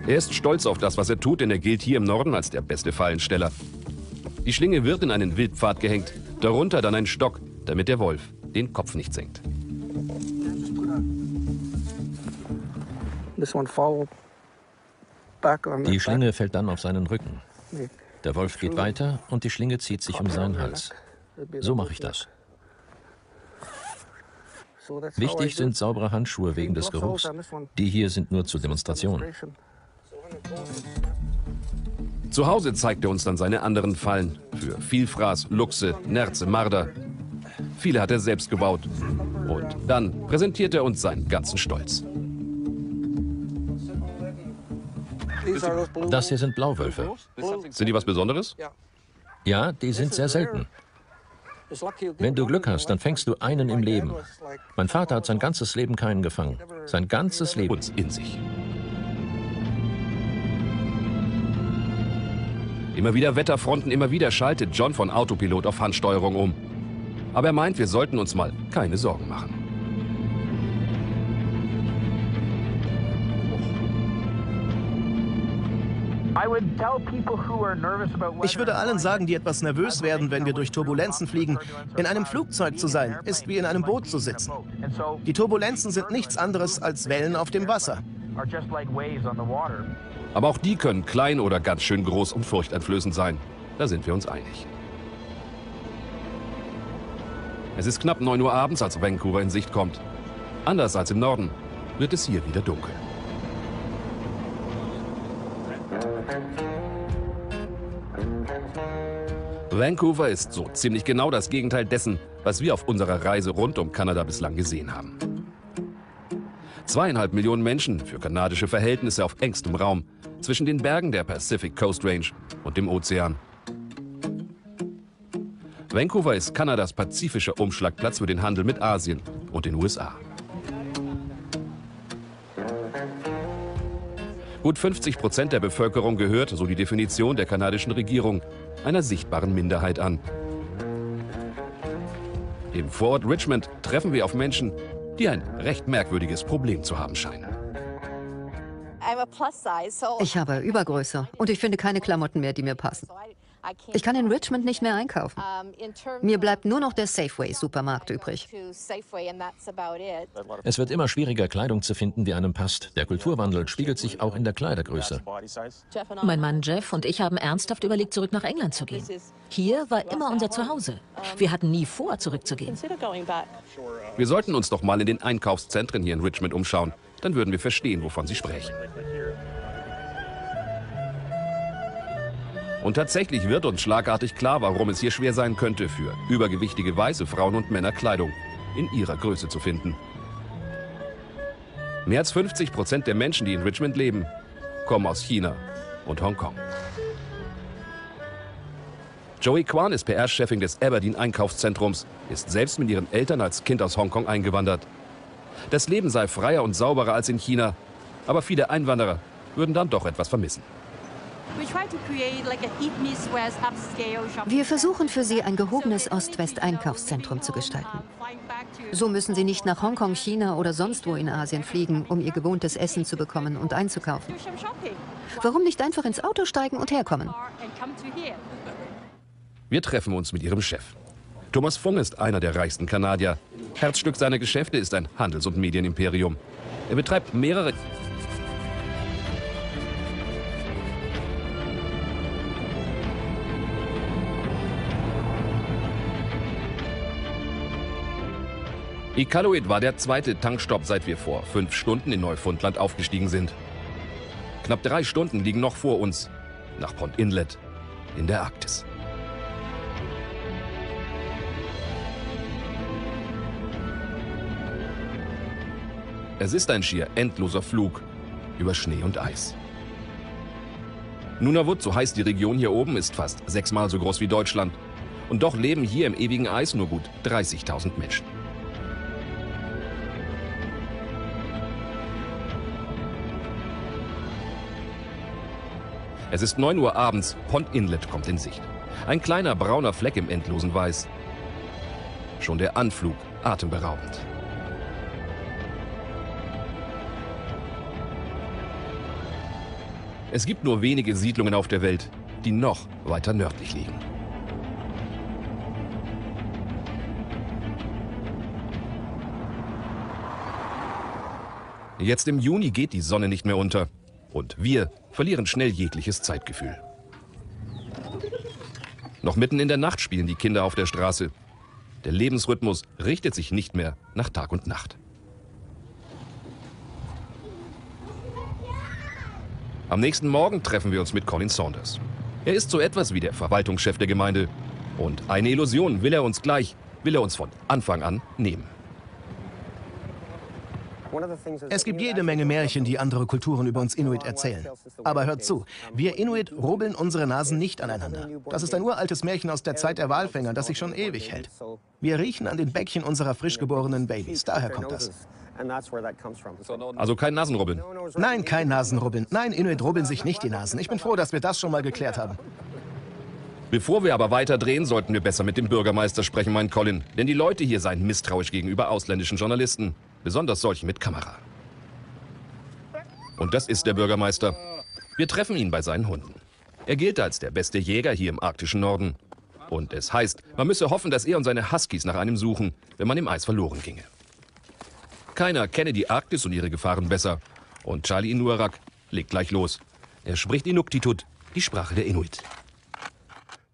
Er ist stolz auf das, was er tut, denn er gilt hier im Norden als der beste Fallensteller. Die Schlinge wird in einen Wildpfad gehängt, darunter dann ein Stock, damit der Wolf den Kopf nicht senkt. Die Schlinge fällt dann auf seinen Rücken. Der Wolf geht weiter und die Schlinge zieht sich um seinen Hals. So mache ich das. Wichtig sind saubere Handschuhe wegen des Geruchs. Die hier sind nur zur Demonstration. Zu Hause zeigt er uns dann seine anderen Fallen. Für Vielfraß, Luchse, Nerze, Marder. Viele hat er selbst gebaut. Und dann präsentiert er uns seinen ganzen Stolz. Das hier sind Blauwölfe. Sind die was Besonderes? Ja, die sind sehr selten. Wenn du Glück hast, dann fängst du einen im Leben. Mein Vater hat sein ganzes Leben keinen gefangen. Sein ganzes Leben. Uns in sich. Immer wieder Wetterfronten, immer wieder schaltet John von Autopilot auf Handsteuerung um. Aber er meint, wir sollten uns mal keine Sorgen machen. Ich würde allen sagen, die etwas nervös werden, wenn wir durch Turbulenzen fliegen, in einem Flugzeug zu sein, ist wie in einem Boot zu sitzen. Die Turbulenzen sind nichts anderes als Wellen auf dem Wasser. Aber auch die können klein oder ganz schön groß und furchteinflößend sein. Da sind wir uns einig. Es ist knapp 9 Uhr abends, als Vancouver in Sicht kommt. Anders als im Norden wird es hier wieder dunkel. Vancouver ist so ziemlich genau das Gegenteil dessen, was wir auf unserer Reise rund um Kanada bislang gesehen haben. 2,5 Millionen Menschen für kanadische Verhältnisse auf engstem Raum, zwischen den Bergen der Pacific Coast Range und dem Ozean. Vancouver ist Kanadas pazifischer Umschlagplatz für den Handel mit Asien und den USA. Gut 50% der Bevölkerung gehört, so die Definition der kanadischen Regierung, einer sichtbaren Minderheit an. Im Vorort Richmond treffen wir auf Menschen, die ein recht merkwürdiges Problem zu haben scheinen. Ich habe Übergröße und ich finde keine Klamotten mehr, die mir passen. Ich kann in Richmond nicht mehr einkaufen. Mir bleibt nur noch der Safeway-Supermarkt übrig. Es wird immer schwieriger, Kleidung zu finden, die einem passt. Der Kulturwandel spiegelt sich auch in der Kleidergröße. Mein Mann Jeff und ich haben ernsthaft überlegt, zurück nach England zu gehen. Hier war immer unser Zuhause. Wir hatten nie vor, zurückzugehen. Wir sollten uns doch mal in den Einkaufszentren hier in Richmond umschauen. Dann würden wir verstehen, wovon Sie sprechen. Und tatsächlich wird uns schlagartig klar, warum es hier schwer sein könnte, für übergewichtige weiße Frauen und Männer Kleidung in ihrer Größe zu finden. Mehr als 50% der Menschen, die in Richmond leben, kommen aus China und Hongkong. Joey Kwan ist PR-Chefin des Aberdeen-Einkaufszentrums, ist selbst mit ihren Eltern als Kind aus Hongkong eingewandert. Das Leben sei freier und sauberer als in China, aber viele Einwanderer würden dann doch etwas vermissen. Wir versuchen für sie ein gehobenes Ost-West-Einkaufszentrum zu gestalten. So müssen sie nicht nach Hongkong, China oder sonst wo in Asien fliegen, um ihr gewohntes Essen zu bekommen und einzukaufen. Warum nicht einfach ins Auto steigen und herkommen? Wir treffen uns mit ihrem Chef. Thomas Fung ist einer der reichsten Kanadier. Herzstück seiner Geschäfte ist ein Handels- und Medienimperium. Er betreibt mehrere... Iqaluit war der zweite Tankstopp, seit wir vor 5 Stunden in Neufundland aufgestiegen sind. Knapp 3 Stunden liegen noch vor uns, nach Pond Inlet. in der Arktis. Es ist ein schier endloser Flug über Schnee und Eis. Nunavut, so heißt die Region hier oben, ist fast 6-mal so groß wie Deutschland. Und doch leben hier im ewigen Eis nur gut 30.000 Menschen. Es ist 9 Uhr abends, Pond Inlet kommt in Sicht. Ein kleiner brauner Fleck im endlosen Weiß. Schon der Anflug atemberaubend. Es gibt nur wenige Siedlungen auf der Welt, die noch weiter nördlich liegen. Jetzt im Juni geht die Sonne nicht mehr unter. Und wir verlieren schnell jegliches Zeitgefühl. Noch mitten in der Nacht spielen die Kinder auf der Straße. Der Lebensrhythmus richtet sich nicht mehr nach Tag und Nacht. Am nächsten Morgen treffen wir uns mit Colin Saunders. Er ist so etwas wie der Verwaltungschef der Gemeinde. Und eine Illusion will er uns von Anfang an nehmen. Es gibt jede Menge Märchen, die andere Kulturen über uns Inuit erzählen. Aber hört zu, wir Inuit rubbeln unsere Nasen nicht aneinander. Das ist ein uraltes Märchen aus der Zeit der Walfänger, das sich schon ewig hält. Wir riechen an den Bäckchen unserer frisch geborenen Babys, daher kommt das. Also kein Nasenrubbeln? Nein, kein Nasenrubbeln. Nein, Inuit rubbeln sich nicht die Nasen. Ich bin froh, dass wir das schon mal geklärt haben. Bevor wir aber weiterdrehen, sollten wir besser mit dem Bürgermeister sprechen, meint Colin. Denn die Leute hier seien misstrauisch gegenüber ausländischen Journalisten. Besonders solchen mit Kamera. Und das ist der Bürgermeister. Wir treffen ihn bei seinen Hunden. Er gilt als der beste Jäger hier im arktischen Norden. Und es heißt, man müsse hoffen, dass er und seine Huskies nach einem suchen, wenn man im Eis verloren ginge. Keiner kenne die Arktis und ihre Gefahren besser. Und Charlie Inuarak legt gleich los. Er spricht Inuktitut, die Sprache der Inuit.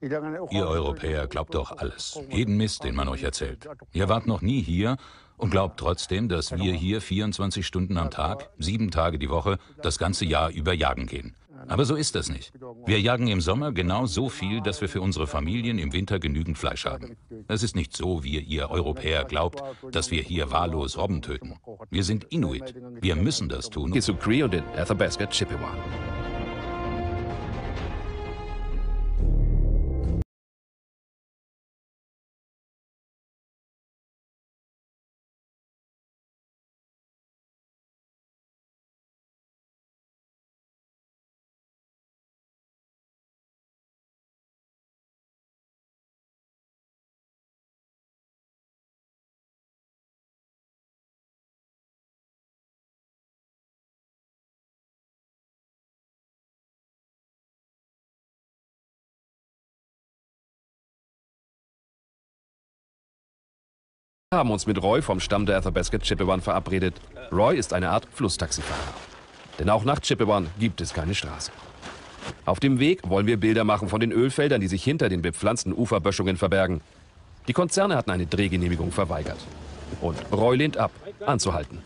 Ihr Europäer glaubt doch alles. Jeden Mist, den man euch erzählt. Ihr wart noch nie hier und glaubt trotzdem, dass wir hier 24 Stunden am Tag, 7 Tage die Woche, das ganze Jahr über jagen gehen. Aber so ist das nicht. Wir jagen im Sommer genau so viel, dass wir für unsere Familien im Winter genügend Fleisch haben. Es ist nicht so, wie ihr Europäer glaubt, dass wir hier wahllos Robben töten. Wir sind Inuit. Wir müssen das tun. Mikisew Cree und den Athabasca Chipewyan. Wir haben uns mit Roy vom Stamm der Athabasca Chipewyan verabredet. Roy ist eine Art Flusstaxifahrer. Denn auch nach Chipewyan gibt es keine Straße. Auf dem Weg wollen wir Bilder machen von den Ölfeldern, die sich hinter den bepflanzten Uferböschungen verbergen. Die Konzerne hatten eine Drehgenehmigung verweigert. Und Roy lehnt ab, anzuhalten.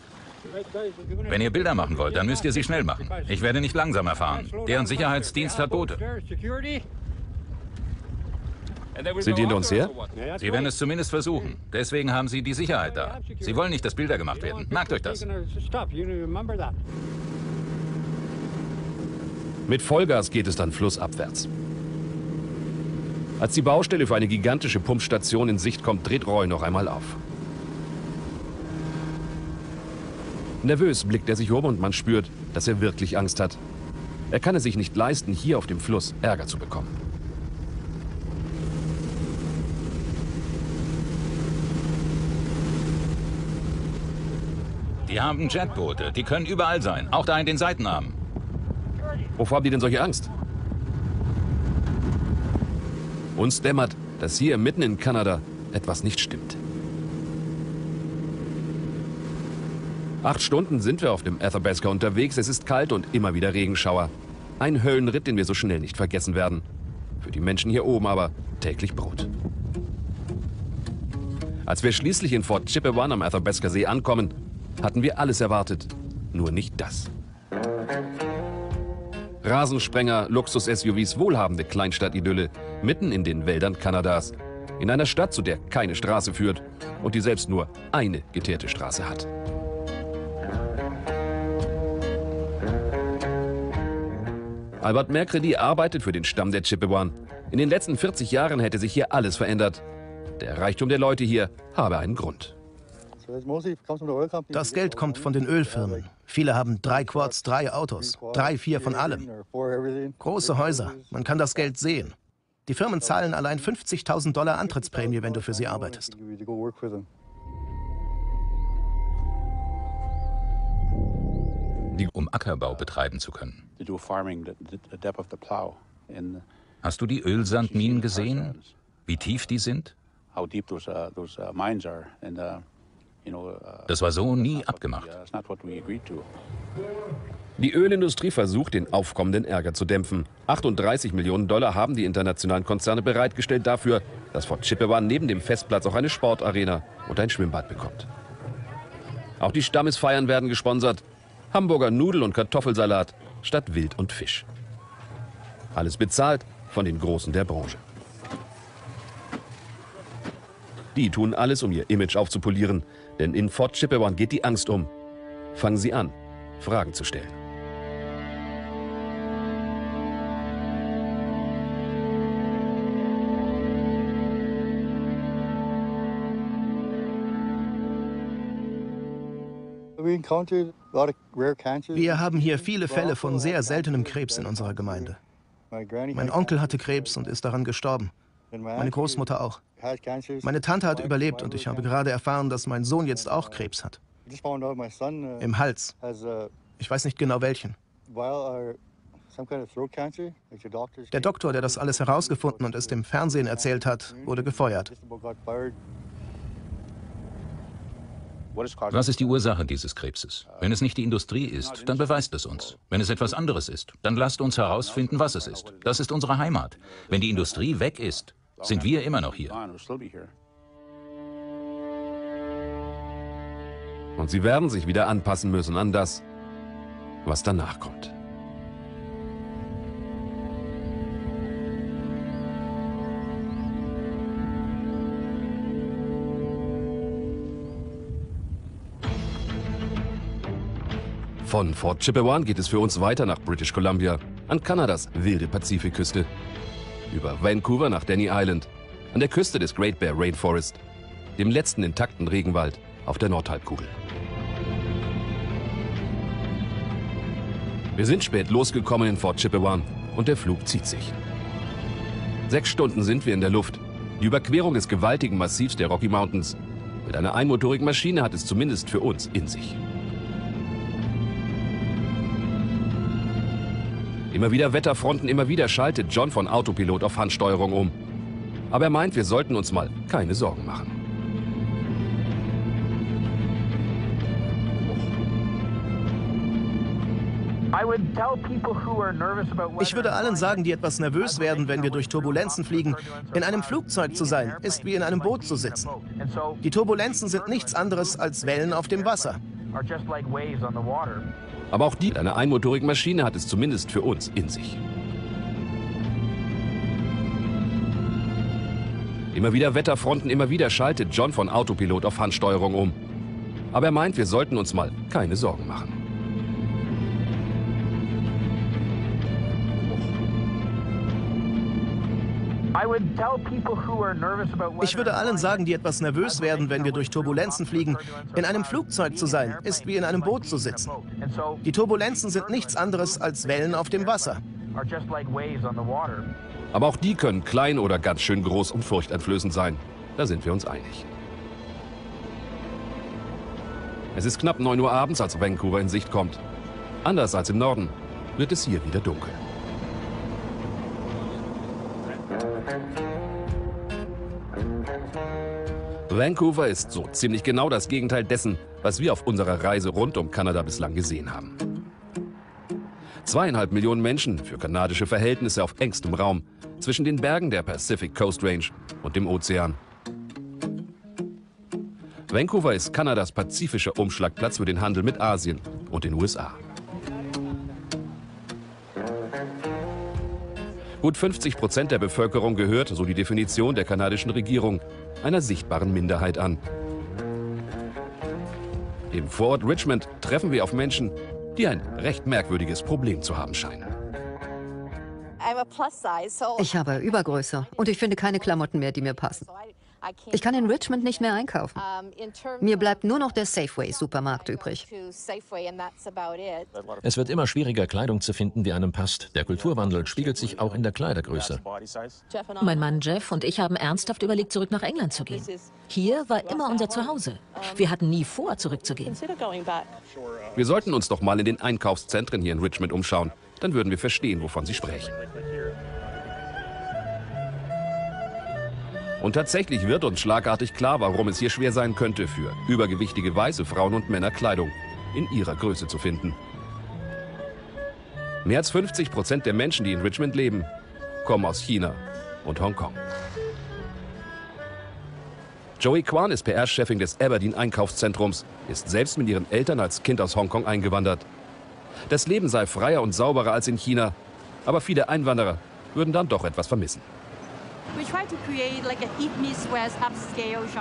Wenn ihr Bilder machen wollt, dann müsst ihr sie schnell machen. Ich werde nicht langsam fahren. Deren Sicherheitsdienst hat Boote. Sind die hinter uns her? Sie werden es zumindest versuchen. Deswegen haben sie die Sicherheit da. Sie wollen nicht, dass Bilder gemacht werden. Merkt euch das. Mit Vollgas geht es dann flussabwärts. Als die Baustelle für eine gigantische Pumpstation in Sicht kommt, dreht Roy noch einmal auf. Nervös blickt er sich um und man spürt, dass er wirklich Angst hat. Er kann es sich nicht leisten, hier auf dem Fluss Ärger zu bekommen. Die haben Jetboote, die können überall sein, auch da in den Seitenarmen. Wovor haben die denn solche Angst? Uns dämmert, dass hier mitten in Kanada etwas nicht stimmt. 8 Stunden sind wir auf dem Athabasca unterwegs, es ist kalt und immer wieder Regenschauer. Ein Höllenritt, den wir so schnell nicht vergessen werden. Für die Menschen hier oben aber täglich Brot. Als wir schließlich in Fort Chipewyan am Athabasca See ankommen, hatten wir alles erwartet, nur nicht das. Rasensprenger, Luxus-SUVs, wohlhabende Kleinstadt-Idylle, mitten in den Wäldern Kanadas. In einer Stadt, zu der keine Straße führt und die selbst nur eine geteerte Straße hat. Albert Mercredi arbeitet für den Stamm der Chipewyan. In den letzten 40 Jahren hätte sich hier alles verändert. Der Reichtum der Leute hier habe einen Grund. Das Geld kommt von den Ölfirmen. Viele haben 3 Quads, 3 Autos, 3, 4 von allem. Große Häuser, man kann das Geld sehen. Die Firmen zahlen allein $50.000 Antrittsprämie, wenn du für sie arbeitest. Um Ackerbau betreiben zu können. Hast du die Ölsandminen gesehen? Wie tief die sind? Das war so nie abgemacht. Die Ölindustrie versucht, den aufkommenden Ärger zu dämpfen. 38 Millionen Dollar haben die internationalen Konzerne bereitgestellt dafür, dass Fort Chipewyan neben dem Festplatz auch eine Sportarena und ein Schwimmbad bekommt. Auch die Stammesfeiern werden gesponsert. Hamburger Nudel- und Kartoffelsalat statt Wild und Fisch. Alles bezahlt von den Großen der Branche. Die tun alles, um ihr Image aufzupolieren. Denn in Fort Chipewyan geht die Angst um. Fangen sie an, Fragen zu stellen. Wir haben hier viele Fälle von sehr seltenem Krebs in unserer Gemeinde. Mein Onkel hatte Krebs und ist daran gestorben. Meine Großmutter auch. Meine Tante hat überlebt und ich habe gerade erfahren, dass mein Sohn jetzt auch Krebs hat. Im Hals. Ich weiß nicht genau welchen. Der Doktor, der das alles herausgefunden und es dem Fernsehen erzählt hat, wurde gefeuert. Was ist die Ursache dieses Krebses? Wenn es nicht die Industrie ist, dann beweist es uns. Wenn es etwas anderes ist, dann lasst uns herausfinden, was es ist. Das ist unsere Heimat. Wenn die Industrie weg ist, sind wir immer noch hier. Und sie werden sich wieder anpassen müssen an das, was danach kommt. Von Fort Chipewyan geht es für uns weiter nach British Columbia, an Kanadas wilde Pazifikküste. Über Vancouver nach Denny Island, an der Küste des Great Bear Rainforest, dem letzten intakten Regenwald auf der Nordhalbkugel. Wir sind spät losgekommen in Fort Chipewyan und der Flug zieht sich. 6 Stunden sind wir in der Luft. Die Überquerung des gewaltigen Massivs der Rocky Mountains mit einer einmotorigen Maschine hat es zumindest für uns in sich. Immer wieder Wetterfronten, immer wieder schaltet John von Autopilot auf Handsteuerung um. Aber er meint, wir sollten uns mal keine Sorgen machen. Ich würde allen sagen, die etwas nervös werden, wenn wir durch Turbulenzen fliegen, in einem Flugzeug zu sein, ist wie in einem Boot zu sitzen. Die Turbulenzen sind nichts anderes als Wellen auf dem Wasser. Aber auch die mit einer einmotorigen Maschine hat es zumindest für uns in sich. Immer wieder Wetterfronten, immer wieder schaltet John von Autopilot auf Handsteuerung um. Aber er meint, wir sollten uns mal keine Sorgen machen. Ich würde allen sagen, die etwas nervös werden, wenn wir durch Turbulenzen fliegen, in einem Flugzeug zu sein, ist wie in einem Boot zu sitzen. Die Turbulenzen sind nichts anderes als Wellen auf dem Wasser. Aber auch die können klein oder ganz schön groß und furchteinflößend sein. Da sind wir uns einig. Es ist knapp 9 Uhr abends, als Vancouver in Sicht kommt. Anders als im Norden wird es hier wieder dunkel. Vancouver ist so ziemlich genau das Gegenteil dessen, was wir auf unserer Reise rund um Kanada bislang gesehen haben. 2,5 Millionen Menschen, für kanadische Verhältnisse auf engstem Raum, zwischen den Bergen der Pacific Coast Range und dem Ozean. Vancouver ist Kanadas pazifischer Umschlagplatz für den Handel mit Asien und den USA. Gut 50% der Bevölkerung gehört, so die Definition der kanadischen Regierung, einer sichtbaren Minderheit an. Im Vorort Richmond treffen wir auf Menschen, die ein recht merkwürdiges Problem zu haben scheinen. Ich habe Übergröße und ich finde keine Klamotten mehr, die mir passen. Ich kann in Richmond nicht mehr einkaufen. Mir bleibt nur noch der Safeway-Supermarkt übrig. Es wird immer schwieriger, Kleidung zu finden, die einem passt. Der Kulturwandel spiegelt sich auch in der Kleidergröße. Mein Mann Jeff und ich haben ernsthaft überlegt, zurück nach England zu gehen. Hier war immer unser Zuhause. Wir hatten nie vor, zurückzugehen. Wir sollten uns doch mal in den Einkaufszentren hier in Richmond umschauen. Dann würden wir verstehen, wovon Sie sprechen. Und tatsächlich wird uns schlagartig klar, warum es hier schwer sein könnte, für übergewichtige weiße Frauen und Männer Kleidung in ihrer Größe zu finden. Mehr als 50% der Menschen, die in Richmond leben, kommen aus China und Hongkong. Joey Kwan ist PR-Chefin des Aberdeen-Einkaufszentrums, ist selbst mit ihren Eltern als Kind aus Hongkong eingewandert. Das Leben sei freier und sauberer als in China, aber viele Einwanderer würden dann doch etwas vermissen.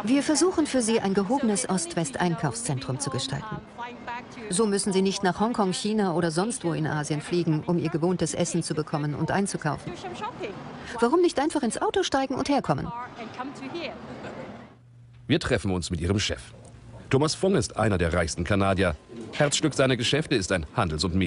Wir versuchen für sie ein gehobenes Ost-West-Einkaufszentrum zu gestalten. So müssen sie nicht nach Hongkong, China oder sonst wo in Asien fliegen, um ihr gewohntes Essen zu bekommen und einzukaufen. Warum nicht einfach ins Auto steigen und herkommen? Wir treffen uns mit ihrem Chef. Thomas Fung ist einer der reichsten Kanadier. Herzstück seiner Geschäfte ist ein Handels- und Medien.